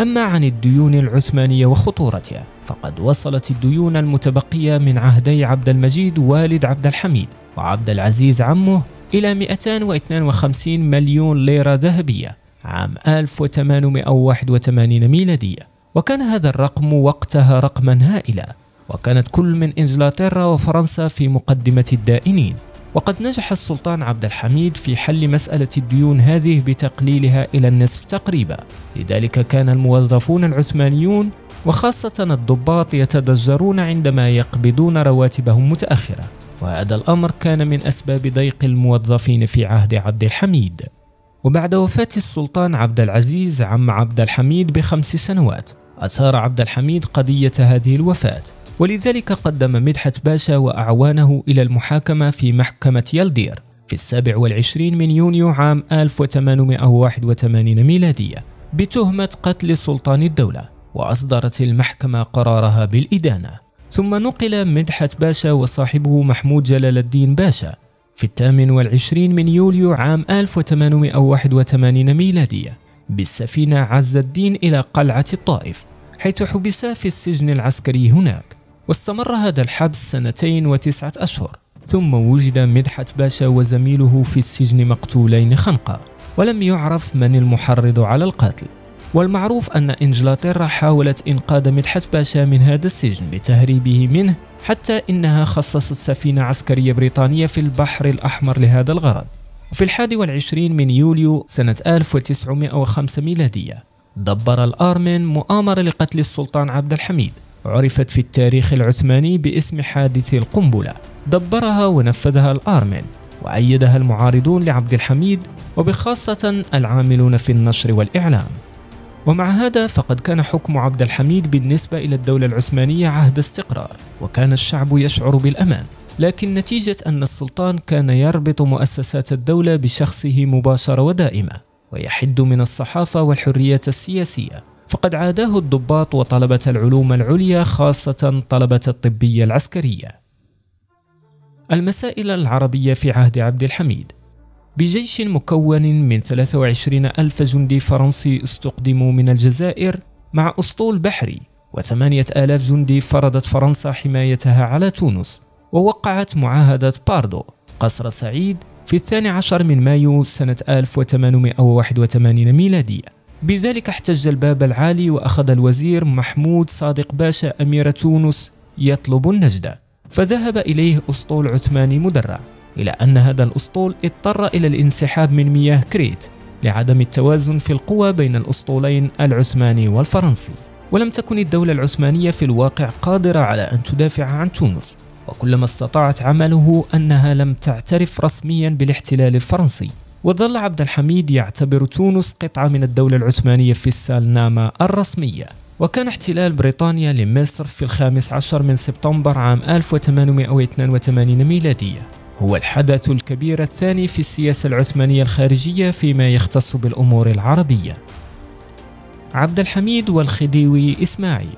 أما عن الديون العثمانية وخطورتها، فقد وصلت الديون المتبقية من عهدي عبد المجيد والد عبد الحميد وعبد العزيز عمه إلى 252 مليون ليرة ذهبية عام 1881 ميلادية، وكان هذا الرقم وقتها رقما هائلا، وكانت كل من إنجلترا وفرنسا في مقدمة الدائنين. وقد نجح السلطان عبد الحميد في حل مسألة الديون هذه بتقليلها إلى النصف تقريبا، لذلك كان الموظفون العثمانيون وخاصة الضباط يتضجرون عندما يقبضون رواتبهم متأخرة، وهذا الأمر كان من أسباب ضيق الموظفين في عهد عبد الحميد. وبعد وفاة السلطان عبد العزيز عم عبد الحميد ب5 سنوات، أثار عبد الحميد قضية هذه الوفاة، ولذلك قدم مدحت باشا وأعوانه إلى المحاكمة في محكمة يلدير في 27 من يونيو عام 1881 ميلادية بتهمة قتل سلطان الدولة، وأصدرت المحكمة قرارها بالإدانة. ثم نقل مدحت باشا وصاحبه محمود جلال الدين باشا في 28 من يوليو عام 1881 ميلادية بالسفينة عز الدين إلى قلعة الطائف، حيث حبس في السجن العسكري هناك، واستمر هذا الحبس 2 سنين و9 أشهر، ثم وجد مدحت باشا وزميله في السجن مقتولين خنقا، ولم يعرف من المحرض على القتل. والمعروف أن إنجلترا حاولت إنقاذ مدحت باشا من هذا السجن لتهريبه منه، حتى إنها خصصت سفينة عسكرية بريطانية في البحر الأحمر لهذا الغرض. وفي 21 من يوليو سنة 1905 ميلادية دبر الأرمن مؤامرة لقتل السلطان عبد الحميد عرفت في التاريخ العثماني باسم حادث القنبلة، دبرها ونفذها الأرمن وأيدها المعارضون لعبد الحميد وبخاصة العاملون في النشر والإعلام. ومع هذا فقد كان حكم عبد الحميد بالنسبة إلى الدولة العثمانية عهد استقرار، وكان الشعب يشعر بالأمان، لكن نتيجة أن السلطان كان يربط مؤسسات الدولة بشخصه مباشرة ودائمة ويحد من الصحافة والحرية السياسية، فقد عاداه الضباط وطلبة العلوم العليا خاصة طلبة الطبية العسكرية. المسائل العربية في عهد عبد الحميد. بجيش مكون من 23,000 جندي فرنسي استقدموا من الجزائر مع أسطول بحري، و8,000 جندي فرضت فرنسا حمايتها على تونس، ووقعت معاهدة باردو قصر سعيد في 12 من مايو سنة 1881 ميلادية. بذلك احتج الباب العالي وأخذ الوزير محمود صادق باشا أمير تونس يطلب النجدة، فذهب إليه أسطول عثماني مدرع، إلى أن هذا الأسطول اضطر إلى الانسحاب من مياه كريت لعدم التوازن في القوى بين الأسطولين العثماني والفرنسي. ولم تكن الدولة العثمانية في الواقع قادرة على أن تدافع عن تونس، وكلما استطاعت عمله أنها لم تعترف رسميا بالاحتلال الفرنسي. وظل عبد الحميد يعتبر تونس قطعة من الدولة العثمانية في السالنامة الرسمية. وكان احتلال بريطانيا لمصر في 15 من سبتمبر عام 1882 ميلادية هو الحدث الكبير الثاني في السياسة العثمانية الخارجية فيما يختص بالأمور العربية. عبد الحميد والخديوي إسماعيل.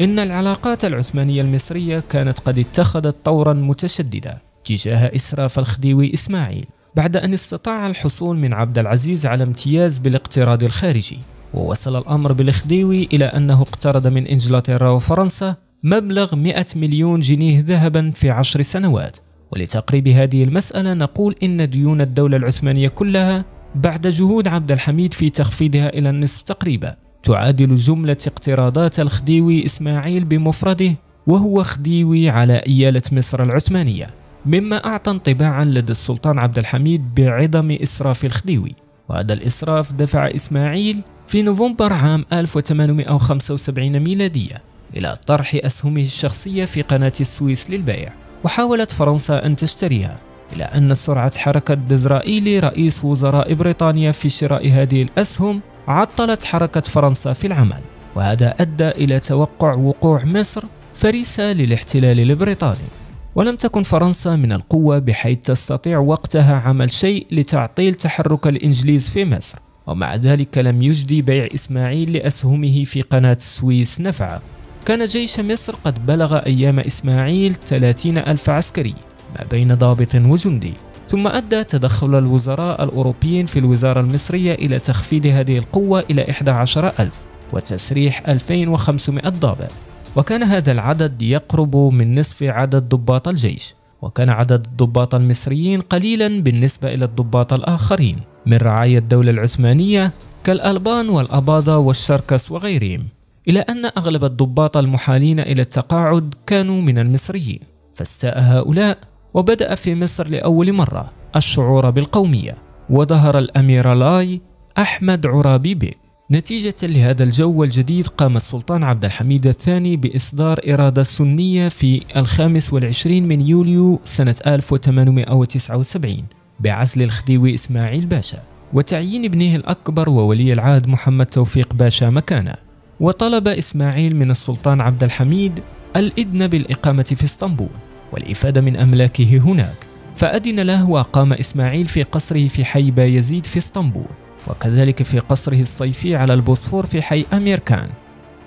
إن العلاقات العثمانية المصرية كانت قد اتخذت طورا متشددا تجاه إسراف الخديوي إسماعيل، بعد أن استطاع الحصول من عبد العزيز على امتياز بالاقتراض الخارجي، ووصل الأمر بالخديوي إلى أنه اقترض من إنجلترا وفرنسا مبلغ 100 مليون جنيه ذهبا في 10 سنوات. ولتقريب هذه المسألة نقول إن ديون الدولة العثمانية كلها بعد جهود عبد الحميد في تخفيضها إلى النصف تقريبا تعادل جملة اقتراضات الخديوي إسماعيل بمفرده وهو خديوي على إيالة مصر العثمانية، مما أعطى انطباعا لدى السلطان عبد الحميد بعظم إسراف الخديوي. وهذا الإسراف دفع إسماعيل في نوفمبر عام 1875 ميلادية إلى طرح أسهمه الشخصية في قناة السويس للبيع، وحاولت فرنسا أن تشتريها، إلى أن سرعة حركة دزرائيلي رئيس وزراء بريطانيا في شراء هذه الأسهم عطلت حركة فرنسا في العمل، وهذا أدى إلى توقع وقوع مصر فريسة للاحتلال البريطاني. ولم تكن فرنسا من القوة بحيث تستطيع وقتها عمل شيء لتعطيل تحرك الإنجليز في مصر، ومع ذلك لم يجدي بيع إسماعيل لأسهمه في قناة السويس نفعا. كان جيش مصر قد بلغ أيام إسماعيل 30,000 عسكري ما بين ضابط وجندي، ثم أدى تدخل الوزراء الأوروبيين في الوزارة المصرية إلى تخفيض هذه القوة إلى 11,000 وتسريح 2500 ضابط، وكان هذا العدد يقرب من نصف عدد ضباط الجيش. وكان عدد الضباط المصريين قليلا بالنسبة إلى الضباط الآخرين من رعايا الدولة العثمانية كالألبان والأباضة والشركس وغيرهم، إلى أن أغلب الضباط المحالين إلى التقاعد كانوا من المصريين، فاستاء هؤلاء وبدأ في مصر لأول مرة الشعور بالقومية، وظهر الأمير لاي أحمد عرابي بيه. نتيجة لهذا الجو الجديد قام السلطان عبد الحميد الثاني بإصدار إرادة سنية في 25 من يوليو سنة 1879 بعزل الخديوي إسماعيل باشا وتعيين ابنه الأكبر وولي العهد محمد توفيق باشا مكانه. وطلب إسماعيل من السلطان عبد الحميد الإذن بالإقامة في اسطنبول والإفادة من أملاكه هناك، فأذن له، وقام إسماعيل في قصره في حي بايزيد في اسطنبول، وكذلك في قصره الصيفي على البوسفور في حي أميركان.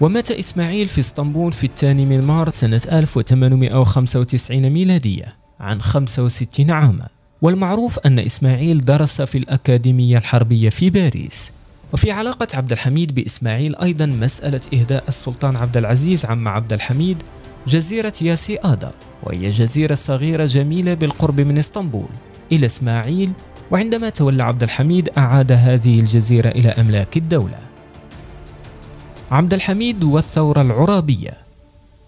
ومات إسماعيل في اسطنبول في 2 مارس سنة 1895 ميلادية عن 65 عاما. والمعروف أن إسماعيل درس في الأكاديمية الحربية في باريس. وفي علاقة عبد الحميد بإسماعيل أيضا مسألة إهداء السلطان عبد العزيز عم عبد الحميد جزيرة ياسي آدا، وهي جزيرة صغيرة جميلة بالقرب من اسطنبول، إلى إسماعيل، وعندما تولى عبد الحميد أعاد هذه الجزيرة إلى أملاك الدولة. عبد الحميد والثورة العرابية.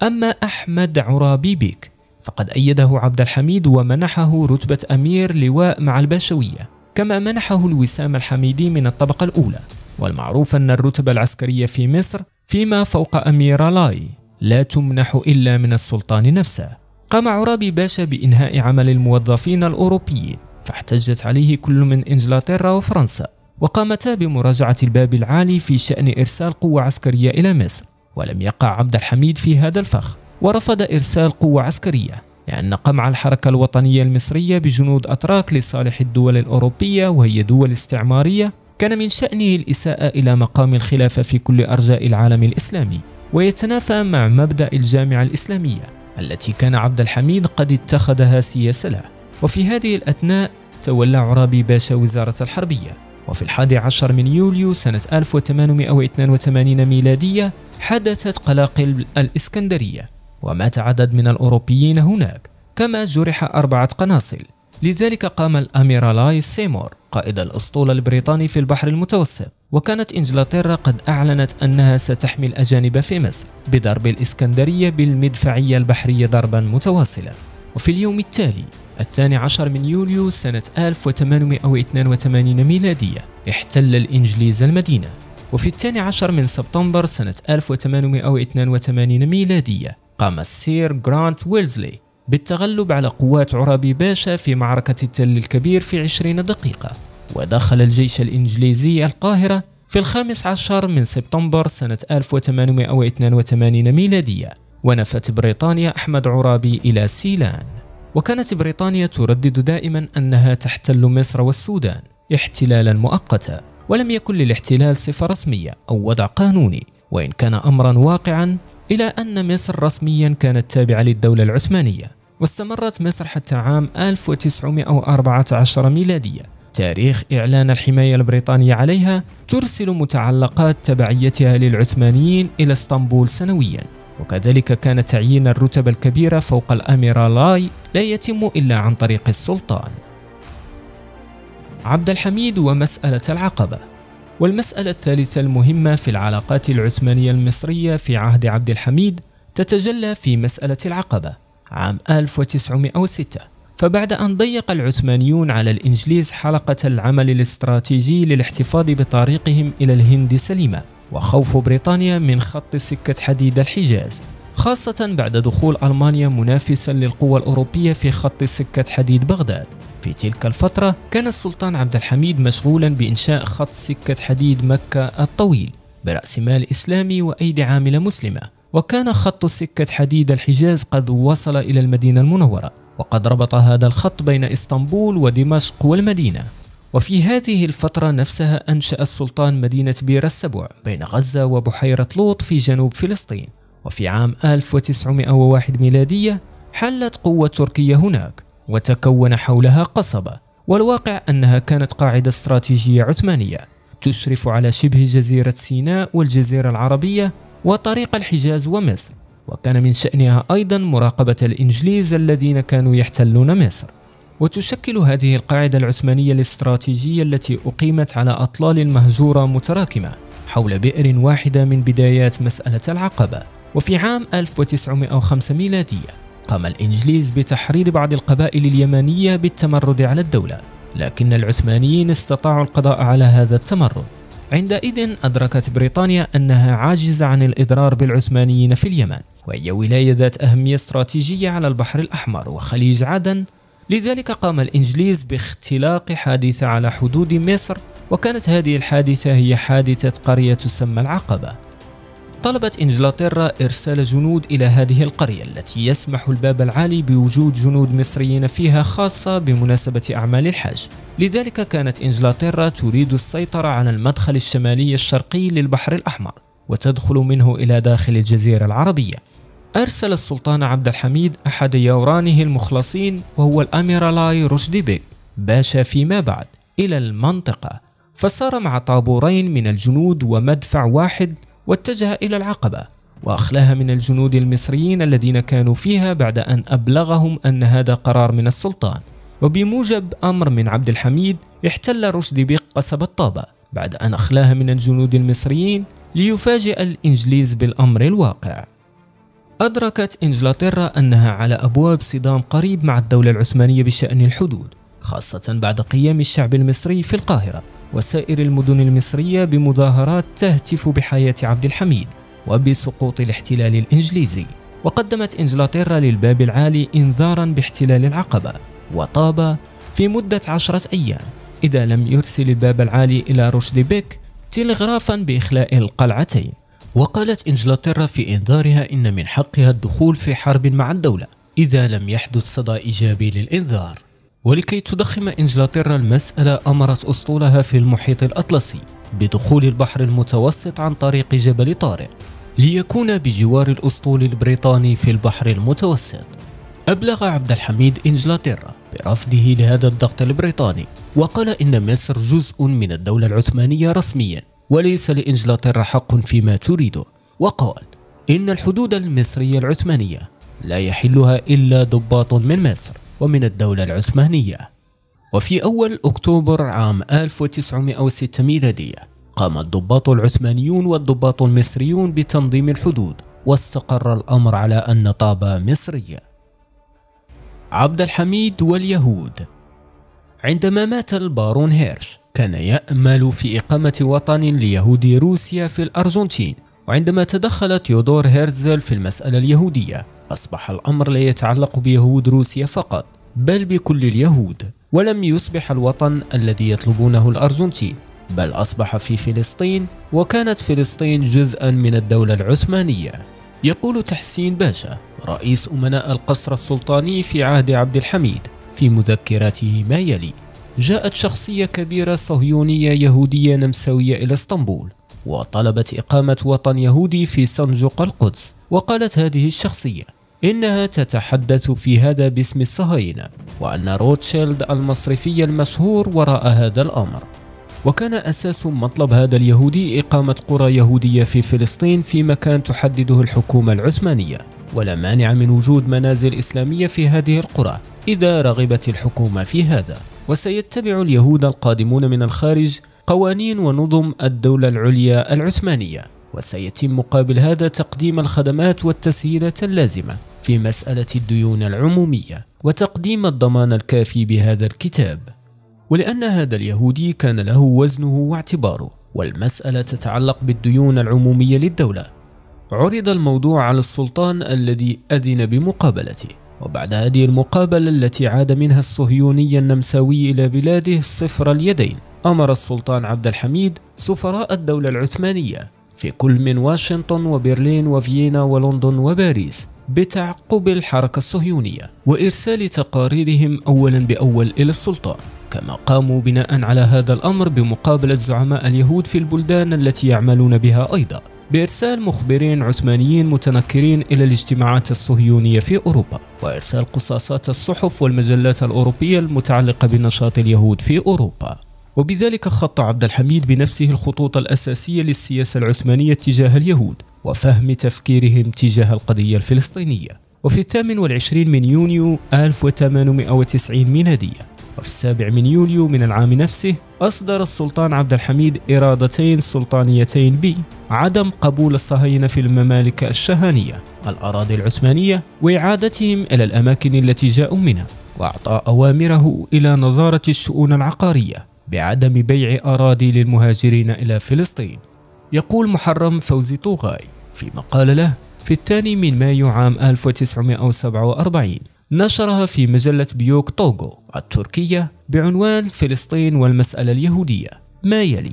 أما أحمد عرابي بيك فقد أيده عبد الحميد ومنحه رتبة أمير لواء مع الباشوية، كما منحه الوسام الحميدي من الطبقة الأولى. والمعروف أن الرتب العسكرية في مصر فيما فوق أمير لاي لا تمنح إلا من السلطان نفسه. قام عرابي باشا بإنهاء عمل الموظفين الأوروبيين، فاحتجت عليه كل من إنجلترا وفرنسا، وقامتا بمراجعة الباب العالي في شأن إرسال قوة عسكرية إلى مصر. ولم يقع عبد الحميد في هذا الفخ، ورفض إرسال قوة عسكرية لأن قمع الحركة الوطنية المصرية بجنود أتراك لصالح الدول الأوروبية وهي دول استعمارية كان من شأنه الإساءة إلى مقام الخلافة في كل أرجاء العالم الإسلامي، ويتنافى مع مبدأ الجامعة الإسلامية التي كان عبد الحميد قد اتخذها سياسة له. وفي هذه الأثناء تولى عرابي باشا وزارة الحربية، وفي 11 من يوليو سنة 1882 ميلادية حدثت قلاقل الإسكندرية، ومات عدد من الأوروبيين هناك، كما جرح 4 قناصل، لذلك قام الأميرلاي سيمور قائد الأسطول البريطاني في البحر المتوسط. وكانت إنجلترا قد أعلنت أنها ستحمي الأجانب في مصر بضرب الإسكندرية بالمدفعية البحرية ضربا متواصلا. وفي اليوم التالي 12 من يوليو سنة 1882 ميلادية احتل الإنجليز المدينة. وفي 12 من سبتمبر سنة 1882 ميلادية قام السير غرانت ويلزلي بالتغلب على قوات عرابي باشا في معركة التل الكبير في 20 دقيقة. ودخل الجيش الإنجليزي القاهرة في 15 من سبتمبر سنة 1882 ميلادية، ونفت بريطانيا أحمد عرابي إلى سيلان. وكانت بريطانيا تردد دائما أنها تحتل مصر والسودان احتلالا مؤقتا، ولم يكن للاحتلال صفة رسمية أو وضع قانوني، وإن كان أمرا واقعا، إلى أن مصر رسميا كانت تابعة للدولة العثمانية. واستمرت مصر حتى عام 1914 ميلادية، تاريخ إعلان الحماية البريطانية عليها، ترسل متعلقات تبعيتها للعثمانيين إلى اسطنبول سنويا. وكذلك كان تعيين الرتب الكبيرة فوق الأميرالاي لا يتم إلا عن طريق السلطان. عبد الحميد ومسألة العقبة. والمسألة الثالثة المهمة في العلاقات العثمانية المصرية في عهد عبد الحميد تتجلى في مسألة العقبة عام 1906. فبعد أن ضيق العثمانيون على الإنجليز حلقة العمل الاستراتيجي للاحتفاظ بطريقهم إلى الهند سليمة، وخوف بريطانيا من خط سكة حديد الحجاز، خاصة بعد دخول ألمانيا منافسا للقوى الأوروبية في خط سكة حديد بغداد. في تلك الفترة كان السلطان عبد الحميد مشغولا بإنشاء خط سكة حديد مكة الطويل برأس مال إسلامي وأيدي عاملة مسلمة. وكان خط سكة حديد الحجاز قد وصل إلى المدينة المنورة، وقد ربط هذا الخط بين إسطنبول ودمشق والمدينة. وفي هذه الفترة نفسها أنشأ السلطان مدينة بير السبع بين غزة وبحيرة لوط في جنوب فلسطين. وفي عام 1901 ميلادية حلت قوة تركية هناك، وتكون حولها قصبة. والواقع أنها كانت قاعدة استراتيجية عثمانية تشرف على شبه جزيرة سيناء والجزيرة العربية وطريق الحجاز ومصر. وكان من شأنها أيضا مراقبة الإنجليز الذين كانوا يحتلون مصر. وتشكل هذه القاعدة العثمانية الاستراتيجية التي أقيمت على أطلال مهجورة متراكمة حول بئر واحدة من بدايات مسألة العقبة. وفي عام 1905 ميلادية قام الإنجليز بتحريض بعض القبائل اليمنية بالتمرد على الدولة، لكن العثمانيين استطاعوا القضاء على هذا التمرد. عندئذ أدركت بريطانيا أنها عاجزة عن الإضرار بالعثمانيين في اليمن، وهي ولاية ذات أهمية استراتيجية على البحر الأحمر وخليج عدن. لذلك قام الإنجليز باختلاق حادثة على حدود مصر، وكانت هذه الحادثة هي حادثة قرية تسمى العقبة. طلبت إنجلترا إرسال جنود إلى هذه القرية التي يسمح الباب العالي بوجود جنود مصريين فيها، خاصة بمناسبة أعمال الحج. لذلك كانت إنجلترا تريد السيطرة على المدخل الشمالي الشرقي للبحر الأحمر وتدخل منه إلى داخل الجزيرة العربية. أرسل السلطان عبد الحميد أحد يورانه المخلصين وهو الأميرالاي رشدي بيك باشا فيما بعد إلى المنطقة، فسار مع طابورين من الجنود ومدفع واحد واتجه إلى العقبة، وأخلاها من الجنود المصريين الذين كانوا فيها بعد أن أبلغهم أن هذا قرار من السلطان. وبموجب أمر من عبد الحميد احتل رشدي بيك قصبة طابة بعد أن أخلاها من الجنود المصريين، ليفاجئ الإنجليز بالأمر الواقع. أدركت إنجلترا أنها على أبواب صدام قريب مع الدولة العثمانية بشأن الحدود، خاصة بعد قيام الشعب المصري في القاهرة وسائر المدن المصرية بمظاهرات تهتف بحياة عبد الحميد وبسقوط الاحتلال الإنجليزي. وقدمت إنجلترا للباب العالي إنذارا باحتلال العقبة وطابة في مدة 10 أيام إذا لم يرسل الباب العالي إلى رشدي بيك تلغرافا بإخلاء القلعتين. وقالت إنجلترا في إنذارها إن من حقها الدخول في حرب مع الدولة إذا لم يحدث صدى إيجابي للإنذار. ولكي تضخم إنجلترا المسألة أمرت أسطولها في المحيط الأطلسي بدخول البحر المتوسط عن طريق جبل طارق ليكون بجوار الأسطول البريطاني في البحر المتوسط. أبلغ عبد الحميد إنجلترا برفضه لهذا الضغط البريطاني، وقال إن مصر جزء من الدولة العثمانية رسميا وليس لإنجلترا حق فيما تريده. وقال إن الحدود المصرية العثمانية لا يحلها إلا ضباط من مصر، ومن الدولة العثمانية. وفي أول أكتوبر عام 1906 ميلادية قام الضباط العثمانيون والضباط المصريون بتنظيم الحدود، واستقر الأمر على أن طابة مصرية. عبد الحميد واليهود. عندما مات البارون هيرش كان يأمل في إقامة وطن ليهودي روسيا في الأرجنتين، وعندما تدخل تيودور هيرزل في المسألة اليهودية أصبح الأمر لا يتعلق بيهود روسيا فقط بل بكل اليهود، ولم يصبح الوطن الذي يطلبونه الأرجنتين بل أصبح في فلسطين، وكانت فلسطين جزءا من الدولة العثمانية. يقول تحسين باشا رئيس أمناء القصر السلطاني في عهد عبد الحميد في مذكراته ما يلي: جاءت شخصية كبيرة صهيونية يهودية نمساوية إلى اسطنبول وطلبت إقامة وطن يهودي في صندوق القدس، وقالت هذه الشخصية إنها تتحدث في هذا باسم الصهاينة، وأن روتشيلد المصرفي المشهور وراء هذا الأمر. وكان أساس مطلب هذا اليهودي إقامة قرى يهودية في فلسطين في مكان تحدده الحكومة العثمانية، ولا مانع من وجود منازل إسلامية في هذه القرى إذا رغبت الحكومة في هذا. وسيتبع اليهود القادمون من الخارج قوانين ونظم الدولة العليا العثمانية، وسيتم مقابل هذا تقديم الخدمات والتسهيلات اللازمة في مسألة الديون العمومية وتقديم الضمان الكافي بهذا الكتاب. ولأن هذا اليهودي كان له وزنه واعتباره والمسألة تتعلق بالديون العمومية للدولة، عرض الموضوع على السلطان الذي أذن بمقابلته. وبعد هذه المقابلة التي عاد منها الصهيوني النمساوي إلى بلاده صفر اليدين، أمر السلطان عبد الحميد سفراء الدولة العثمانية في كل من واشنطن وبرلين وفيينا ولندن وباريس بتعقب الحركة الصهيونية وإرسال تقاريرهم أولا بأول إلى السلطان، كما قاموا بناء على هذا الأمر بمقابلة زعماء اليهود في البلدان التي يعملون بها أيضا، بإرسال مخبرين عثمانيين متنكرين إلى الاجتماعات الصهيونية في أوروبا، وإرسال قصاصات الصحف والمجلات الأوروبية المتعلقة بنشاط اليهود في أوروبا. وبذلك خط عبد الحميد بنفسه الخطوط الأساسية للسياسة العثمانية تجاه اليهود وفهم تفكيرهم تجاه القضية الفلسطينية. وفي 28 من يونيو 1890 ميلادية وفي 7 من يوليو من العام نفسه أصدر السلطان عبد الحميد إرادتين سلطانيتين بعدم قبول الصهاينة في الممالك الشهانية الأراضي العثمانية وإعادتهم إلى الأماكن التي جاءوا منها، وأعطى أوامره إلى نظارة الشؤون العقارية بعدم بيع أراضي للمهاجرين إلى فلسطين. يقول محرم فوزي طوغاي في مقال له في 2 من مايو عام 1947 نشرها في مجلة بيوك طوغو التركية بعنوان فلسطين والمسألة اليهودية ما يلي: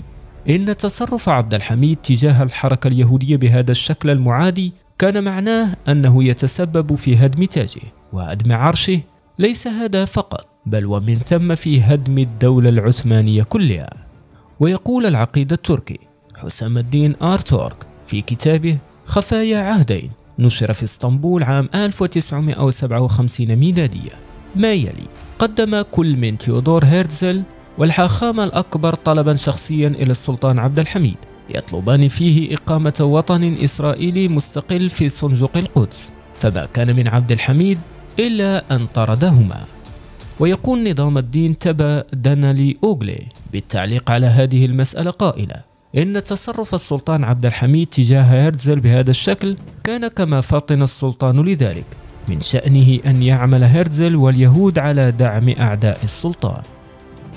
إن تصرف عبد الحميد تجاه الحركة اليهودية بهذا الشكل المعادي كان معناه أنه يتسبب في هدم تاجه وهدم عرشه، ليس هذا فقط بل ومن ثم في هدم الدولة العثمانية كلها. ويقول العقيد التركي حسام الدين آرتورك في كتابه خفايا عهدين نشر في اسطنبول عام 1957 ميلادية ما يلي: قدم كل من تيودور هيرتزل والحاخام الأكبر طلبا شخصيا إلى السلطان عبد الحميد يطلبان فيه إقامة وطن إسرائيلي مستقل في صندوق القدس، فما كان من عبد الحميد إلا أن طردهما. ويقول نظام الدين تبا دانالي أوغلي بالتعليق على هذه المسألة قائلا: إن تصرف السلطان عبد الحميد تجاه هيرتزل بهذا الشكل كان كما فطن السلطان لذلك، من شأنه أن يعمل هيرتزل واليهود على دعم أعداء السلطان.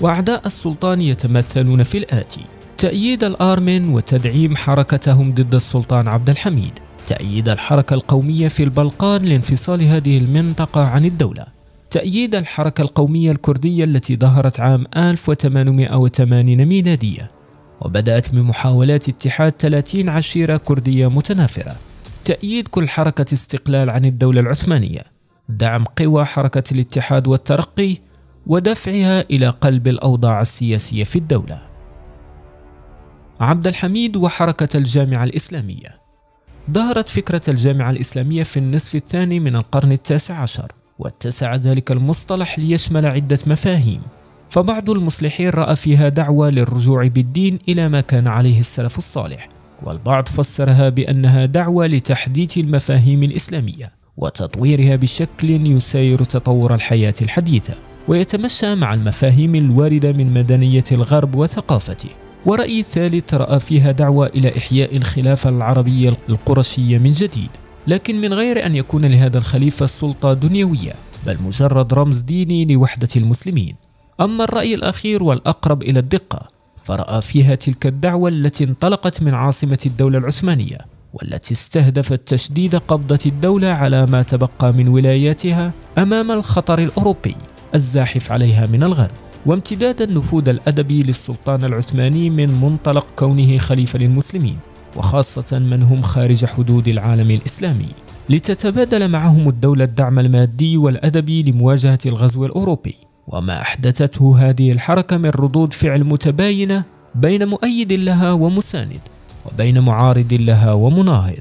وأعداء السلطان يتمثلون في الآتي: تأييد الآرمن وتدعيم حركتهم ضد السلطان عبد الحميد، تأييد الحركة القومية في البلقان لانفصال هذه المنطقة عن الدولة، تأييد الحركة القومية الكردية التي ظهرت عام 1880 ميلادية وبدأت بمحاولات اتحاد 30 عشيرة كردية متنافرة، تأييد كل حركة استقلال عن الدولة العثمانية، دعم قوى حركة الاتحاد والترقي ودفعها إلى قلب الأوضاع السياسية في الدولة. عبد الحميد وحركة الجامعة الإسلامية. ظهرت فكرة الجامعة الإسلامية في النصف الثاني من القرن التاسع عشر، واتسع ذلك المصطلح ليشمل عدة مفاهيم، فبعض المصلحين رأى فيها دعوة للرجوع بالدين إلى ما كان عليه السلف الصالح، والبعض فسرها بأنها دعوة لتحديث المفاهيم الإسلامية وتطويرها بشكل يساير تطور الحياة الحديثة ويتمشى مع المفاهيم الواردة من مدنية الغرب وثقافته. ورأي ثالث رأى فيها دعوة إلى إحياء الخلافة العربية القرشية من جديد، لكن من غير أن يكون لهذا الخليفة سلطة دنيوية بل مجرد رمز ديني لوحدة المسلمين. أما الرأي الأخير والأقرب إلى الدقة فرأى فيها تلك الدعوة التي انطلقت من عاصمة الدولة العثمانية والتي استهدفت تشديد قبضة الدولة على ما تبقى من ولاياتها أمام الخطر الأوروبي الزاحف عليها من الغرب، وامتداد النفوذ الأدبي للسلطان العثماني من منطلق كونه خليفة للمسلمين وخاصة من هم خارج حدود العالم الإسلامي، لتتبادل معهم الدولة الدعم المادي والأدبي لمواجهة الغزو الأوروبي. وما أحدثته هذه الحركة من ردود فعل متباينة بين مؤيد لها ومساند وبين معارض لها ومناهض.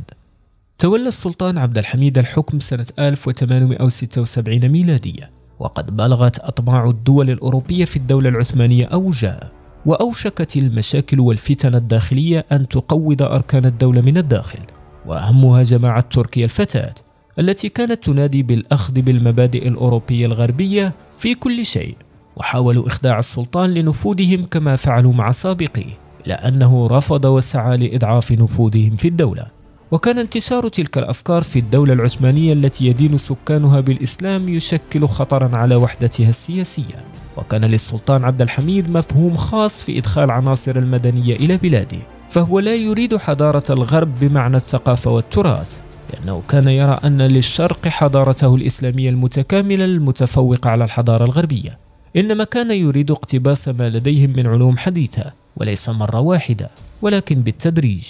تولى السلطان عبد الحميد الحكم سنة 1876 ميلادية، وقد بلغت أطماع الدول الأوروبية في الدولة العثمانية أوجها، وأوشكت المشاكل والفتن الداخلية أن تقوض أركان الدولة من الداخل، وأهمها جماعة تركيا الفتاة التي كانت تنادي بالأخذ بالمبادئ الأوروبية الغربية في كل شيء، وحاولوا إخداع السلطان لنفوذهم كما فعلوا مع سابقيه، لأنه رفض وسعى لإضعاف نفوذهم في الدولة. وكان انتشار تلك الأفكار في الدولة العثمانية التي يدين سكانها بالإسلام يشكل خطرا على وحدتها السياسية، وكان للسلطان عبد الحميد مفهوم خاص في إدخال عناصر المدنية إلى بلاده، فهو لا يريد حضارة الغرب بمعنى الثقافة والتراث، لأنه كان يرى أن للشرق حضارته الإسلامية المتكاملة المتفوقة على الحضارة الغربية، إنما كان يريد اقتباس ما لديهم من علوم حديثة وليس مرة واحدة ولكن بالتدريج.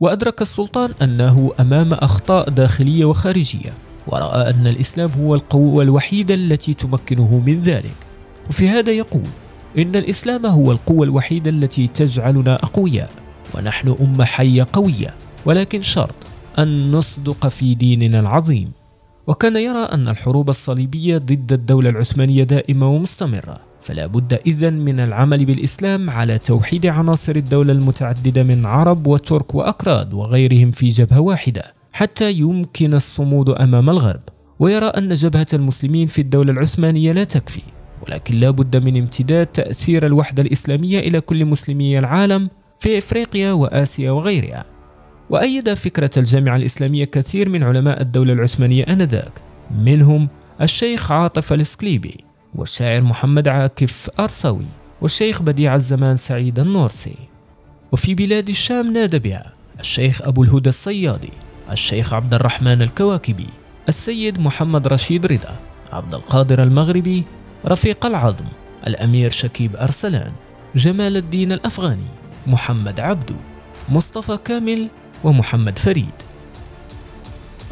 وأدرك السلطان أنه أمام أخطاء داخلية وخارجية، ورأى أن الإسلام هو القوة الوحيدة التي تمكنه من ذلك. وفي هذا يقول: إن الإسلام هو القوة الوحيدة التي تجعلنا أقوياء، ونحن أمة حية قوية، ولكن شرط أن نصدق في ديننا العظيم. وكان يرى أن الحروب الصليبية ضد الدولة العثمانية دائمة ومستمرة، فلا بد إذن من العمل بالإسلام على توحيد عناصر الدولة المتعددة من عرب وترك وأكراد وغيرهم في جبهة واحدة حتى يمكن الصمود أمام الغرب. ويرى أن جبهة المسلمين في الدولة العثمانية لا تكفي، ولكن لا بد من امتداد تأثير الوحدة الإسلامية إلى كل مسلمي العالم في إفريقيا وآسيا وغيرها. وأيد فكرة الجامعة الإسلامية كثير من علماء الدولة العثمانية آنذاك، منهم الشيخ عاطف الإسكليبي والشاعر محمد عاكف أرسوي والشيخ بديع الزمان سعيد النورسي. وفي بلاد الشام نادى بها الشيخ أبو الهدى الصيادي، الشيخ عبد الرحمن الكواكبي، السيد محمد رشيد رضا، عبد القادر المغربي، رفيق العظم، الأمير شكيب أرسلان، جمال الدين الأفغاني، محمد عبدو، مصطفى كامل، ومحمد فريد.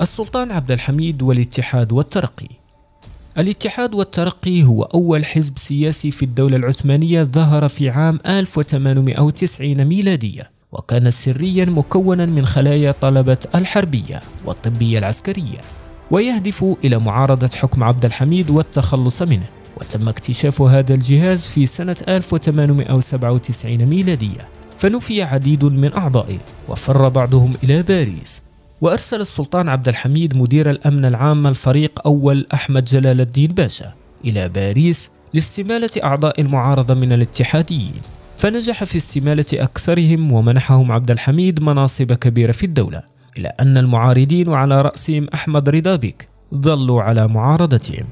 السلطان عبد الحميد والاتحاد والترقي. الاتحاد والترقي هو أول حزب سياسي في الدولة العثمانية، ظهر في عام 1890 ميلادية، وكان سريا مكونا من خلايا طلبة الحربية والطبية العسكرية، ويهدف إلى معارضة حكم عبد الحميد والتخلص منه. وتم اكتشاف هذا الجهاز في سنة 1897 ميلادية، فنفي عديد من أعضائه وفر بعضهم إلى باريس. وأرسل السلطان عبد الحميد مدير الأمن العام الفريق أول أحمد جلال الدين باشا إلى باريس لاستمالة أعضاء المعارضة من الاتحاديين، فنجح في استمالة أكثرهم، ومنحهم عبد الحميد مناصب كبيرة في الدولة، إلا أن المعارضين وعلى رأسهم أحمد رضا بك ظلوا على معارضتهم.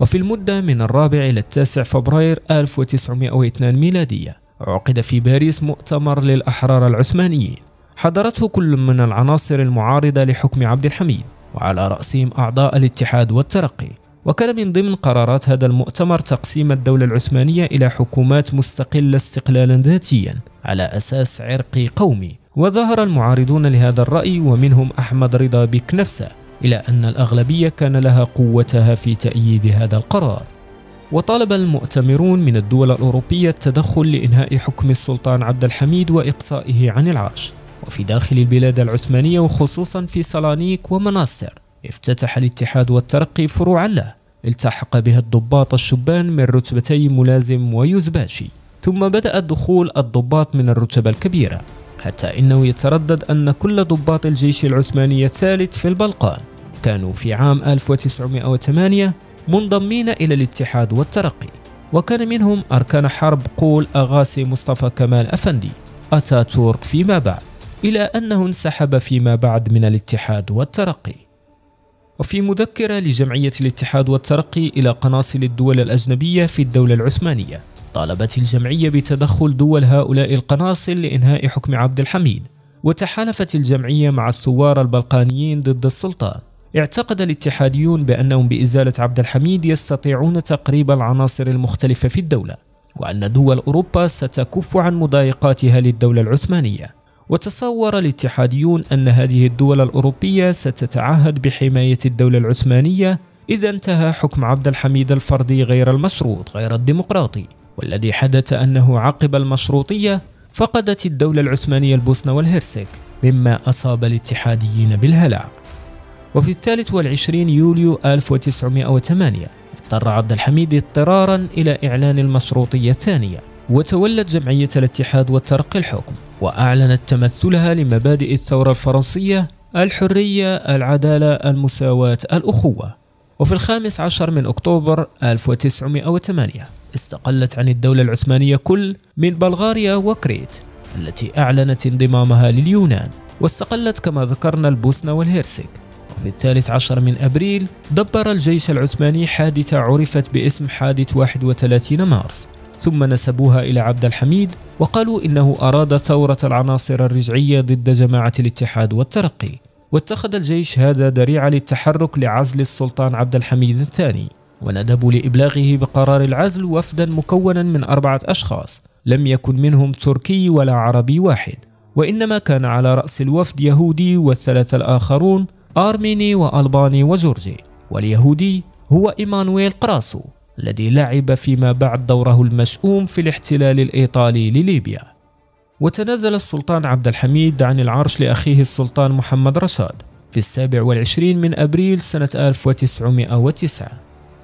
وفي المدة من 4 إلى 9 فبراير 1902 ميلادية عقد في باريس مؤتمر للأحرار العثمانيين، حضرته كل من العناصر المعارضة لحكم عبد الحميد، وعلى رأسهم أعضاء الاتحاد والترقي. وكان من ضمن قرارات هذا المؤتمر تقسيم الدولة العثمانية إلى حكومات مستقلة استقلالا ذاتيا على أساس عرقي قومي. وظهر المعارضون لهذا الرأي ومنهم أحمد رضا بك نفسه، إلى أن الأغلبية كان لها قوتها في تأييد هذا القرار. وطالب المؤتمرون من الدول الأوروبية التدخل لإنهاء حكم السلطان عبد الحميد وإقصائه عن العرش. وفي داخل البلاد العثمانية وخصوصا في سلانيك ومناصر افتتح الاتحاد والترقي فروعا له، التحق بها الضباط الشبان من رتبتي ملازم ويوزباشي، ثم بدأ دخول الضباط من الرتبة الكبيرة، حتى إنه يتردد أن كل ضباط الجيش العثماني الثالث في البلقان كانوا في عام 1908 منضمين إلى الاتحاد والترقي، وكان منهم أركان حرب قول أغاثي مصطفى كمال أفندي أتاتورك فيما بعد، إلى أنه انسحب فيما بعد من الاتحاد والترقي. وفي مذكرة لجمعية الاتحاد والترقي إلى قناصل الدول الأجنبية في الدولة العثمانية، طالبت الجمعية بتدخل دول هؤلاء القناصل لإنهاء حكم عبد الحميد، وتحالفت الجمعية مع الثوار البلقانيين ضد السلطان. اعتقد الاتحاديون بأنهم بإزالة عبد الحميد يستطيعون تقريب العناصر المختلفة في الدولة، وأن دول أوروبا ستكف عن مضايقاتها للدولة العثمانية. وتصور الاتحاديون أن هذه الدول الأوروبية ستتعهد بحماية الدولة العثمانية إذا انتهى حكم عبد الحميد الفردي غير المشروط غير الديمقراطي، والذي حدث أنه عقب المشروطية فقدت الدولة العثمانية البوسنة والهرسك، مما أصاب الاتحاديين بالهلع. وفي 23 يوليو 1908 اضطر عبد الحميد اضطرارا إلى إعلان المشروطية الثانية، وتولت جمعية الاتحاد والترقي الحكم، وأعلنت تمثلها لمبادئ الثورة الفرنسية: الحرية، العدالة، المساواة، الأخوة. وفي 15 أكتوبر 1908 استقلت عن الدولة العثمانية كل من بلغاريا وكريت التي أعلنت انضمامها لليونان، واستقلت كما ذكرنا البوسنة والهرسك. وفي 13 أبريل دبر الجيش العثماني حادثة عرفت باسم حادث 31 مارس، ثم نسبوها إلى عبد الحميد وقالوا إنه أراد ثورة العناصر الرجعية ضد جماعة الاتحاد والترقي، واتخذ الجيش هذا ذريعة للتحرك لعزل السلطان عبد الحميد الثاني، وندبوا لإبلاغه بقرار العزل وفدا مكونا من 4 أشخاص لم يكن منهم تركي ولا عربي واحد، وإنما كان على رأس الوفد يهودي، والثلاثة الآخرون آرميني وألباني وجورجي، واليهودي هو إيمانويل قراسو الذي لعب فيما بعد دوره المشؤوم في الاحتلال الإيطالي لليبيا. وتنازل السلطان عبد الحميد عن العرش لأخيه السلطان محمد رشاد في 27 أبريل 1909،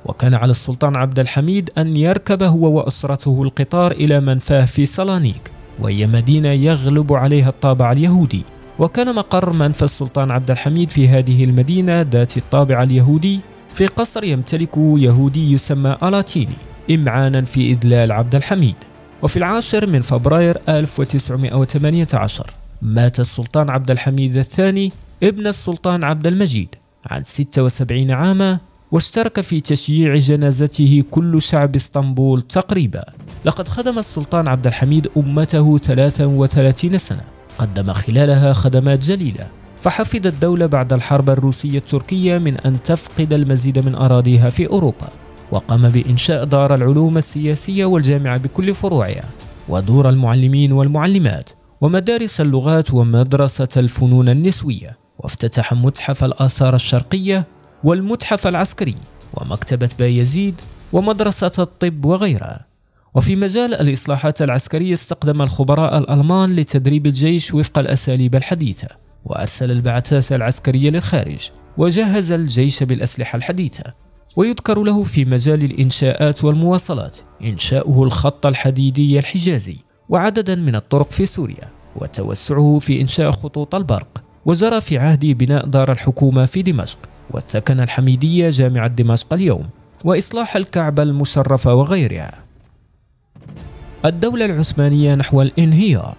وكان على السلطان عبد الحميد أن يركب هو وأسرته القطار إلى منفاه في سالونيك، وهي مدينة يغلب عليها الطابع اليهودي، وكان مقر منفى السلطان عبد الحميد في هذه المدينة ذات الطابع اليهودي في قصر يمتلكه يهودي يسمى ألاتيني، إمعانا في إذلال عبد الحميد. وفي 10 فبراير 1918 مات السلطان عبد الحميد الثاني ابن السلطان عبد المجيد عن 76 عاما، واشترك في تشييع جنازته كل شعب اسطنبول تقريبا. لقد خدم السلطان عبد الحميد أمته 33 سنة، قدم خلالها خدمات جليلة، فحفظ الدولة بعد الحرب الروسية التركية من أن تفقد المزيد من أراضيها في أوروبا، وقام بإنشاء دار العلوم السياسية والجامعة بكل فروعها، ودور المعلمين والمعلمات، ومدارس اللغات، ومدرسة الفنون النسوية، وافتتح متحف الآثار الشرقية والمتحف العسكري ومكتبة بايزيد ومدرسة الطب وغيرها. وفي مجال الإصلاحات العسكرية استخدم الخبراء الألمان لتدريب الجيش وفق الأساليب الحديثة، وأرسل البعثات العسكرية للخارج، وجهز الجيش بالأسلحة الحديثة. ويذكر له في مجال الإنشاءات والمواصلات إنشاؤه الخط الحديدي الحجازي وعددا من الطرق في سوريا، وتوسعه في إنشاء خطوط البرق، وجرى في عهده بناء دار الحكومة في دمشق، والثكنة الحميدية جامعة دمشق اليوم، وإصلاح الكعبة المشرفة وغيرها. الدولة العثمانية نحو الانهيار.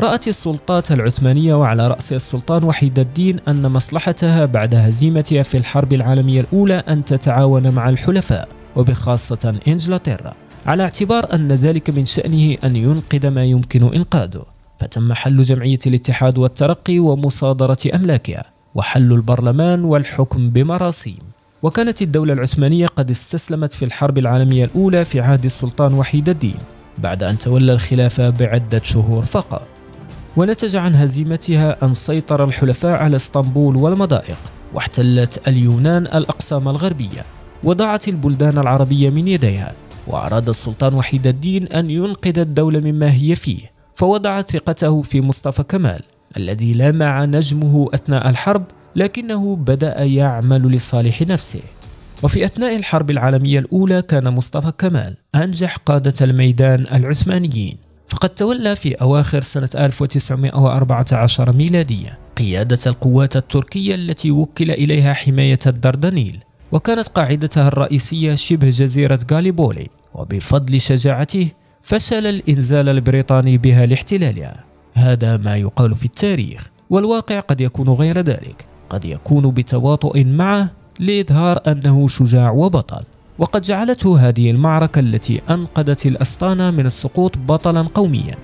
رأت السلطات العثمانية وعلى رأسها السلطان وحيد الدين أن مصلحتها بعد هزيمتها في الحرب العالمية الأولى أن تتعاون مع الحلفاء، وبخاصة إنجلترا، على اعتبار أن ذلك من شأنه أن ينقذ ما يمكن إنقاذه. فتم حل جمعية الاتحاد والترقي ومصادرة أملاكها، وحل البرلمان والحكم بمراسيم. وكانت الدولة العثمانية قد استسلمت في الحرب العالمية الأولى في عهد السلطان وحيد الدين بعد أن تولى الخلافة بعدة شهور فقط. ونتج عن هزيمتها أن سيطر الحلفاء على اسطنبول والمضائق، واحتلت اليونان الأقسام الغربية، وضاعت البلدان العربية من يديها. وأراد السلطان وحيد الدين أن ينقذ الدولة مما هي فيه، فوضع ثقته في مصطفى كمال الذي لمع نجمه أثناء الحرب، لكنه بدأ يعمل لصالح نفسه. وفي أثناء الحرب العالمية الأولى كان مصطفى كمال أنجح قادة الميدان العثمانيين، فقد تولى في أواخر سنة 1914 ميلادية قيادة القوات التركية التي وكل إليها حماية الدردنيل، وكانت قاعدتها الرئيسية شبه جزيرة غاليبولي، وبفضل شجاعته فشل الإنزال البريطاني بها لاحتلالها. هذا ما يقال في التاريخ، والواقع قد يكون غير ذلك، قد يكون بتواطؤ معه لإظهار أنه شجاع وبطل. وقد جعلته هذه المعركة التي أنقذت الأسطانة من السقوط بطلا قوميا،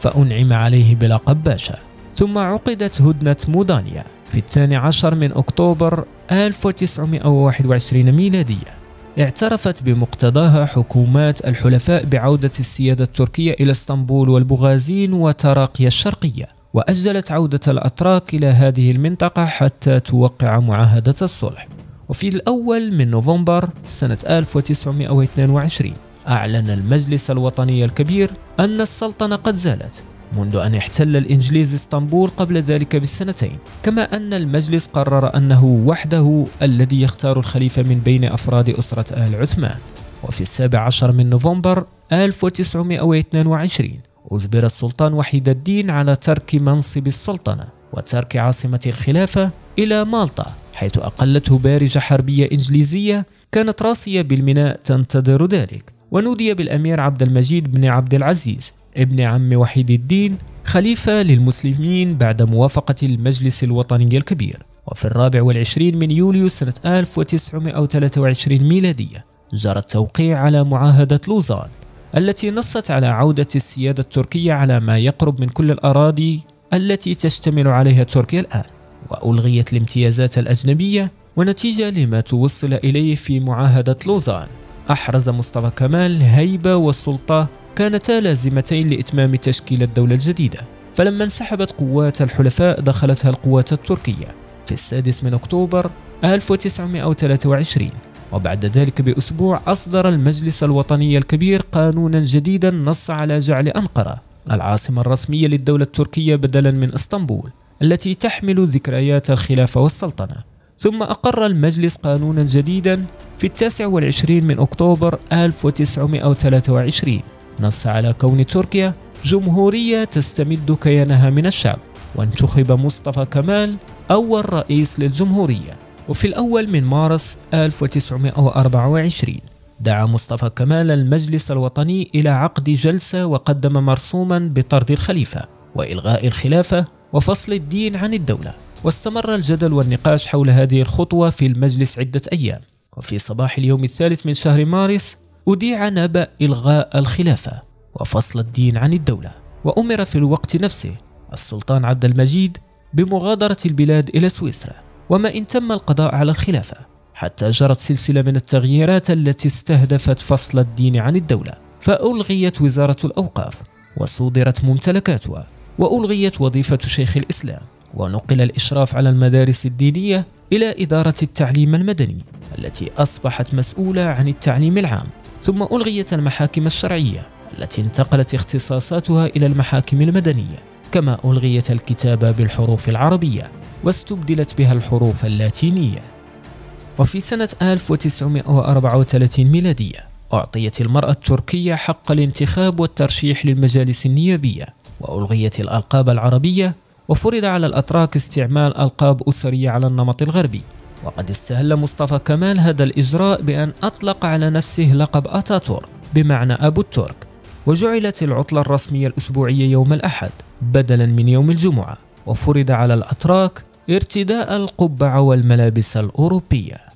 فأنعم عليه بلقب باشا. ثم عقدت هدنة مودانيا في 12 من أكتوبر 1921 ميلادية، اعترفت بمقتضاها حكومات الحلفاء بعودة السيادة التركية إلى اسطنبول والبوغازين وتراقيا الشرقية، وأجلت عودة الأتراك إلى هذه المنطقة حتى توقع معاهدة الصلح. وفي الأول من نوفمبر سنة 1922 أعلن المجلس الوطني الكبير أن السلطنة قد زالت منذ أن احتل الإنجليز اسطنبول قبل ذلك ب2 سنين، كما أن المجلس قرر أنه وحده الذي يختار الخليفة من بين أفراد أسرة آل عثمان. وفي 17 من نوفمبر 1922 أجبر السلطان وحيد الدين على ترك منصب السلطنة وترك عاصمة الخلافة إلى مالطا، حيث أقلته بارجة حربية إنجليزية كانت راسية بالميناء تنتظر ذلك. ونودي بالأمير عبد المجيد بن عبد العزيز ابن عم وحيد الدين خليفة للمسلمين بعد موافقة المجلس الوطني الكبير. وفي 24 من يوليو سنة 1923 ميلادية جرى التوقيع على معاهدة لوزان، التي نصت على عودة السيادة التركية على ما يقرب من كل الأراضي التي تشتمل عليها تركيا الآن، وألغيت الامتيازات الأجنبية. ونتيجة لما توصل إليه في معاهدة لوزان، أحرز مصطفى كمال هيبة والسلطة كانتا لازمتين لإتمام تشكيل الدولة الجديدة. فلما انسحبت قوات الحلفاء دخلتها القوات التركية في 6 من أكتوبر 1923، وبعد ذلك بأسبوع أصدر المجلس الوطني الكبير قانونا جديدا نص على جعل أنقرة العاصمة الرسمية للدولة التركية بدلا من اسطنبول التي تحمل ذكريات الخلافة والسلطنة. ثم أقر المجلس قانونا جديدا في 29 من أكتوبر 1923 نص على كون تركيا جمهورية تستمد كيانها من الشعب، وانتخب مصطفى كمال أول رئيس للجمهورية. وفي الأول من مارس 1924 دعا مصطفى كمال المجلس الوطني إلى عقد جلسة، وقدم مرسوما بطرد الخليفة وإلغاء الخلافة وفصل الدين عن الدولة. واستمر الجدل والنقاش حول هذه الخطوة في المجلس عدة أيام، وفي صباح اليوم 3 من شهر مارس أذيع نبأ إلغاء الخلافة وفصل الدين عن الدولة، وأمر في الوقت نفسه السلطان عبد المجيد بمغادرة البلاد إلى سويسرا، وما إن تم القضاء على الخلافة حتى جرت سلسلة من التغييرات التي استهدفت فصل الدين عن الدولة. فألغيت وزارة الأوقاف وصدرت ممتلكاتها، وألغيت وظيفة شيخ الإسلام، ونقل الإشراف على المدارس الدينية إلى إدارة التعليم المدني التي أصبحت مسؤولة عن التعليم العام. ثم ألغيت المحاكم الشرعية التي انتقلت اختصاصاتها إلى المحاكم المدنية، كما ألغيت الكتابة بالحروف العربية واستبدلت بها الحروف اللاتينية. وفي سنة 1934 ميلادية أعطيت المرأة التركية حق الانتخاب والترشيح للمجالس النيابية، وألغيت الألقاب العربية، وفرض على الأتراك استعمال ألقاب أسرية على النمط الغربي. وقد استهل مصطفى كمال هذا الإجراء بأن أطلق على نفسه لقب أتاتورك بمعنى أبو الترك، وجعلت العطلة الرسمية الأسبوعية يوم الأحد بدلا من يوم الجمعة، وفرض على الأتراك ارتداء القبعة والملابس الأوروبية.